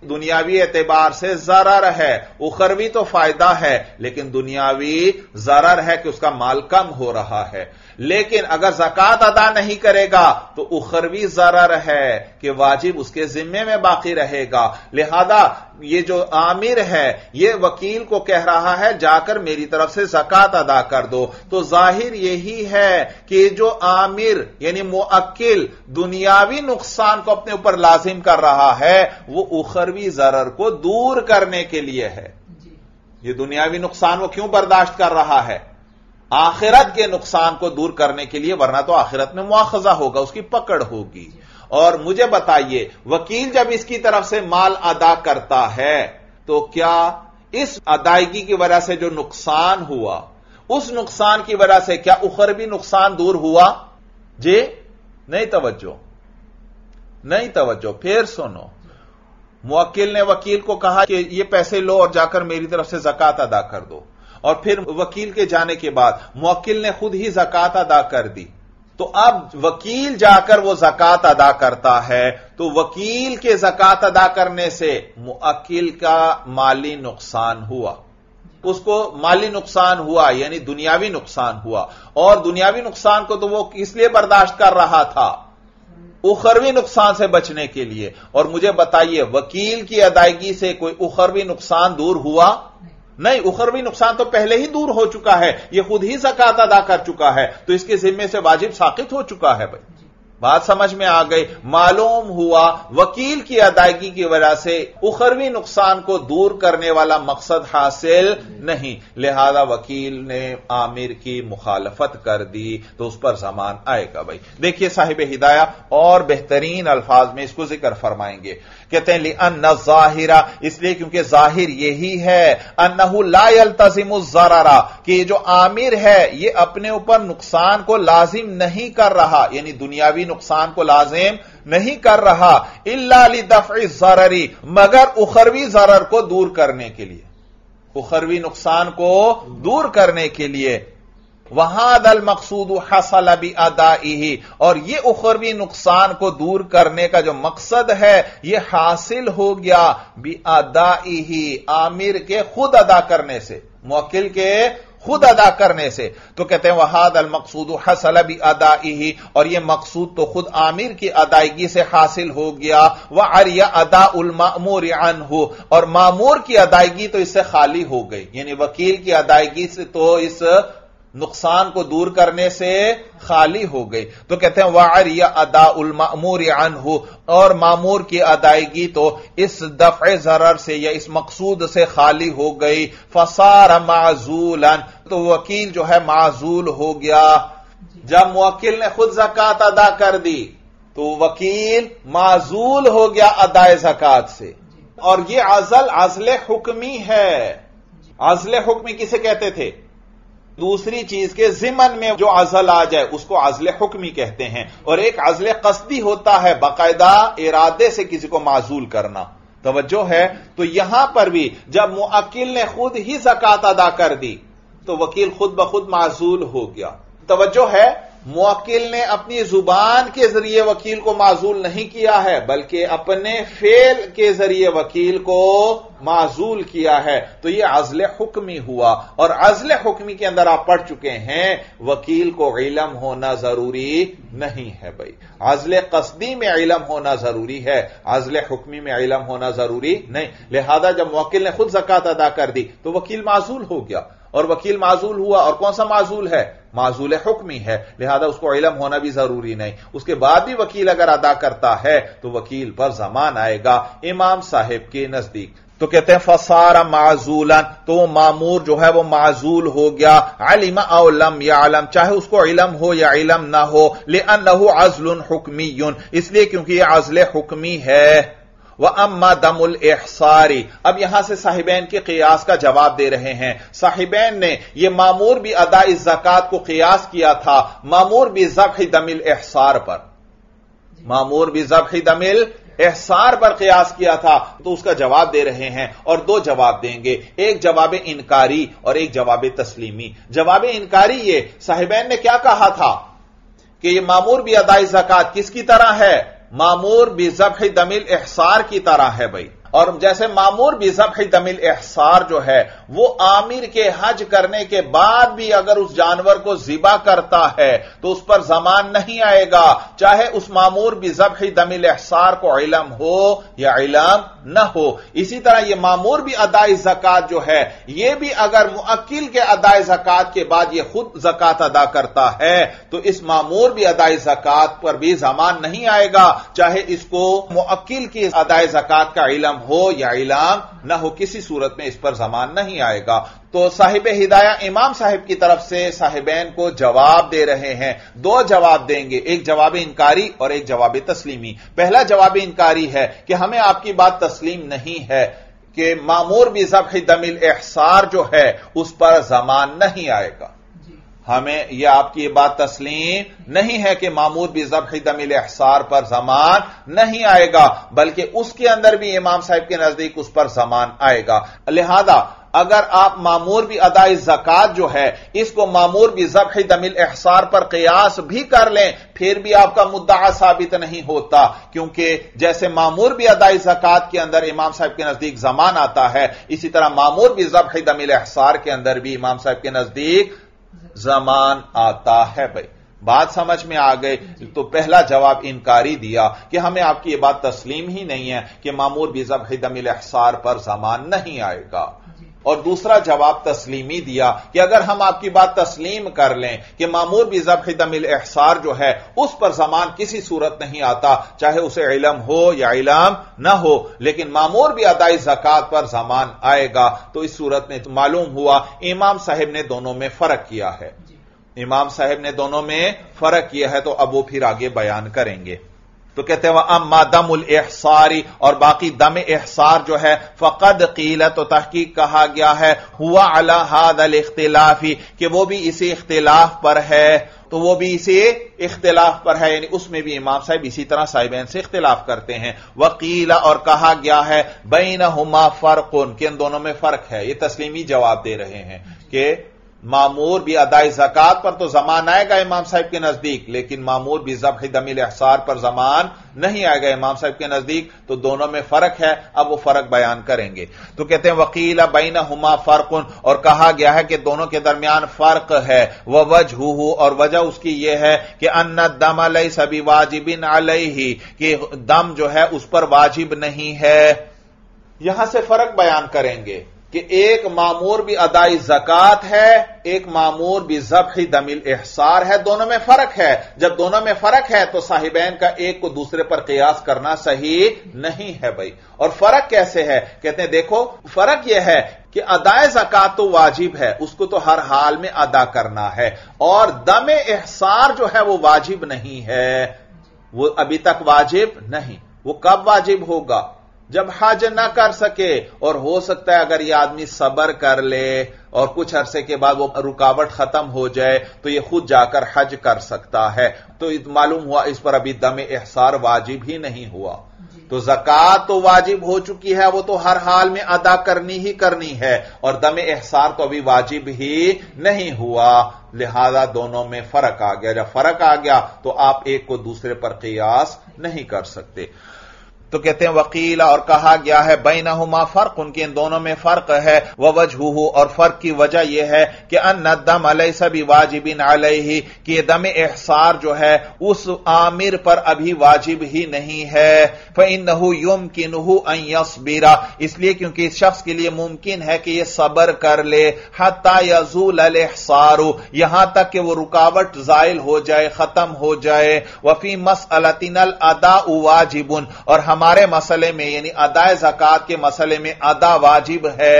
दुनियावी एतबार से ज़रर है, उखरवी तो फायदा है लेकिन दुनियावी ज़रर है कि उसका माल कम हो रहा है। लेकिन अगर ज़कात अदा नहीं करेगा तो उखरवी ज़रर है कि वाजिब उसके जिम्मे में बाकी रहेगा। लिहाजा ये जो आमिर है ये वकील को कह रहा है जाकर मेरी तरफ से ज़कात अदा कर दो। तो जाहिर यही है कि जो आमिर यानी मुअक्किल दुनियावी नुकसान को अपने ऊपर लाजिम कर रहा है वो उखरवी ज़रर को दूर करने के लिए है। ये दुनियावी नुकसान वो क्यों बर्दाश्त कर रहा है, आखिरत के नुकसान को दूर करने के लिए, वरना तो आखिरत में मुआखजा होगा, उसकी पकड़ होगी। और मुझे बताइए वकील जब इसकी तरफ से माल अदा करता है तो क्या इस अदायगी की वजह से जो नुकसान हुआ उस नुकसान की वजह से क्या उखरवी नुकसान दूर हुआ जी? नहीं तवज्जो, नहीं तवज्जो, फिर सुनो। मुवक्किल ने वकील को कहा कि ये पैसे लो और जाकर मेरी तरफ से ज़कात अदा कर दो, और फिर वकील के जाने के बाद मुवक्किल ने खुद ही ज़कात अदा कर दी। तो अब वकील जाकर वो ज़कात अदा करता है तो वकील के ज़कात अदा करने से मुअक्किल का माली नुकसान हुआ, उसको माली नुकसान हुआ यानी दुनियावी नुकसान हुआ। और दुनियावी नुकसान को तो वो इसलिए बर्दाश्त कर रहा था उखरवी नुकसान से बचने के लिए। और मुझे बताइए वकील की अदायगी से कोई उखरवी नुकसान दूर हुआ? नहीं, उखरवी नुकसान तो पहले ही दूर हो चुका है, यह खुद ही ज़कात अदा कर चुका है, तो इसके जिम्मे से वाजिब साकित हो चुका है। भाई बात समझ में आ गई। मालूम हुआ वकील की अदायगी की वजह से उखरवी नुकसान को दूर करने वाला मकसद हासिल नहीं, लिहाजा वकील ने आमिर की मुखालफत कर दी तो उस पर जमान आएगा। भाई देखिए साहिब हिदाया और बेहतरीन अल्फाज में इसको जिक्र फरमाएंगे, कहते हैं लिअन्ना ज़ाहिरा, इसलिए क्योंकि जाहिर यही है, अन्नहु ला यल्तज़िमु ज़ररा, कि जो आमिर है ये अपने ऊपर नुकसान को लाजिम नहीं कर रहा, यानी दुनियावी नुकसान को लाजिम नहीं कर रहा, इल्ला लिदफ़इ ज़ररी, मगर उखरवी ज़रर को दूर करने के लिए, उखरवी नुकसान को दूर करने के लिए। वहादल मकसूद हसल बि अदाइही, और यह उखरवी नुकसान को दूर करने का जो मकसद है यह हासिल हो गया बि अदाइही, आमिर के खुद अदा करने से, मुवक्किल के खुद अदा करने से। तो कहते हैं वहादल मकसूद हसल बि अदाइही, और यह मकसूद तो खुद आमिर की अदायगी से हासिल हो गया। वह अरिया अदा उल मामूर अन्हु, और मामूर की अदायगी तो इससे खाली हो गई, यानी वकील की अदायगी से तो इस नुकसान को दूर करने से खाली हो गई। तो कहते हैं वारिया अदा उल मामूर अन्हु, और मामूर की अदायगी तो इस दफ़े ज़रर से या इस मकसूद से खाली हो गई। फसार माजूलन, तो वकील जो है माजूल हो गया। जब मुवक्किल ने खुद ज़कात अदा कर दी तो वकील माजूल हो गया अदाए ज़कात से। और यह अज़ल अज़ले हुक्मी है। अज़ले हुक्मी किसे कहते थे? दूसरी चीज के जिमन में जो अजल आ जाए उसको अजल हुक्मी कहते हैं, और एक अजल कस्दी होता है, बाकायदा इरादे से किसी को माजूल करना। तवज्जो है। तो यहां पर भी जब मुअक्किल ने खुद ही ज़कात अदा कर दी तो वकील खुद ब खुद माजूल हो गया। तवज्जो है, मुअक्किल ने अपनी जुबान के जरिए वकील को माजूल नहीं किया है, बल्कि अपने फेल के जरिए वकील को माजूल किया है। तो यह अज़ले हुक्मी हुआ, और अज़ले हुक्मी के अंदर आप पढ़ चुके हैं वकील को इलम होना जरूरी नहीं है। भाई अज़ले कस्दी में इलम होना जरूरी है, अज़ले हुक्मी में इलम होना जरूरी नहीं। लिहाजा जब मुअक्किल ने खुद ज़कात अदा कर दी तो वकील माजूल हो गया, और वकील माजूल हुआ, और कौन सा माजूल है? माजूल हुक्मी है, लिहाजा उसको इलम होना भी जरूरी नहीं। उसके बाद भी वकील अगर अदा करता है तो वकील पर जमान आएगा इमाम साहिब के नजदीक। तो कहते हैं फसारा माजूलन, तो वो मामूर जो है वो माजूल हो गया। अलिमा औ लम यालम, चाहे उसको इलम हो या इलम ना हो। लिअन्नहु अज़लुन हुक्मीयुन, इसलिए क्योंकि यह अज़ले हुक्मी है। वह अम्मा दमुल एहसारी, अब यहां से साहिबैन के कियास का जवाब दे रहे हैं। साहिबैन ने यह मामूर भी अदा इस ज़कात को कियास किया था मामूर भी ज़ब्ह दमिल एहसार पर, मामूर भी ज़ब्ह दमिल एहसार पर कियास किया था। तो उसका जवाब दे रहे हैं, और दो जवाब देंगे, एक जवाब इनकारी और एक जवाब तस्लीमी। जवाब इनकारी, ये साहिबैन ने क्या कहा था कि यह मामूर भी अदा इस ज़कात किसकी तरह है? मामूर बि ज़ब्ह दमिल एहसार की तरह है। भाई और जैसे मामूर बि ज़ब्ह दमिल एहसार जो है वो आमिर के हज करने के बाद भी अगर उस जानवर को जिबा करता है तो उस पर जमान नहीं आएगा, चाहे उस मामूर बि ज़ब्ह दमिल एहसार को इलम हो या इलम न हो। इसी तरह यह मामूर भी अदाए ज़कात जो है यह भी अगर मुअक्किल के अदाए ज़कात के बाद यह खुद ज़कात अदा करता है तो इस मामूर भी अदाए ज़कात पर भी जमान नहीं आएगा, चाहे इसको मुअक्किल की अदाए ज़कात का इलम हो या इलाम ना हो, किसी सूरत में इस पर जमान नहीं आएगा। तो साहिब हिदाया इमाम साहिब की तरफ से साहिबैन को जवाब दे रहे हैं, दो जवाब देंगे, एक जवाब इनकारी और एक जवाब तस्लीमी। पहला जवाब इनकारी है कि हमें आपकी बात तस्लीम नहीं है कि मामूर बि ज़ब्ह दमिल एहसार जो है उस पर जमान नहीं आएगा, हमें यह आपकी बात तस्लीम नहीं है कि मामूर बि ज़ब्ह दमिल एहसार पर जमान नहीं आएगा, बल्कि उसके अंदर भी इमाम साहिब के नजदीक उस पर जमान आएगा। लिहाजा अगर आप मामूर बि अदाए ज़कात जो है इसको मामूर बि ज़ब्ह दमिल एहसार पर कियास भी कर लें फिर भी आपका मुद्दा साबित नहीं होता, क्योंकि जैसे मामूर बि अदाए ज़कात के अंदर इमाम साहब के नजदीक जमान आता है, इसी तरह मामूर बि ज़ब्ह दमिल एहसार के अंदर भी इमाम साहब के नजदीक जमान आता है। भाई बात समझ में आ गई। तो पहला जवाब इनकारी दिया कि हमें आपकी यह बात तस्लीम ही नहीं है कि मामूर बि ज़ब्ह दमिल एहसार पर जमान नहीं आएगा। और दूसरा जवाब तस्लीमी दिया कि अगर हम आपकी बात तस्लीम कर लें कि मामूर भी ज़ब्ह दमिल एहसार जो है उस पर ज़मान किसी सूरत नहीं आता, चाहे उसे इलम हो या इलाम न हो, लेकिन मामूर भी अदाई ज़कात पर ज़मान आएगा। तो इस सूरत में मालूम हुआ इमाम साहब ने दोनों में फर्क किया है, इमाम साहब ने दोनों में फर्क किया है, तो अब वो फिर आगे बयान करेंगे। तो कहते हैं वह अम्मा दमुल एहसारी, और बाकी दम एहसार जो है फकद कील, तो तहकीक कहा गया है हुआ अला हादल इख्तिलाफी, कि वो भी इसी इख्तिलाफ पर है, तो वो भी इसी इख्तिलाफ पर है, यानी उसमें भी इमाम साहब इसी तरह साहिबैन से इख्तिलाफ करते हैं। वकीला, और कहा गया है बैनहुमा फर्कुन, कि इन दोनों में फर्क है। ये तस्लीमी जवाब दे रहे हैं कि मामूर भी अदाई ज़कात पर तो ज़मान आएगा इमाम साहब के नजदीक, लेकिन मामूर भी ज़ब्ह दमिल एहसार पर ज़मान नहीं आएगा इमाम साहब के नजदीक, तो दोनों में फर्क है। अब वो फर्क बयान करेंगे। तो कहते हैं वकील बैनहुमा फर्कुन, और कहा गया है कि दोनों के दरमियान फर्क है। व वजहुहु, और वजह उसकी यह है कि अन्ना दम अलैसा बिवाजिबिन अलैहि, कि दम जो है उस पर वाजिब नहीं है। यहां से फर्क बयान करेंगे कि एक मामूर भी अदाई ज़कात है, एक मामूर भी ज़ब्ह दमिल एहसार है, दोनों में फर्क है। जब दोनों में फर्क है तो साहिबैन का एक को दूसरे पर कयास करना सही नहीं है भाई। और फर्क कैसे है? कहते हैं देखो, फर्क यह है कि अदाए ज़कात तो वाजिब है, उसको तो हर हाल में अदा करना है, और दम एहसार जो है वो वाजिब नहीं है, वो अभी तक वाजिब नहीं। वो कब वाजिब होगा? जब हज ना कर सके, और हो सकता है अगर यह आदमी सब्र कर ले और कुछ अरसे के बाद वो रुकावट खत्म हो जाए तो यह खुद जाकर हज कर सकता है। तो मालूम हुआ इस पर अभी दम एहसार वाजिब ही नहीं हुआ। तो ज़कात तो वाजिब हो चुकी है, वो तो हर हाल में अदा करनी ही करनी है, और दम एहसार तो अभी वाजिब ही नहीं हुआ, लिहाजा दोनों में फर्क आ गया। जब फर्क आ गया तो आप एक को दूसरे पर कियास नहीं कर सकते। तो कहते हैं वकीला, और कहा गया है बैनहुमा फर्क, उनके इन दोनों में फर्क है। व वजहुहु, और फर्क की वजह यह है कि अन्न दम अलैसा बिवाजिबिन अलैहि, कि दम एहसार जो है उस आमिर पर अभी वाजिब ही नहीं है। फइन्नहु युमकिनुहु अन यसबिरा, इसलिए क्योंकि इस शख्स के लिए मुमकिन है कि यह सब्र कर ले। हत्ता यज़ूल अल एहसारु, यहां तक कि वो रुकावट जायल हो जाए, खत्म हो जाए। वफी मसअलतिनल अदाउ वाजिबुन, और हमारे मसले में यानी अदाए ज़कात के मसले में अदा वाजिब है,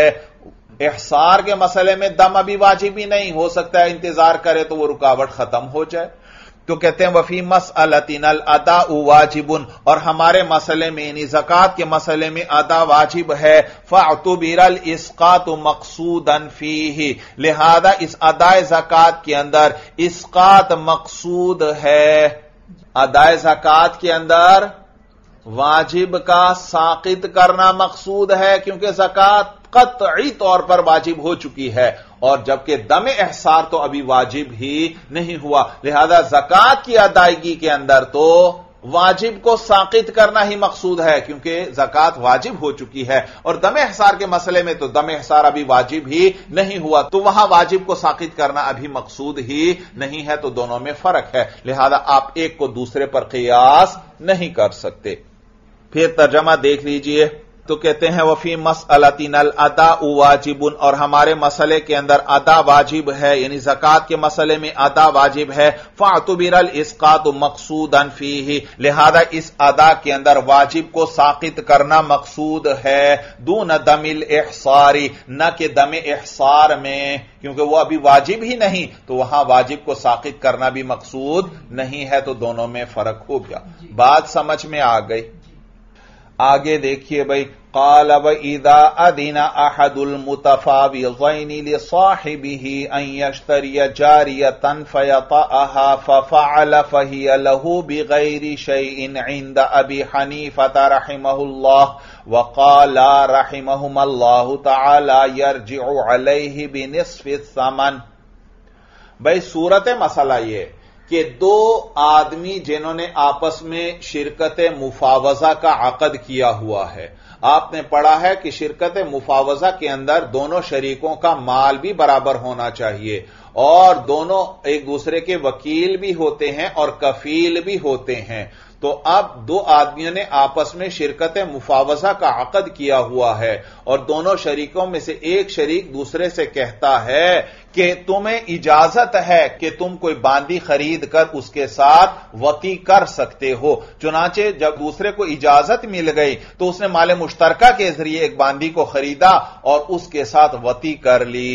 एहसार के मसले में दम अभी वाजिब ही नहीं, हो सकता है इंतजार करे तो वो रुकावट खत्म हो जाए। तो कहते हैं वफी मसअलतिनल अदा वाजिबुन, और हमारे मसले में यानी ज़कात के मसले में अदा वाजिब है। फ़अतुबिरल इसक़ातु मक़सूदन फ़ीही, लिहाजा इस अदाए ज़कात के अंदर इसक़ात मक़सूद है। अदाए ज़कात के अंदर वाजिब का साकित करना मकसूद है, क्योंकि ज़कात कतई तौर पर वाजिब हो चुकी है, और जबकि दम एहसार तो अभी वाजिब ही नहीं हुआ, लिहाजा ज़कात की अदायगी के अंदर तो वाजिब को साकित करना ही मकसूद है, क्योंकि ज़कात वाजिब हो चुकी है। और दम एहसार के मसले में तो दम एहसार अभी वाजिब ही नहीं हुआ, तो वहां वाजिब को साकित करना अभी मकसूद ही नहीं है, तो दोनों में फर्क है, लिहाजा आप एक को दूसरे पर कियास नहीं कर सकते। फिर तर्जमा देख लीजिए। तो कहते हैं वफी मसअलतिनल अदा वाजिबुन, और हमारे मसले के अंदर अदा वाजिब है, यानी ज़कात के मसले में अदा वाजिब है। फ़अतुबिरल इसक़ातु मक़सूदन फ़ीही, लिहाजा इस अदा के अंदर वाजिब को साकित करना मक़सूद है। दून दमिल एहसारी, न के दम एहसार में, क्योंकि वह अभी वाजिब ही नहीं, तो वहां वाजिब को साकित करना भी मक़सूद नहीं है, तो दोनों में फर्क हो गया। बात समझ में आ गई। आगे देखिए भाई, काल व इदा अदिना अहदुल मुतफाविज़ैनि लिसाहिबिही अन यश्तरिया जारियतन फयतअहा फफअल फहिय लहू बिगैरि शैइन इंद अबी हनीफा रहिमहुल्लाह व क़ाला रहिमहुमुल्लाह तआला यरजिउ अलैहि बिनिस्फि समन। भाई सूरत मसला ये कि दो आदमी जिन्होंने आपस में शिरकत मुफावजा का अक़द किया हुआ है, आपने पढ़ा है कि शिरकत मुफावजा के अंदर दोनों शरीकों का माल भी बराबर होना चाहिए, और दोनों एक दूसरे के वकील भी होते हैं और कफील भी होते हैं। तो अब दो आदमियों ने आपस में शिरकत मुफावजा का अक़द किया हुआ है और दोनों शरीकों में से एक शरीक दूसरे से कहता है कि तुम्हें इजाजत है कि तुम कोई बांदी खरीद कर उसके साथ वकी कर सकते हो। चुनांचे जब दूसरे को इजाजत मिल गई तो उसने माले मुश्तरका के जरिए एक बांदी को खरीदा और उसके साथ वकी कर ली।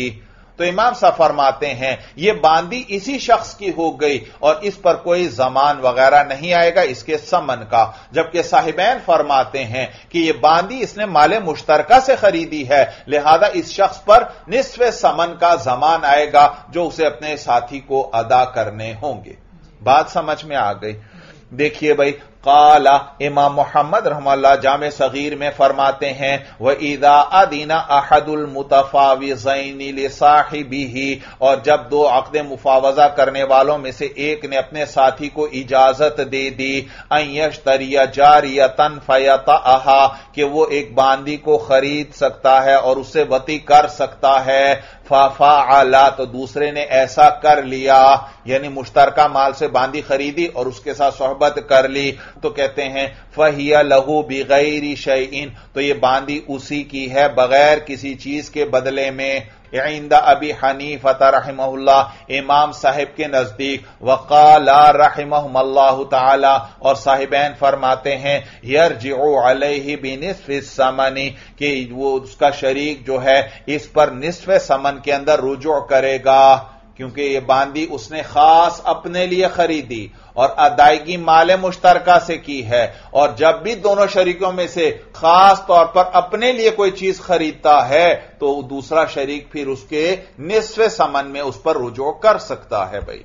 तो इमाम साहब फरमाते हैं यह बांदी इसी शख्स की हो गई और इस पर कोई जमान वगैरह नहीं आएगा इसके समन का। जबकि साहिबैन फरमाते हैं कि यह बांदी इसने माले मुश्तरका से खरीदी है, लिहाजा इस शख्स पर निस्फ समन का जमान आएगा जो उसे अपने साथी को अदा करने होंगे। बात समझ में आ गई। देखिए भाई, काला इमाम मोहम्मद रहमतुल्लाह जामे सगीर में फरमाते हैं व इदा अदीना अहदुल मुतफाविज़ैनि लिसाहिबिही, और जब दो अक़्द मुफावजा करने वालों में से एक ने अपने साथी को इजाजत दे दी अन यश्तरिया जारियतन फयतअहा, कि वो एक बांदी को खरीद सकता है और उससे वती कर सकता है। फअला, तो दूसरे ने ऐसा कर लिया यानी मुश्तरका माल से बांदी खरीदी और उसके साथ सोहबत कर ली। तो कहते हैं फहिया लहू बिगैर शैइन, तो यह बांदी उसी की है बगैर किसी चीज के बदले में। इंदा अबी हनीफा रहमहुल्लाह, इमाम साहिब के नजदीक। वकाला रहमहुल्लाह ताला, और साहिबैन फरमाते हैं यरजिउ अलैहि बिनिस्फिस समनी, कि वो उसका शरीक जो है इस पर निस्फ समन के अंदर रुजू करेगा क्योंकि यह बांदी उसने खास अपने लिए खरीदी और अदायगी माले मुश्तरका से की है। और जब भी दोनों शरीकों में से खास तौर पर अपने लिए कोई चीज खरीदता है तो दूसरा शरीक फिर उसके निस्फ समन में उस पर रुजू कर सकता है। भाई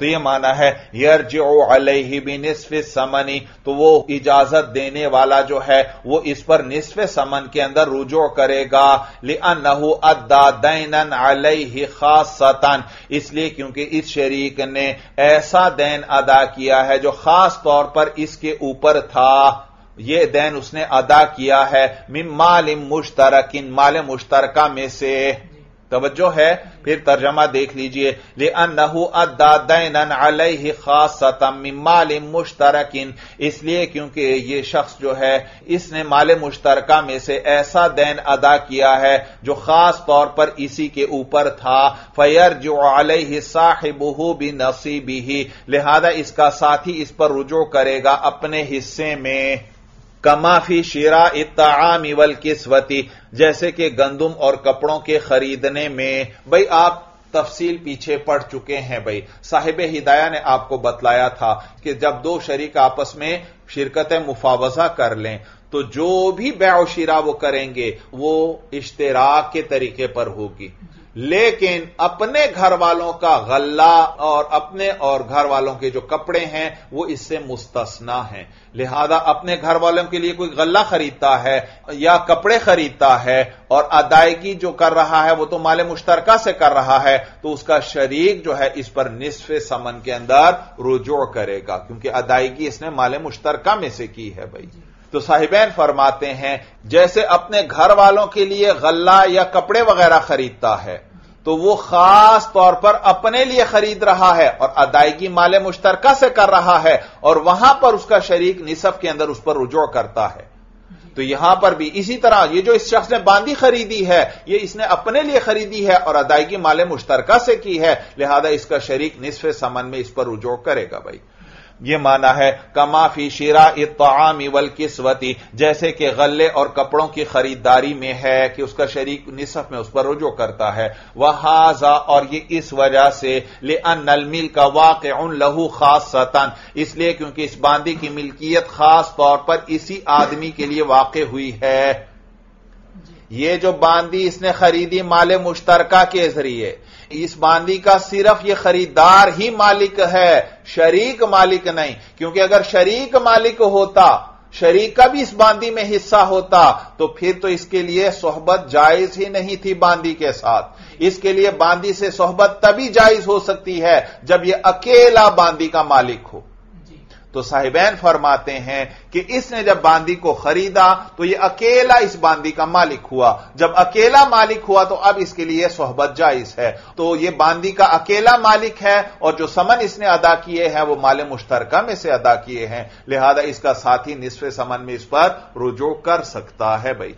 तो यह माना है यरजिउ अलैहि बिनिस्फ समनी, तो वो इजाजत देने वाला जो है वो इस पर निस्फ समन के अंदर रुजू करेगा। लिअन्नहु अद्दा दैनन अलैहि खासतन, इसलिए क्योंकि इस शरीक ने ऐसा दैन अदा किया है जो खास तौर पर इसके ऊपर था। यह दैन उसने अदा किया है मिन माल मुश्तरकिन, माल मुश्तरका में से। तवज्जो है, फिर तर्जमा देख लीजिए। लिअन्नहु अद्दा दैनन अलैहि खासतम मिन माल मुश्तरकिन, इसलिए क्योंकि यह शख्स जो है इसने माल मुश्तरका में से ऐसा दैन अदा किया है जो खास तौर पर इसी के ऊपर था। फयरजु अलैहि साहिबुहु बिनसीबिही, लिहाजा इसका साथी इस पर रुजू करेगा अपने हिस्से में। कमाफी शिरा इत्ताआम वल किस्वती, जैसे कि गंदुम और कपड़ों के खरीदने में। भाई आप तफसील पीछे पढ़ चुके हैं। भाई साहिब हिदाया ने आपको बतलाया था कि जब दो शरीक आपस में शिरकत मुफावजा कर लें तो जो भी बैअ शिरा वो करेंगे वो इश्तिराक के तरीके पर होगी, लेकिन अपने घर वालों का गल्ला और अपने और घर वालों के जो कपड़े हैं वो इससे मुस्तस्ना हैं। लिहाजा अपने घर वालों के लिए कोई गल्ला खरीदता है या कपड़े खरीदता है और अदायगी जो कर रहा है वो तो माले मुश्तरका से कर रहा है, तो उसका शरीक जो है इस पर निस्फ समन के अंदर रुजू करेगा क्योंकि अदायगी इसने माले मुश्तरका में से की है। भाई तो साहिबैन फरमाते हैं जैसे अपने घर वालों के लिए गल्ला या कपड़े वगैरह खरीदता है तो वो खास तौर पर अपने लिए खरीद रहा है और अदायगी माले मुश्तरका से कर रहा है और वहां पर उसका शरीक निसफ के अंदर उस पर रुजू करता है। तो यहां पर भी इसी तरह ये जो इस शख्स ने बांदी खरीदी है ये इसने अपने लिए खरीदी है और अदायगी माले मुश्तरका से की है, लिहाजा इसका शरीक निसफ समन में इस पर रुजू करेगा। भाई यह माना है कमाफी शिरा इत्ताआम वल किस्वती, जैसे कि गल्ले और कपड़ों की खरीदारी में है कि उसका शरीक निसफ में उस पर रुजू करता है। वहाजा, और ये इस वजह से लिअन्नल मिल्क वाक़िउन लहू खासतन, इसलिए क्योंकि इस बांदी की मिल्कियत खास तौर पर इसी आदमी के लिए वाक़े हुई है। ये जो बांदी इसने खरीदी माले मुश्तरका के जरिए, इस बांदी का सिर्फ यह खरीदार ही मालिक है, शरीक मालिक नहीं। क्योंकि अगर शरीक मालिक होता, शरीक का भी इस बांदी में हिस्सा होता, तो फिर तो इसके लिए सोहबत जायज ही नहीं थी बांदी के साथ। इसके लिए बांदी से सोहबत तभी जायज हो सकती है जब यह अकेला बांदी का मालिक हो। तो साहिबैन फरमाते हैं कि इसने जब बांदी को खरीदा तो यह अकेला इस बांदी का मालिक हुआ। जब अकेला मालिक हुआ तो अब इसके लिए सोहबत जायज है। तो यह बांदी का अकेला मालिक है और जो समन इसने अदा किए हैं वह माल मुश्तरका में से अदा किए हैं, लिहाजा इसका साथी निस्फे समन में इस पर रुजू कर सकता है। भाई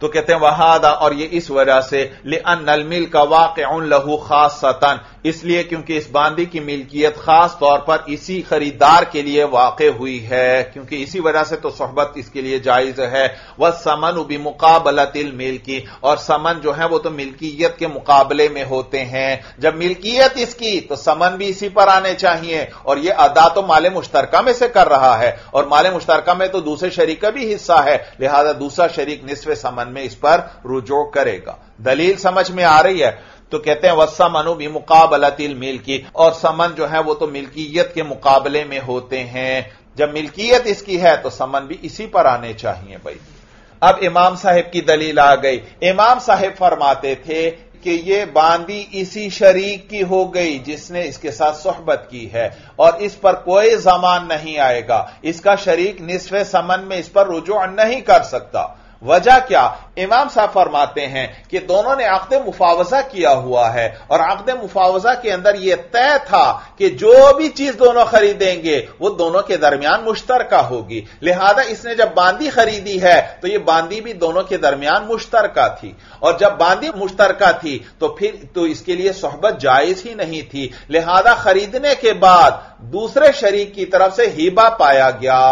तो कहते हैं वहादा, और ये इस वजह से लिअन्नल मिल्क वाक़िउन लहू ख़ास्सतन, इसलिए क्योंकि इस बांदी की मिल्कियत खास तौर पर इसी खरीदार के लिए वाक़ हुई है, क्योंकि इसी वजह से तो सोहबत इसके लिए जायज है। वह समन बि मुक़ाबलतिल मिल्की, और समन जो है वह तो मिल्कियत के मुकाबले में होते हैं। जब मिल्कियत इसकी तो समन भी इसी पर आने चाहिए, और यह अदा तो माल मुश्तरका में से कर रहा है और माल मुश्तरका में तो दूसरे शरीक का भी हिस्सा है, लिहाजा दूसरा शरीक निस्फ समन में इस पर रुजू करेगा। दलील समझ में आ रही है। तो कहते हैं वस्समनु बि मुकाबलतिल मिल्की, और समन जो है वो तो मिल्कियत के मुकाबले में होते हैं। जब मिल्कियत इसकी है तो समन भी इसी पर आने चाहिए। भाई अब इमाम साहब की दलील आ गई। इमाम साहब फरमाते थे कि यह बांदी इसी शरीक की हो गई जिसने इसके साथ सोहबत की है और इस पर कोई जमान नहीं आएगा, इसका शरीक निस्फे समन में इस पर रुजू नहीं कर सकता। वजह क्या? इमाम साहब फरमाते हैं कि दोनों ने अक़्द मुफावजा किया हुआ है और अक़्द मुफावजा के अंदर यह तय था कि जो भी चीज दोनों खरीदेंगे वो दोनों के दरमियान मुश्तरका होगी। लिहाजा इसने जब बांदी खरीदी है तो यह बांदी भी दोनों के दरमियान मुश्तरका थी, और जब बांदी मुश्तरका थी तो फिर तो इसके लिए सोहबत जायज ही नहीं थी। लिहाजा खरीदने के बाद दूसरे शरीक की तरफ से हिबा पाया गया।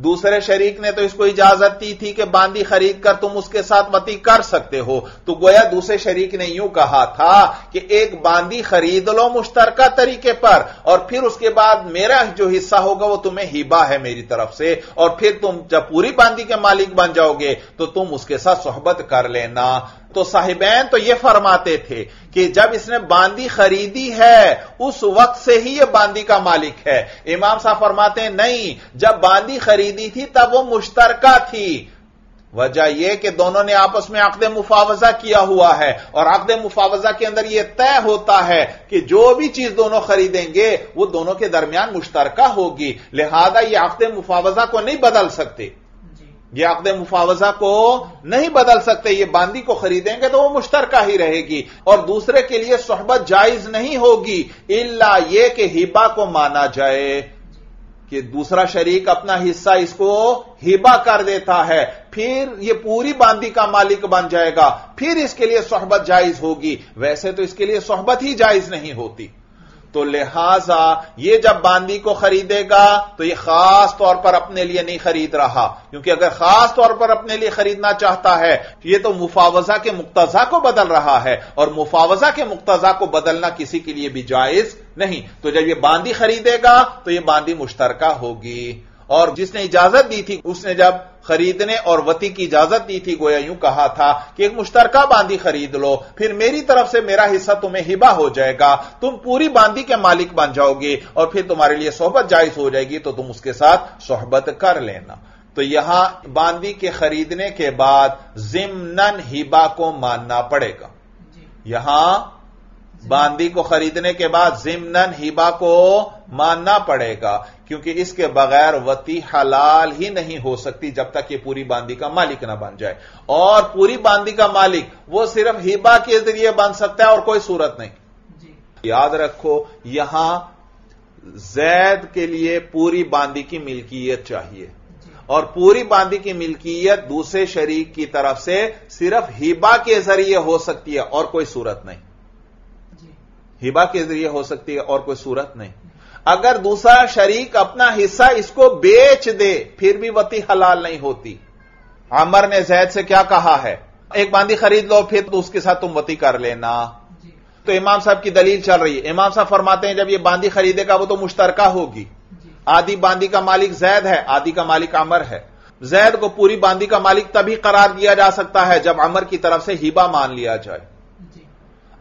दूसरे शरीक ने तो इसको इजाजत दी थी कि बांदी खरीद कर तुम उसके साथ वती कर सकते हो, तो गोया दूसरे शरीक ने यूं कहा था कि एक बांदी खरीद लो मुश्तरका तरीके पर और फिर उसके बाद मेरा जो हिस्सा होगा वो तुम्हें हिबा है मेरी तरफ से, और फिर तुम जब पूरी बांदी के मालिक बन जाओगे तो तुम उसके साथ सोहबत कर लेना। तो साहिबैन तो यह फरमाते थे कि जब इसने बांदी खरीदी है उस वक्त से ही यह बांदी का मालिक है। इमाम साहब फरमाते हैं नहीं, जब बांदी खरीदी थी तब वह मुश्तरका थी। वजह यह कि दोनों ने आपस में अक़्द मुफावजा किया हुआ है और अक़्द मुफावजा के अंदर यह तय होता है कि जो भी चीज दोनों खरीदेंगे वो दोनों के दरमियान मुश्तरका होगी, लिहाजा यह अक़्द मुफावजा को नहीं बदल सकते। ये अक़्द मुफावजा को नहीं बदल सकते। ये बांदी को खरीदेंगे तो वो मुश्तरका ही रहेगी और दूसरे के लिए सोहबत जायज नहीं होगी, इल्ला ये कि हिबा को माना जाए कि दूसरा शरीक अपना हिस्सा इसको हिबा कर देता है, फिर यह पूरी बांदी का मालिक बन जाएगा, फिर इसके लिए सोहबत जायज होगी। वैसे तो इसके लिए सोहबत ही जायज नहीं होती। तो लिहाजा यह जब बांदी को खरीदेगा तो यह खास तौर पर अपने लिए नहीं खरीद रहा, क्योंकि अगर खास तौर पर अपने लिए खरीदना चाहता है यह तो मुफावजा के मुक्तजा को बदल रहा है, और मुफावजा के मुक्तजा को बदलना किसी के लिए भी जायज नहीं। तो जब यह बांदी खरीदेगा तो यह बांदी मुश्तरका होगी, और जिसने इजाजत दी थी उसने जब खरीदने और वती की इजाजत दी थी गोया यूं कहा था कि एक मुश्तरका बांदी खरीद लो, फिर मेरी तरफ से मेरा हिस्सा तुम्हें हिबा हो जाएगा, तुम पूरी बांदी के मालिक बन जाओगे और फिर तुम्हारे लिए सोहबत जायज हो जाएगी, तो तुम उसके साथ सोहबत कर लेना। तो यहां बांदी के खरीदने के बाद जिम्नन हिबा को मानना पड़ेगा। यहां बांदी को खरीदने के बाद जिम्नन हिबा को मानना पड़ेगा, क्योंकि इसके बगैर वती हलाल ही नहीं हो सकती जब तक ये पूरी बांदी का मालिक ना बन जाए, और पूरी बांदी का मालिक वो सिर्फ हिबा के जरिए बन सकता है और कोई सूरत नहीं जी। याद रखो यहां जैद के लिए पूरी बांदी की मिल्कियत चाहिए, और पूरी बांदी की मिल्कियत दूसरे शरीक की तरफ से सिर्फ हिबा के जरिए हो सकती है और कोई सूरत नहीं हिबा के जरिए हो सकती है और कोई सूरत नहीं। अगर दूसरा शरीक अपना हिस्सा इसको बेच दे फिर भी वती हलाल नहीं होती। आमर ने जैद से क्या कहा है? एक बांदी खरीद लो फिर तो उसके साथ तुम वती कर लेना। तो इमाम साहब की दलील चल रही है। इमाम साहब फरमाते हैं जब यह बांदी खरीदेगा वो तो मुश्तरका होगी। आधी बांदी का मालिक जैद है, आधी का मालिक आमर है। जैद को पूरी बांदी का मालिक तभी करार दिया जा सकता है जब आमर की तरफ से हिबा मान लिया जाए।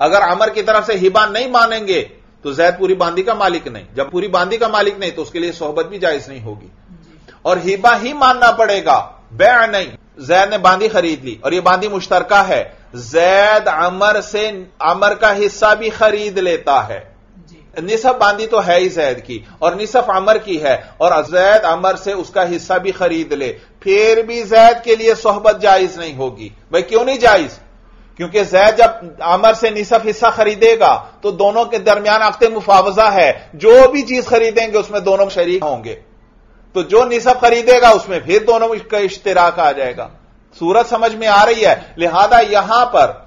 अगर आमर की तरफ से हिबा नहीं मानेंगे तो जैद पूरी बांदी का मालिक नहीं, जब पूरी बांदी का मालिक नहीं तो उसके लिए सोहबत भी जायज नहीं होगी और हिबा ही मानना पड़ेगा, बै नहीं। जैद ने बांदी खरीद ली और यह बांदी मुश्तरका है, जैद आमर से आमर का हिस्सा भी खरीद लेता है जी। निसफ बांधी तो है ही जैद की और निसफ अमर की है, और जैद अमर से उसका हिस्सा भी खरीद ले फिर भी जैद के लिए सोहबत जायज नहीं होगी। भाई क्यों नहीं जायज? क्योंकि जैद जब अमर से निसफ हिस्सा खरीदेगा तो दोनों के दरमियान अक़्द मुफावजा है, जो भी चीज खरीदेंगे उसमें दोनों शरीक होंगे, तो जो निसफ खरीदेगा उसमें फिर दोनों का इश्तिराक आ जाएगा। सूरत समझ में आ रही है? लिहाजा यहां पर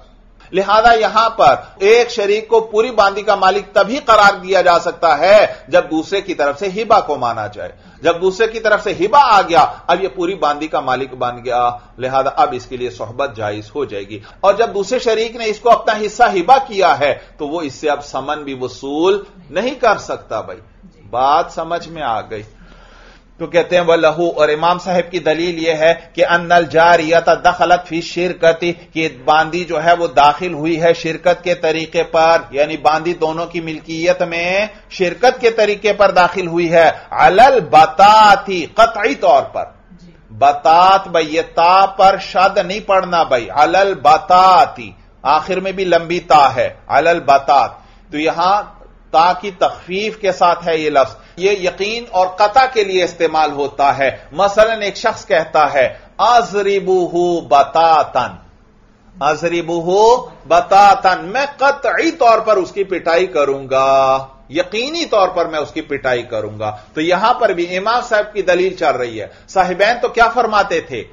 लिहाजा यहां पर एक शरीक को पूरी बांदी का मालिक तभी करार दिया जा सकता है जब दूसरे की तरफ से हिबा को माना जाए। जब दूसरे की तरफ से हिबा आ गया, अब यह पूरी बांदी का मालिक बन गया, लिहाजा अब इसके लिए सोहबत जायज हो जाएगी। और जब दूसरे शरीक ने इसको अपना हिस्सा हिबा किया है तो वो इससे अब समन भी वसूल नहीं कर सकता। भाई बात समझ में आ गई? तो कहते हैं वह लहू, और इमाम साहब की दलील यह है कि अन्नल जारियत दखलत फी शिरकती, कि बांदी जो है वो दाखिल हुई है शिरकत के तरीके पर, यानी बांदी दोनों की मिल्कियत में शिरकत के तरीके पर दाखिल हुई है। अलल बताती, कतई तौर पर बतात, भाई ये ता पर शद नहीं पढ़ना। भाई अलल बताती आखिर में भी लंबी ता है, अलल बतात, तो यहां ता की तखफीफ के साथ है ये लफ्ज। यह यकीन और कता के लिए इस्तेमाल होता है। मसलन एक शख्स कहता है अजरिबुहु बतातन, अजरिबुहु बतातन, मैं कतई तौर पर उसकी पिटाई करूंगा, यकीनी तौर पर मैं उसकी पिटाई करूंगा। तो यहां पर भी इमाम साहब की दलील चल रही है। साहिबैन तो क्या फरमाते थे?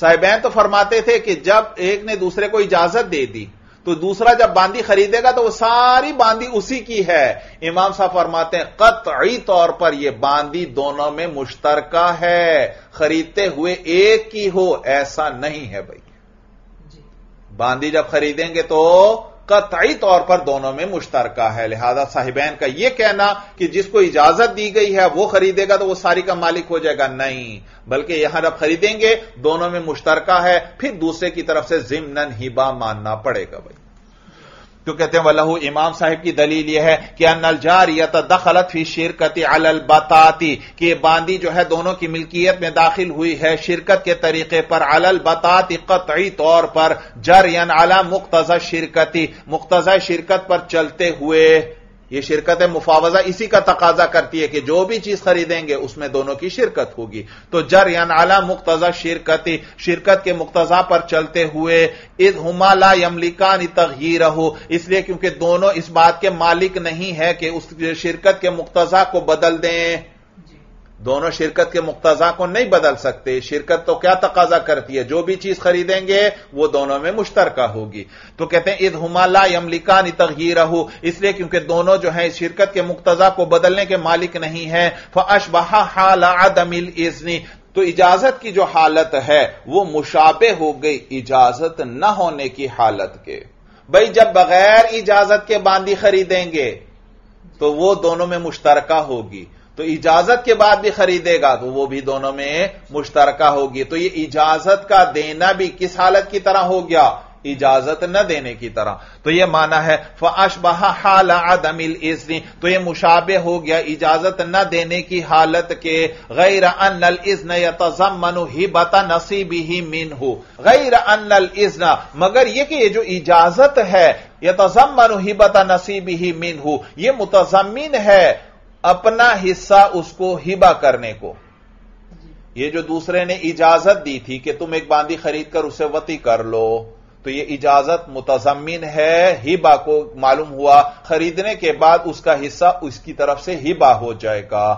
साहिबैन तो फरमाते थे कि जब एक ने दूसरे को इजाजत दे दी तो दूसरा जब बांदी खरीदेगा तो वह सारी बांदी उसी की है। इमाम साहब फरमाते हैं कतई तौर पर यह बांदी दोनों में मुश्तरका है, खरीदते हुए एक की हो ऐसा नहीं है। भाई बांदी जब खरीदेंगे तो कतई तौर पर दोनों में मुश्तरका है, लिहाजा साहिबैन का यह कहना कि जिसको इजाजत दी गई है वो खरीदेगा तो वो सारी का मालिक हो जाएगा, नहीं, बल्कि यहां जब खरीदेंगे दोनों में मुश्तरका है, फिर दूसरे की तरफ से जिम्नन हिबा मानना पड़ेगा। भाई तो कहते हैं वलहू, इमाम साहिब की दलील यह है कि अन्नल जारियत दखलत फी शिरकत अलल बताती, कि बांदी जो है दोनों की मिल्कियत में दाखिल हुई है शिरकत के तरीके पर, अलल बताती कतई तौर पर, जरयन अला मुक्तजा शिरकती, मुक्तजा शिरकत पर चलते हुए। यह शिरकत मुफावजा इसी का तकाजा करती है कि जो भी चीज खरीदेंगे उसमें दोनों की शिरकत होगी, तो जरयन अला मुक्तजा शिरकती, शिरकत के मुक्तजा पर चलते हुए। इद हुमा ला यमलिकानि तगयीरहु, इसलिए क्योंकि दोनों इस बात के मालिक नहीं है कि उस शिरकत के मुक्तजा को बदल दें, दोनों शिरकत के मुक्तजा को नहीं बदल सकते। शिरकत तो क्या तकाजा करती है, जो भी चीज खरीदेंगे वो दोनों में मुश्तरका होगी। तो कहते हैं इद हुमा ला यमलिकानि तगयीरहु, इसलिए क्योंकि दोनों जो है शिरकत के मुक्तजा को बदलने के मालिक नहीं है। फअशबहा हाल अदमिल इज़्नी, तो इजाजत की जो हालत है वो मुशाबे हो गई इजाजत न होने की हालत के। भाई जब बगैर इजाजत के बांदी खरीदेंगे तो वो दोनों में मुश्तरका होगी, तो इजाजत के बाद भी खरीदेगा तो वो भी दोनों में मुश्तरका होगी। तो ये इजाजत का देना भी किस हालत की तरह हो गया, इजाजत न देने की तरह। तो यह माना है फअशबहा हाल अदमिल इज़्नी, तो यह मुशाबे हो गया इजाजत न देने की हालत के। गैर अन्नल इज़्न यतज़म्मनु हिबता नसीबिही मिन्हु, गैर अन्नल इज़्न, मगर यह कि यह जो इजाजत है यतज़म्मनु हिबता नसीबिही मिन्हु, यह मुतज़म्मिन है अपना हिस्सा उसको हिबा करने को। यह जो दूसरे ने इजाजत दी थी कि तुम एक बांदी खरीद कर उसे वती कर लो, तो यह इजाजत मुतज़म्मिन है हिबा को। मालूम हुआ खरीदने के बाद उसका हिस्सा उसकी तरफ से हिबा हो जाएगा।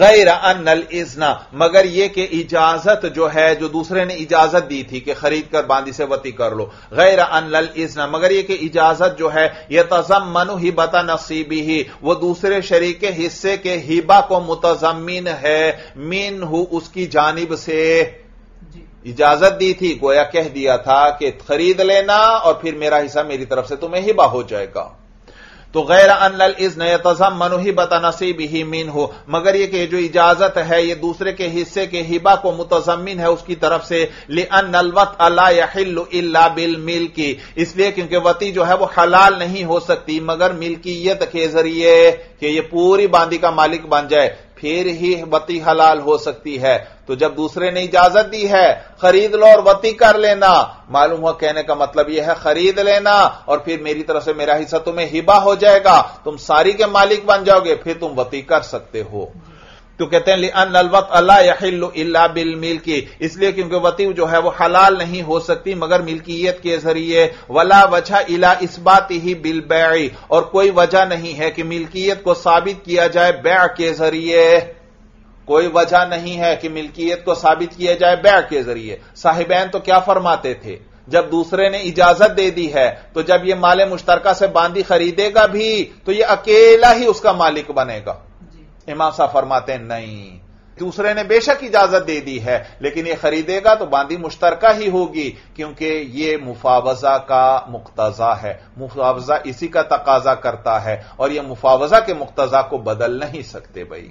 गैर अन्नल इज़्ना, मगर यह कि इजाजत जो है, जो दूसरे ने इजाजत दी थी कि खरीद कर बांदी से वती कर लो, गैर अन्नल इज़्ना, मगर यह कि इजाजत जो है यतज़म्मनु हिबता नसीबिही, वो दूसरे शरीक के हिस्से के हिबा को मुतज़म्मिन है, मिन्हु उसकी जानिब से। इजाजत दी थी, गोया कह दिया था कि खरीद लेना और फिर मेरा हिस्सा मेरी तरफ से तुम्हें हिबा हो जाएगा। तो गैर अन्नल इज़्न यतज़म्मनु हिबता नसीबिही मिन्हु, मगर यह कि जो इजाजत है यह दूसरे के हिस्से के हिबा को मुतज़म्मिन है उसकी तरफ से। लिअन्नल वत्अ ला यहिल्लु इल्ला बिल मिल्की, इसलिए क्योंकि वती जो है वह हलाल नहीं हो सकती मगर मिल्कियत के जरिए, कि यह पूरी बांदी का मालिक बन जाए। फिर ही वती हलाल हो सकती है। तो जब दूसरे ने इजाजत दी है खरीद लो और वती कर लेना, मालूम हुआ कहने का मतलब यह है खरीद लेना और फिर मेरी तरफ से मेरा हिस्सा तुम्हें हिबा हो जाएगा, तुम सारी के मालिक बन जाओगे, फिर तुम वती कर सकते हो। तो कहते हैं लिअन अलवत अला यहिल्लु इल्ला बिल मिल्की, इसलिए क्योंकि वती जो है वो हलाल नहीं हो सकती मगर मिल्कियत के जरिए। वला वजह इला इस्बातिही बिल बैई, और कोई वजह नहीं है कि मिल्कियत को साबित किया जाए बैअ के जरिए, कोई वजह नहीं है कि मिल्कियत को साबित किया जाए बैअ के जरिए। साहिबैन तो क्या फरमाते थे, जब दूसरे ने इजाजत दे दी है तो जब यह माले मुश्तरका से बांधी खरीदेगा भी तो यह अकेला ही उसका मालिक बनेगा। इमाम साहब फरमाते हैं नहीं, दूसरे ने बेशक इजाजत दे दी है लेकिन यह खरीदेगा तो बांदी मुश्तरका ही होगी, क्योंकि यह मुफावजा का मुक्तजा है, मुफावजा इसी का तकाजा करता है और यह मुफावजा के मुक्तजा को बदल नहीं सकते भाई।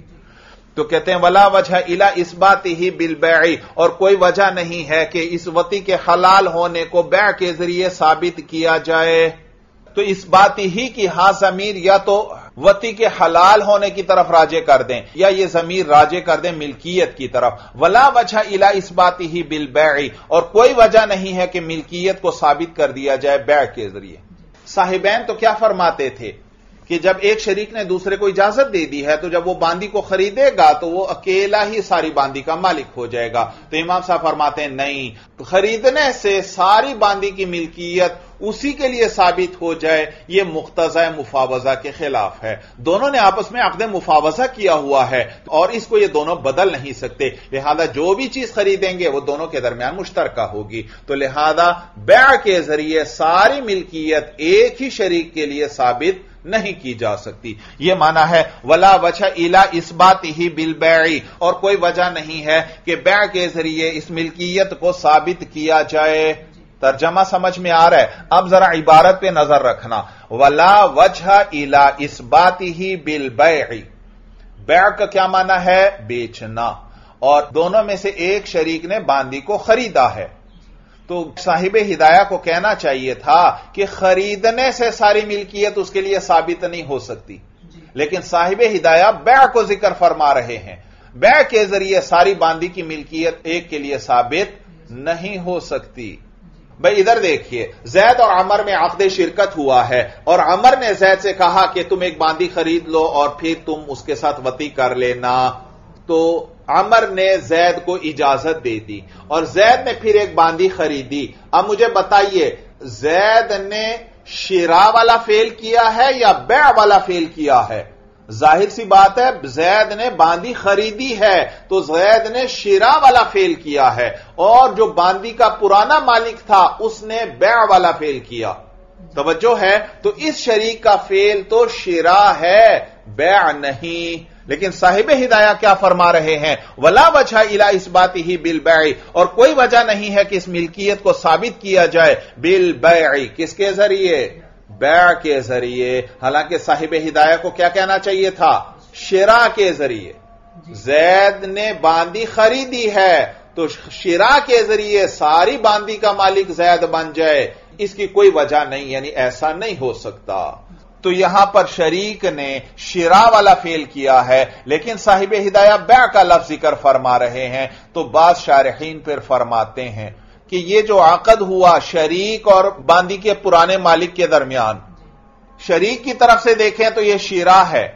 तो कहते हैं वला वजह इला इस्बातिही बिल बैई, और कोई वजह नहीं है कि इस वती के हलाल होने को बैअ के जरिए साबित किया जाए। तो इस बात ही की हां जमीर या तो वती के हलाल होने की तरफ राजे कर दें या यह जमीर राजे कर दें मिल्कियत की तरफ। वला वजह इला इस बात ही बिल बैई, और कोई वजह नहीं है कि मिल्कियत को साबित कर दिया जाए बैअ के जरिए। साहिबैन तो क्या फरमाते थे कि जब एक शरीक ने दूसरे को इजाजत दे दी है तो जब वो बांदी को खरीदेगा तो वो अकेला ही सारी बांदी का मालिक हो जाएगा। तो इमाम साहब फरमाते हैं नहीं, खरीदने से सारी बांदी की मिल्कियत उसी के लिए साबित हो जाए, यह मुख्तज़ा मुफावजा के खिलाफ है। दोनों ने आपस में अक़्द मुफावजा किया हुआ है और इसको यह दोनों बदल नहीं सकते, लिहाजा जो भी चीज खरीदेंगे वह दोनों के दरमियान मुश्तरका होगी। तो लिहाजा बैअ के जरिए सारी मिल्कियत एक ही शरीक के लिए साबित नहीं की जा सकती। यह माना है वला वजह इला इस्बातिही बिल बैई, और कोई वजह नहीं है कि बैअ के जरिए इस मिल्कियत को साबित किया जाए। तर्जमा समझ में आ रहा है, अब जरा इबारत पे नजर रखना। वला वजह इला इस्बातिही बिल बैई, बैअ का क्या माना है बेचना, और दोनों में से एक शरीक ने बांदी को खरीदा है तो साहिबे हिदाया को कहना चाहिए था कि खरीदने से सारी मिल्कियत उसके लिए साबित नहीं हो सकती, लेकिन साहिबे हिदाया बैअ को जिक्र फरमा रहे हैं। बैअ के जरिए सारी बांदी की मिल्कियत एक के लिए साबित नहीं हो सकती। भाई इधर देखिए, जैद और अमर में अक़्द शिरकत हुआ है और अमर ने जैद से कहा कि तुम एक बांदी खरीद लो और फिर तुम उसके साथ वती कर लेना। तो अमर ने जैद को इजाजत दे दी और जैद ने फिर एक बांदी खरीदी। अब मुझे बताइए, जैद ने शिरा वाला फेल किया है या बैअ वाला फेल किया है? जाहिर सी बात है जैद ने बांदी खरीदी है तो जैद ने शिरा वाला फेल किया है, और जो बांदी का पुराना मालिक था उसने बैअ वाला फेल किया। तवज्जो है, तो इस शरीक का फेल तो शिरा है बैअ नहीं। लेकिन साहिब हिदाया क्या फरमा रहे हैं, वला वजह इला इस्बातिही बिल बैई, और कोई वजह नहीं है कि इस मिल्कियत को साबित किया जाए बिल बैई, किसके जरिए बैअ के जरिए। हालांकि साहिब हिदाया को क्या कहना चाहिए था, शिरा के जरिए। जैद ने बांदी खरीदी है तो शिरा के जरिए सारी बांदी का मालिक जैद बन जाए, इसकी कोई वजह नहीं, यानी ऐसा नहीं हो सकता। तो यहां पर शरीक ने शिरा वाला फेल किया है लेकिन साहिब हिदाया बैअ का लफ्ज जिक्र फरमा रहे हैं। तो बाद शारहीन पर फरमाते हैं कि यह जो आकद हुआ शरीक और बांदी के पुराने मालिक के दरमियान, शरीक की तरफ से देखें तो यह शिरा है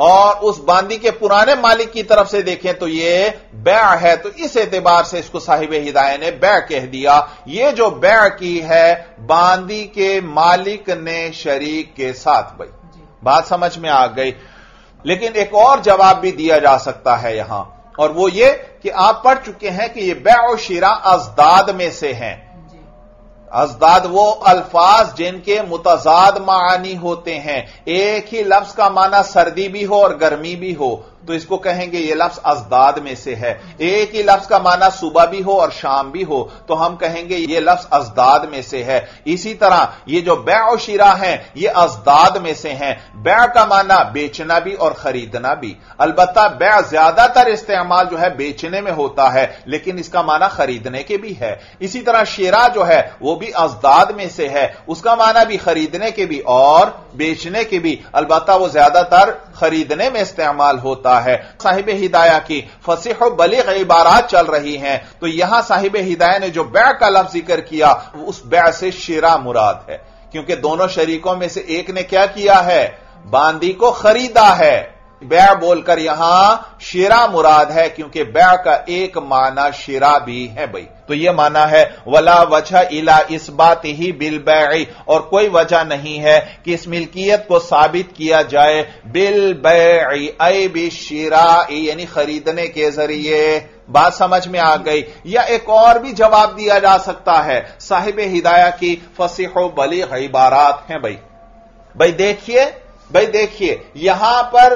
और उस बांदी के पुराने मालिक की तरफ से देखें तो यह बैअ है। तो इस एतबार से इसको साहिब हिदाया ने बैअ कह दिया। यह जो बैअ की है बांदी के मालिक ने शरीक के साथ। भाई बात समझ में आ गई, लेकिन एक और जवाब भी दिया जा सकता है यहां, और वो ये कि आप पढ़ चुके हैं कि यह बैअ और शिरा अज़दाद में से हैं। अज़दाद वो अल्फाज जिनके मुतजाद मानी होते हैं, एक ही लफ्ज का माना सर्दी भी हो और गर्मी भी हो तो इसको कहेंगे यह लफ्ज अज़दाद में से है। एक ही लफ्ज का माना सुबह भी हो और शाम भी हो तो हम कहेंगे यह लफ्ज अज़दाद में से है। इसी तरह ये जो बैअ और शिरा है ये अज़दाद में से हैं। बैअ का माना बेचना भी और खरीदना भी, अलबत्ता बैअ ज्यादातर इस्तेमाल जो है बेचने में होता है लेकिन इसका माना खरीदने के भी है। इसी तरह शिरा जो है वो भी अज़दाद में से है, उसका माना भी खरीदने के भी और बेचने की भी, अलबत्ता वो ज्यादातर खरीदने में इस्तेमाल होता है। साहिब हिदाया की फसीह और बलीग इबारात चल रही हैं, तो यहां साहिब हिदाया ने जो बै का लफ्ज जिक्र किया उस बै से शिरा मुराद है, क्योंकि दोनों शरीकों में से एक ने क्या किया है, बांदी को खरीदा है। बै बोलकर यहां शिरा मुराद है, क्योंकि बै का एक माना शिरा भी है भाई। तो यह माना है वला वजह इला इस बात ही बिल बै, और कोई वजह नहीं है कि इस मिल्कियत को साबित किया जाए बिल बै ऐ बि शिरा, यानी खरीदने के जरिए। बात समझ में आ गई। या एक और भी जवाब दिया जा सकता है, साहिब हिदाया की फसीह व बलीग इबारात हैं भाई। भाई देखिए भाई देखिए यहां पर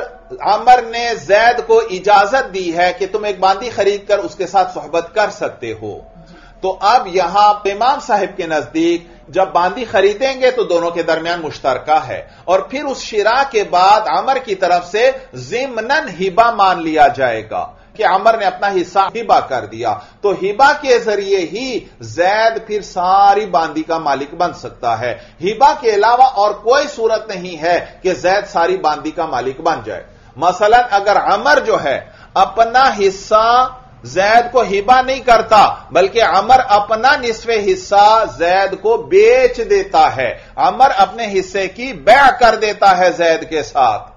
अमर ने जैद को इजाजत दी है कि तुम एक बांदी खरीद कर उसके साथ सोहबत कर सकते हो। तो अब यहां इमाम साहिब के नजदीक जब बांदी खरीदेंगे तो दोनों के दरमियान मुश्तरका है, और फिर उस शिरा के बाद अमर की तरफ से जिमनन हिबा मान लिया जाएगा कि अमर ने अपना हिस्सा हिबा कर दिया। तो हिबा के जरिए ही जैद फिर सारी बांदी का मालिक बन सकता है। हिबा के अलावा और कोई सूरत नहीं है कि जैद सारी बांदी का मालिक बन जाए। मसलन अगर अमर जो है अपना हिस्सा जैद को हिबा नहीं करता, बल्कि अमर अपना निस्वे हिस्सा जैद को बेच देता है, अमर अपने हिस्से की बैअ कर देता है जैद के साथ।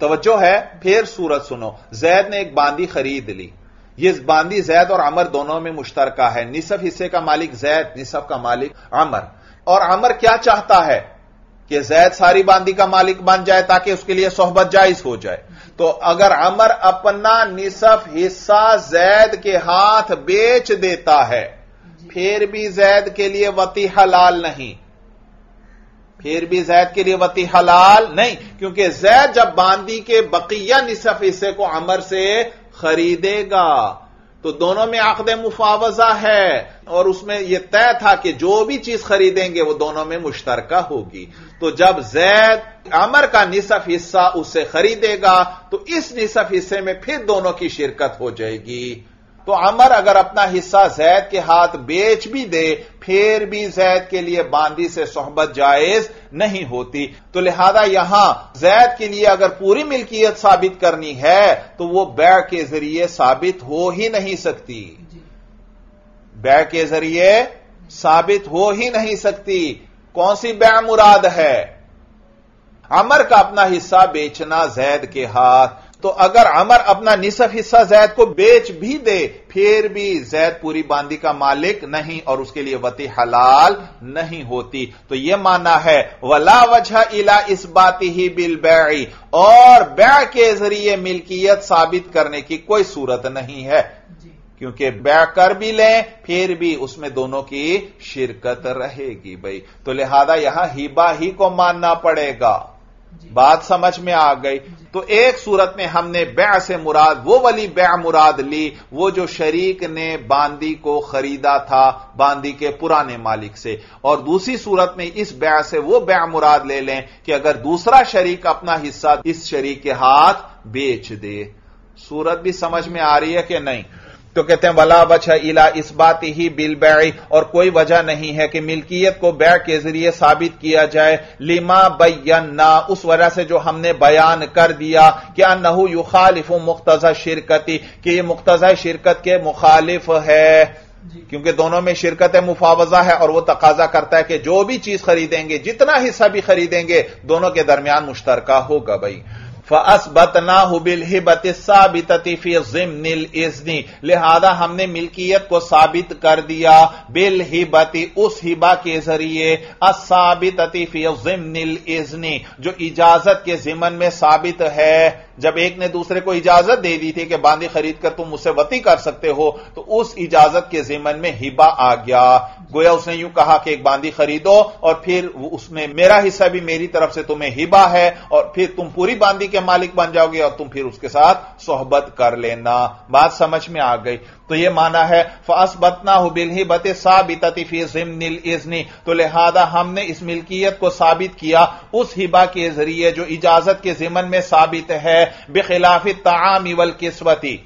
तवज्जो है, फिर सूरत सुनो। जैद ने एक बांदी खरीद ली, ये बांदी जैद और अमर दोनों में मुश्तरका है, निसफ हिस्से का मालिक जैद, निसफ का मालिक अमर। और अमर क्या चाहता है कि जैद सारी बांदी का मालिक बन जाए ताकि उसके लिए सोहबत जायज हो जाए। तो अगर अमर अपना निसफ हिस्सा जैद के हाथ बेच देता है, फिर भी जैद के लिए वती हलाल नहीं, फिर भी जैद के लिए वती हलाल नहीं, क्योंकि जैद जब बांदी के बकिया निसफ हिस्से को अमर से खरीदेगा तो दोनों में आक़दे मुफावजा है, और उसमें यह तय था कि जो भी चीज खरीदेंगे वो दोनों में मुश्तरका होगी। तो जब जैद अमर का निसफ हिस्सा उससे खरीदेगा तो इस निसफ हिस्से में फिर दोनों की शिरकत हो जाएगी। तो अमर अगर अपना हिस्सा जैद के हाथ बेच भी दे, फिर भी जैद के लिए बांदी से सोहबत जायज नहीं होती। तो लिहाजा यहां जैद के लिए अगर पूरी मिल्कियत साबित करनी है तो वह बै के जरिए साबित हो ही नहीं सकती, बै के जरिए साबित हो ही नहीं सकती। कौन सी बै मुराद है? अमर का अपना हिस्सा बेचना जैद के हाथ। तो अगर अमर अपना निसफ हिस्सा जैद को बेच भी दे, फिर भी जैद पूरी बांदी का मालिक नहीं और उसके लिए वती हलाल नहीं होती। तो यह माना है वला वजह इला इस बात ही बिल बै, और बै के जरिए मिल्कियत साबित करने की कोई सूरत नहीं है, क्योंकि बै कर भी लें फिर भी उसमें दोनों की शिरकत रहेगी भाई। तो लिहाजा यहां हिबा ही को मानना पड़ेगा। बात समझ में आ गई। तो एक सूरत में हमने बै से मुराद वो वाली बै मुराद ली वो जो शरीक ने बांदी को खरीदा था बांदी के पुराने मालिक से, और दूसरी सूरत में इस बै से वो बै मुराद ले लें कि अगर दूसरा शरीक अपना हिस्सा इस शरीक के हाथ बेच दे। सूरत भी समझ में आ रही है कि नहीं? तो कहते हैं वला वजह इला इस बात ही बिल बै, और कोई वजह नहीं है कि मिल्कियत को बै के जरिए साबित किया जाए लिमा बयन्ना, उस वजह से जो हमने बयान कर दिया कि अन्नहु युखालिफु मुक्तज़ा शिरकती, कि यह मुक्तज़ा शिरकत के मुखालिफ है, क्योंकि दोनों में शिरकत मुफावजा है और वह तकाजा करता है कि जो भी चीज खरीदेंगे जितना हिस्सा भी खरीदेंगे दोनों के दरमियान मुश्तरका होगा भाई। फअस्बतनाहु बिलहिबत साबितति फी ज़िम्निल इज़्नी, लिहाजा हमने मिल्कियत को साबित कर दिया बिलहिबति उस हिबा के जरिए अस्साबितति फी ज़िम्निल इज़्नी, जो इजाजत के जिमन में साबित है। जब एक ने दूसरे को इजाजत दे दी थी कि बांदी खरीद कर तुम मुझसे वती कर सकते हो, तो उस इजाजत के जिमन में हिबा आ गया। गोया उसने यूं कहा कि एक बांदी खरीदो और फिर उसमें मेरा हिस्सा भी मेरी तरफ से तुम्हें हिबा है, और फिर तुम पूरी बांदी के मालिक बन जाओगे और तुम फिर उसके साथ सोहबत कर लेना। बात समझ में आ गई। तो यह माना है फअस्बतनाहु बिलहिबत साबितति फी ज़िम्निल इज़्नी, तो लिहाजा हमने इस मिल्कियत को साबित किया उस हिबा के जरिए जो इजाजत के जिमन में साबित है बिखिलाफि ताआम वल किस्वती,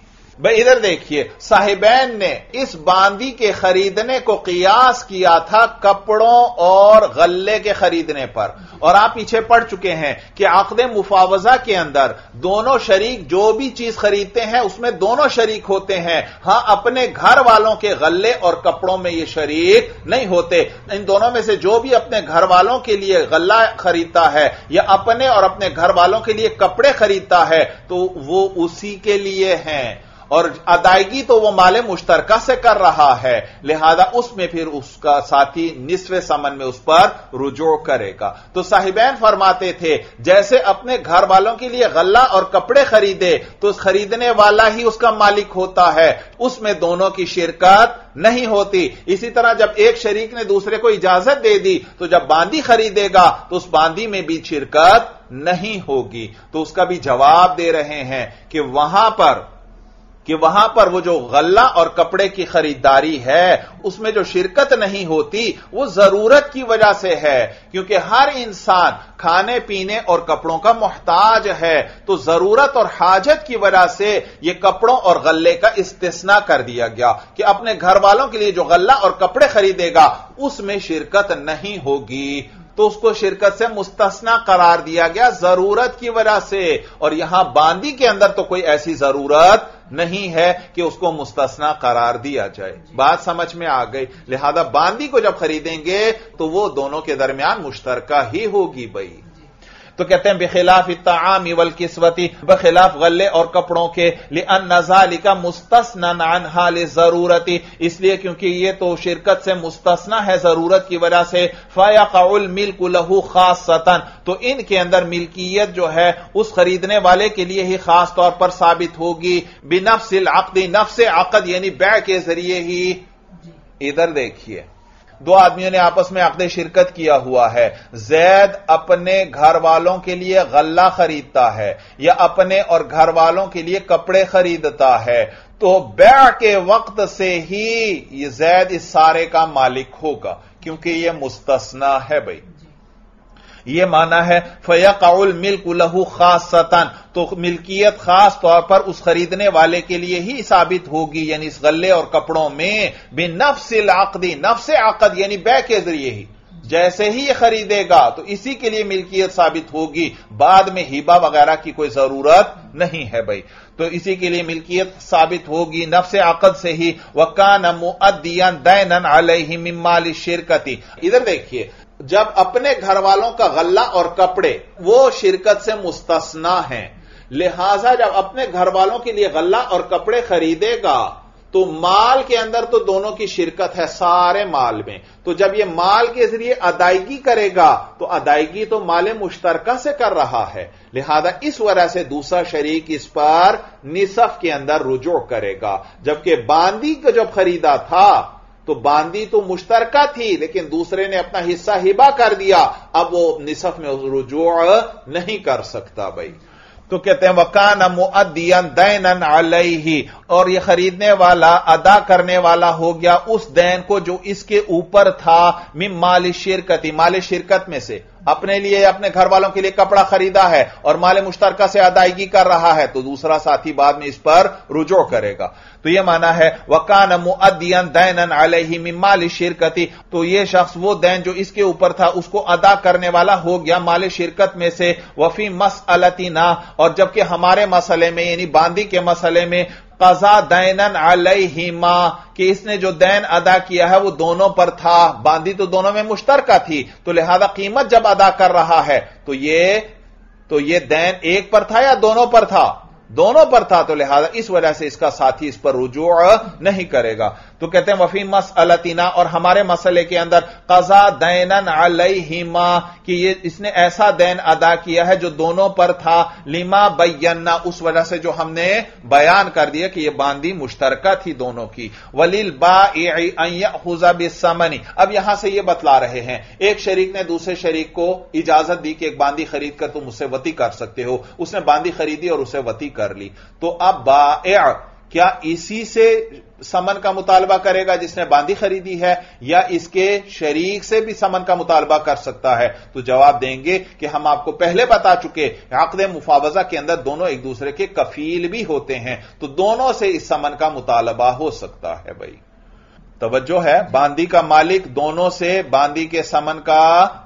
भाई इधर देखिए, साहिबैन ने इस बांदी के खरीदने को कियास किया था कपड़ों और गल्ले के खरीदने पर, और आप पीछे पढ़ चुके हैं कि अक़्दे मुफावजा के अंदर दोनों शरीक जो भी चीज खरीदते हैं उसमें दोनों शरीक होते हैं। हां, अपने घर वालों के गल्ले और कपड़ों में ये शरीक नहीं होते। इन दोनों में से जो भी अपने घर वालों के लिए गल्ला खरीदता है या अपने और अपने घर वालों के लिए कपड़े खरीदता है तो वो उसी के लिए हैं, और अदायगी तो वह माले मुश्तरका से कर रहा है, लिहाजा उसमें फिर उसका साथी निस्वे समन में उस पर रुजू करेगा। तो साहिबैन फरमाते थे जैसे अपने घर वालों के लिए गल्ला और कपड़े खरीदे तो खरीदने वाला ही उसका मालिक होता है, उसमें दोनों की शिरकत नहीं होती। इसी तरह जब एक शरीक ने दूसरे को इजाजत दे दी तो जब बांदी खरीदेगा तो उस बांदी में भी शिरकत नहीं होगी। तो उसका भी जवाब दे रहे हैं कि वहां पर कि वहां पर वो जो गल्ला और कपड़े की खरीदारी है उसमें जो शिरकत नहीं होती वो जरूरत की वजह से है, क्योंकि हर इंसान खाने पीने और कपड़ों का मोहताज है, तो जरूरत और हाजत की वजह से ये कपड़ों और गल्ले का इस्तिस्ना कर दिया गया कि अपने घर वालों के लिए जो गल्ला और कपड़े खरीदेगा उसमें शिरकत नहीं होगी, तो उसको शिरकत से मुस्तस्ना करार दिया गया जरूरत की वजह से। और यहां बांदी के अंदर तो कोई ऐसी जरूरत नहीं है कि उसको मुस्तस्ना करार दिया जाए। बात समझ में आ गई। लिहाजा बांदी को जब खरीदेंगे तो वो दोनों के दरमियान मुश्तरका ही होगी। भाई तो कहते हैं बखिलाफ इत्ताआमी वल किस्वती, बखिलाफ गल्ले और कपड़ों के, लिअन्ना ज़ालिका मुस्तस्नन अन हाल ज़रूरती, इसलिए क्योंकि ये तो शिरकत से मुस्तस्ना है जरूरत की वजह से। फ़यक़उल मिल्कु लहू ख़ास्सतन, तो इनके अंदर मिल्कियत जो है उस खरीदने वाले के लिए ही खास तौर पर साबित होगी। बिनफ्सिल अक़्द, नफ्स अक़द यानी बै के जरिए ही। इधर देखिए, दो आदमियों ने आपस में अक़्दे शिरकत किया हुआ है। जैद अपने घर वालों के लिए गल्ला खरीदता है या अपने और घर वालों के लिए कपड़े खरीदता है, तो बैअ के वक्त से ही ये जैद इस सारे का मालिक होगा, क्योंकि यह मुस्तस्ना है। भाई यह माना है फ़यक़उल मिल्कु लहू ख़ास्सतन, तो मिल्कियत खास तौर पर उस खरीदने वाले के लिए ही साबित होगी, यानी इस गल्ले और कपड़ों में। बिनफ्सिल अक़्दी, नफ्स अक़द यानी बै के जरिए ही, जैसे ही यह खरीदेगा तो इसी के लिए मिल्कियत साबित होगी, बाद में हिबा वगैरह की कोई जरूरत नहीं है। भाई तो इसी के लिए मिल्कियत साबित होगी नफ्स अक़द से ही। वकान मुअद्दियन दैनन अलैहि मिन माल शिरकती। इधर देखिए, जब अपने घर वालों का गल्ला और कपड़े वो शिरकत से मुस्तस्ना है, लिहाजा जब अपने घर वालों के लिए गल्ला और कपड़े खरीदेगा तो माल के अंदर तो दोनों की शिरकत है, सारे माल में। तो जब यह माल के जरिए अदायगी करेगा तो अदायगी तो माले मुश्तरका से कर रहा है, लिहाजा इस वजह से दूसरा शरीक इस पर निसफ के अंदर रुजू करेगा। जबकि बांदी को जब खरीदा था तो बांदी तो मुश्तरका थी, लेकिन दूसरे ने अपना हिस्सा हिबा कर दिया, अब वो निसफ में रुजू नहीं कर सकता। भाई तो कहते हैं वकान मुअद्दियन दैनन अलैहि, और यह खरीदने वाला अदा करने वाला हो गया उस दैन को जो इसके ऊपर था। मिन माल शिरकती, माल शिरकत में से, अपने लिए अपने घर वालों के लिए कपड़ा खरीदा है और माले मुश्तरका से अदायगी कर रहा है तो दूसरा साथी बाद में इस पर रुजू करेगा। तो यह माना है वकान मुअद्दियन दैनन अलैहि मिन माल शिरकती, तो यह शख्स वो दैन जो इसके ऊपर था उसको अदा करने वाला हो गया माले शिरकत में से। वफी मसअलतिना, और जबकि हमारे मसले में यानी बांदी के मसले में क़ज़ा दैनन अलैहिमा, कि इसने जो दैन अदा किया है वो दोनों पर था, बांदी तो दोनों में मुश्तरका थी, तो लिहाजा कीमत जब अदा कर रहा है तो ये तो ये दैन एक पर था या दोनों पर था? दोनों पर था, तो लिहाजा इस वजह से इसका साथी इस पर रुजू नहीं करेगा। तो कहते हैं वफी मसअलतिना, और हमारे मसले के अंदर क़ज़ा दैनन अलैहिमा, कि ये इसने ऐसा दैन अदा किया है जो दोनों पर था। लिमा बयन्ना, उस वजह से जो हमने बयान कर दिया कि यह बांदी मुश्तरका थी दोनों की। वलिल बाइअ अन यअख़ुज़ बिस्समनी, अब यहां से यह बतला रहे हैं एक शरीक ने दूसरे शरीक को इजाजत दी कि एक बांदी खरीद कर तुम उससे वती कर सकते हो, उसने बांदी खरीदी और उसे वती कर ली। तो अब बाइअ क्या इसी से समन का मुतालबा करेगा जिसने बांदी खरीदी है, या इसके शरीक से भी समन का मुतालबा कर सकता है? तो जवाब देंगे कि हम आपको पहले बता चुके, अक़्द मुफावजा के अंदर दोनों एक दूसरे के कफील भी होते हैं, तो दोनों से इस समन का मुतालबा हो सकता है। भाई तवज्जो है, बांदी का मालिक दोनों से बांदी के समन का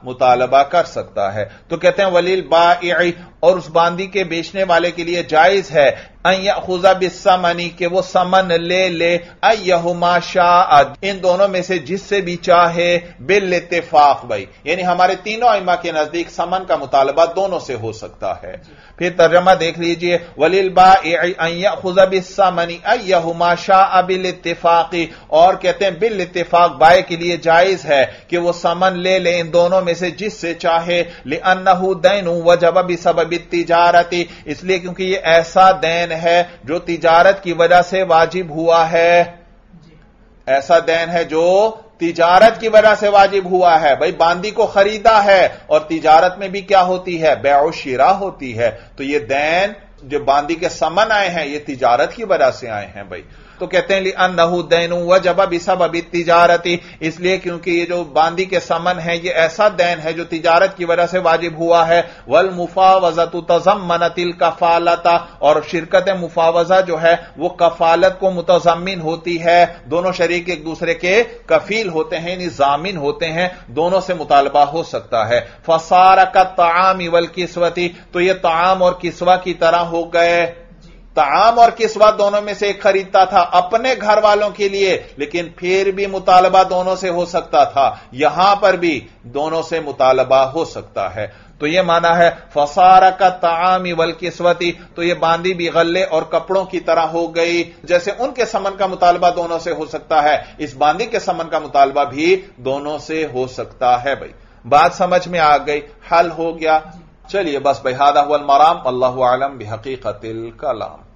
मुतालबा कर सकता है। तो कहते हैं वलील बाई, और उस बांदी के बेचने वाले के लिए जायज है अय्या खुजा बिस्समनी, के वो समन ले ले अय्यहुमा शाअ, इन दोनों में से जिससे भी चाहे, बिल इत्तिफाक। भाई यानी हमारे तीनों इमाम के नजदीक समन का मुतालबा दोनों से हो सकता है। फिर तर्जमा देख लीजिए, वलील बाई अय्या खुजा बिस्समनी अय्यहुमा शाअ बिल इत्तिफाकी, और कहते हैं बिल इत्तिफाक बाय के लिए जायज है कि वो समन ले ले इन दोनों में से जिससे चाहे, लिअन्नहु दैनु वजब बिसबब तिजारती, इसलिए क्योंकि यह ऐसा दैन है जो तिजारत की वजह से वाजिब हुआ है। ऐसा दैन है जो तिजारत की वजह से वाजिब हुआ है। भाई बांदी को खरीदा है, और तिजारत में भी क्या होती है, बेअ शिरा होती है। तो यह दैन जो बांदी के समन आए हैं, ये तिजारत की वजह से आए हैं। भाई तो कहते हैं लिअन्नहु दैनु वजब बिसबब तिजारती, इसलिए क्योंकि ये जो बांदी के समन है ये ऐसा दैन है जो तिजारत की वजह से वाजिब हुआ है। वल मुफावजतु तज़म्मनतिल कफालता, और शिरकत मुफावजा जो है वो कफालत को मुतज़म्मिन होती है। दोनों शरीक एक दूसरे के कफील होते हैं, यानी जामिन होते हैं, दोनों से मुतालबा हो सकता है। फसार का ताम वल किस्वती, तो यह ताम और किस्वा की तरह हो गए। ताम और किस्वा दोनों में से एक खरीदता था अपने घर वालों के लिए, लेकिन फिर भी मुतालबा दोनों से हो सकता था, यहां पर भी दोनों से मुतालबा हो सकता है। तो यह माना है फसारा का तामी वल किस्वती, तो यह बांदी भी गल्ले और कपड़ों की तरह हो गई। जैसे उनके समन का मुतालबा दोनों से हो सकता है, इस बांदी के समन का मुतालबा भी दोनों से हो सकता है। भाई बात समझ में आ गई, हल हो गया। चलिए बस, बहादा हुआ मराम, अल्लाहु आलम बिहकीकतिल कलाम।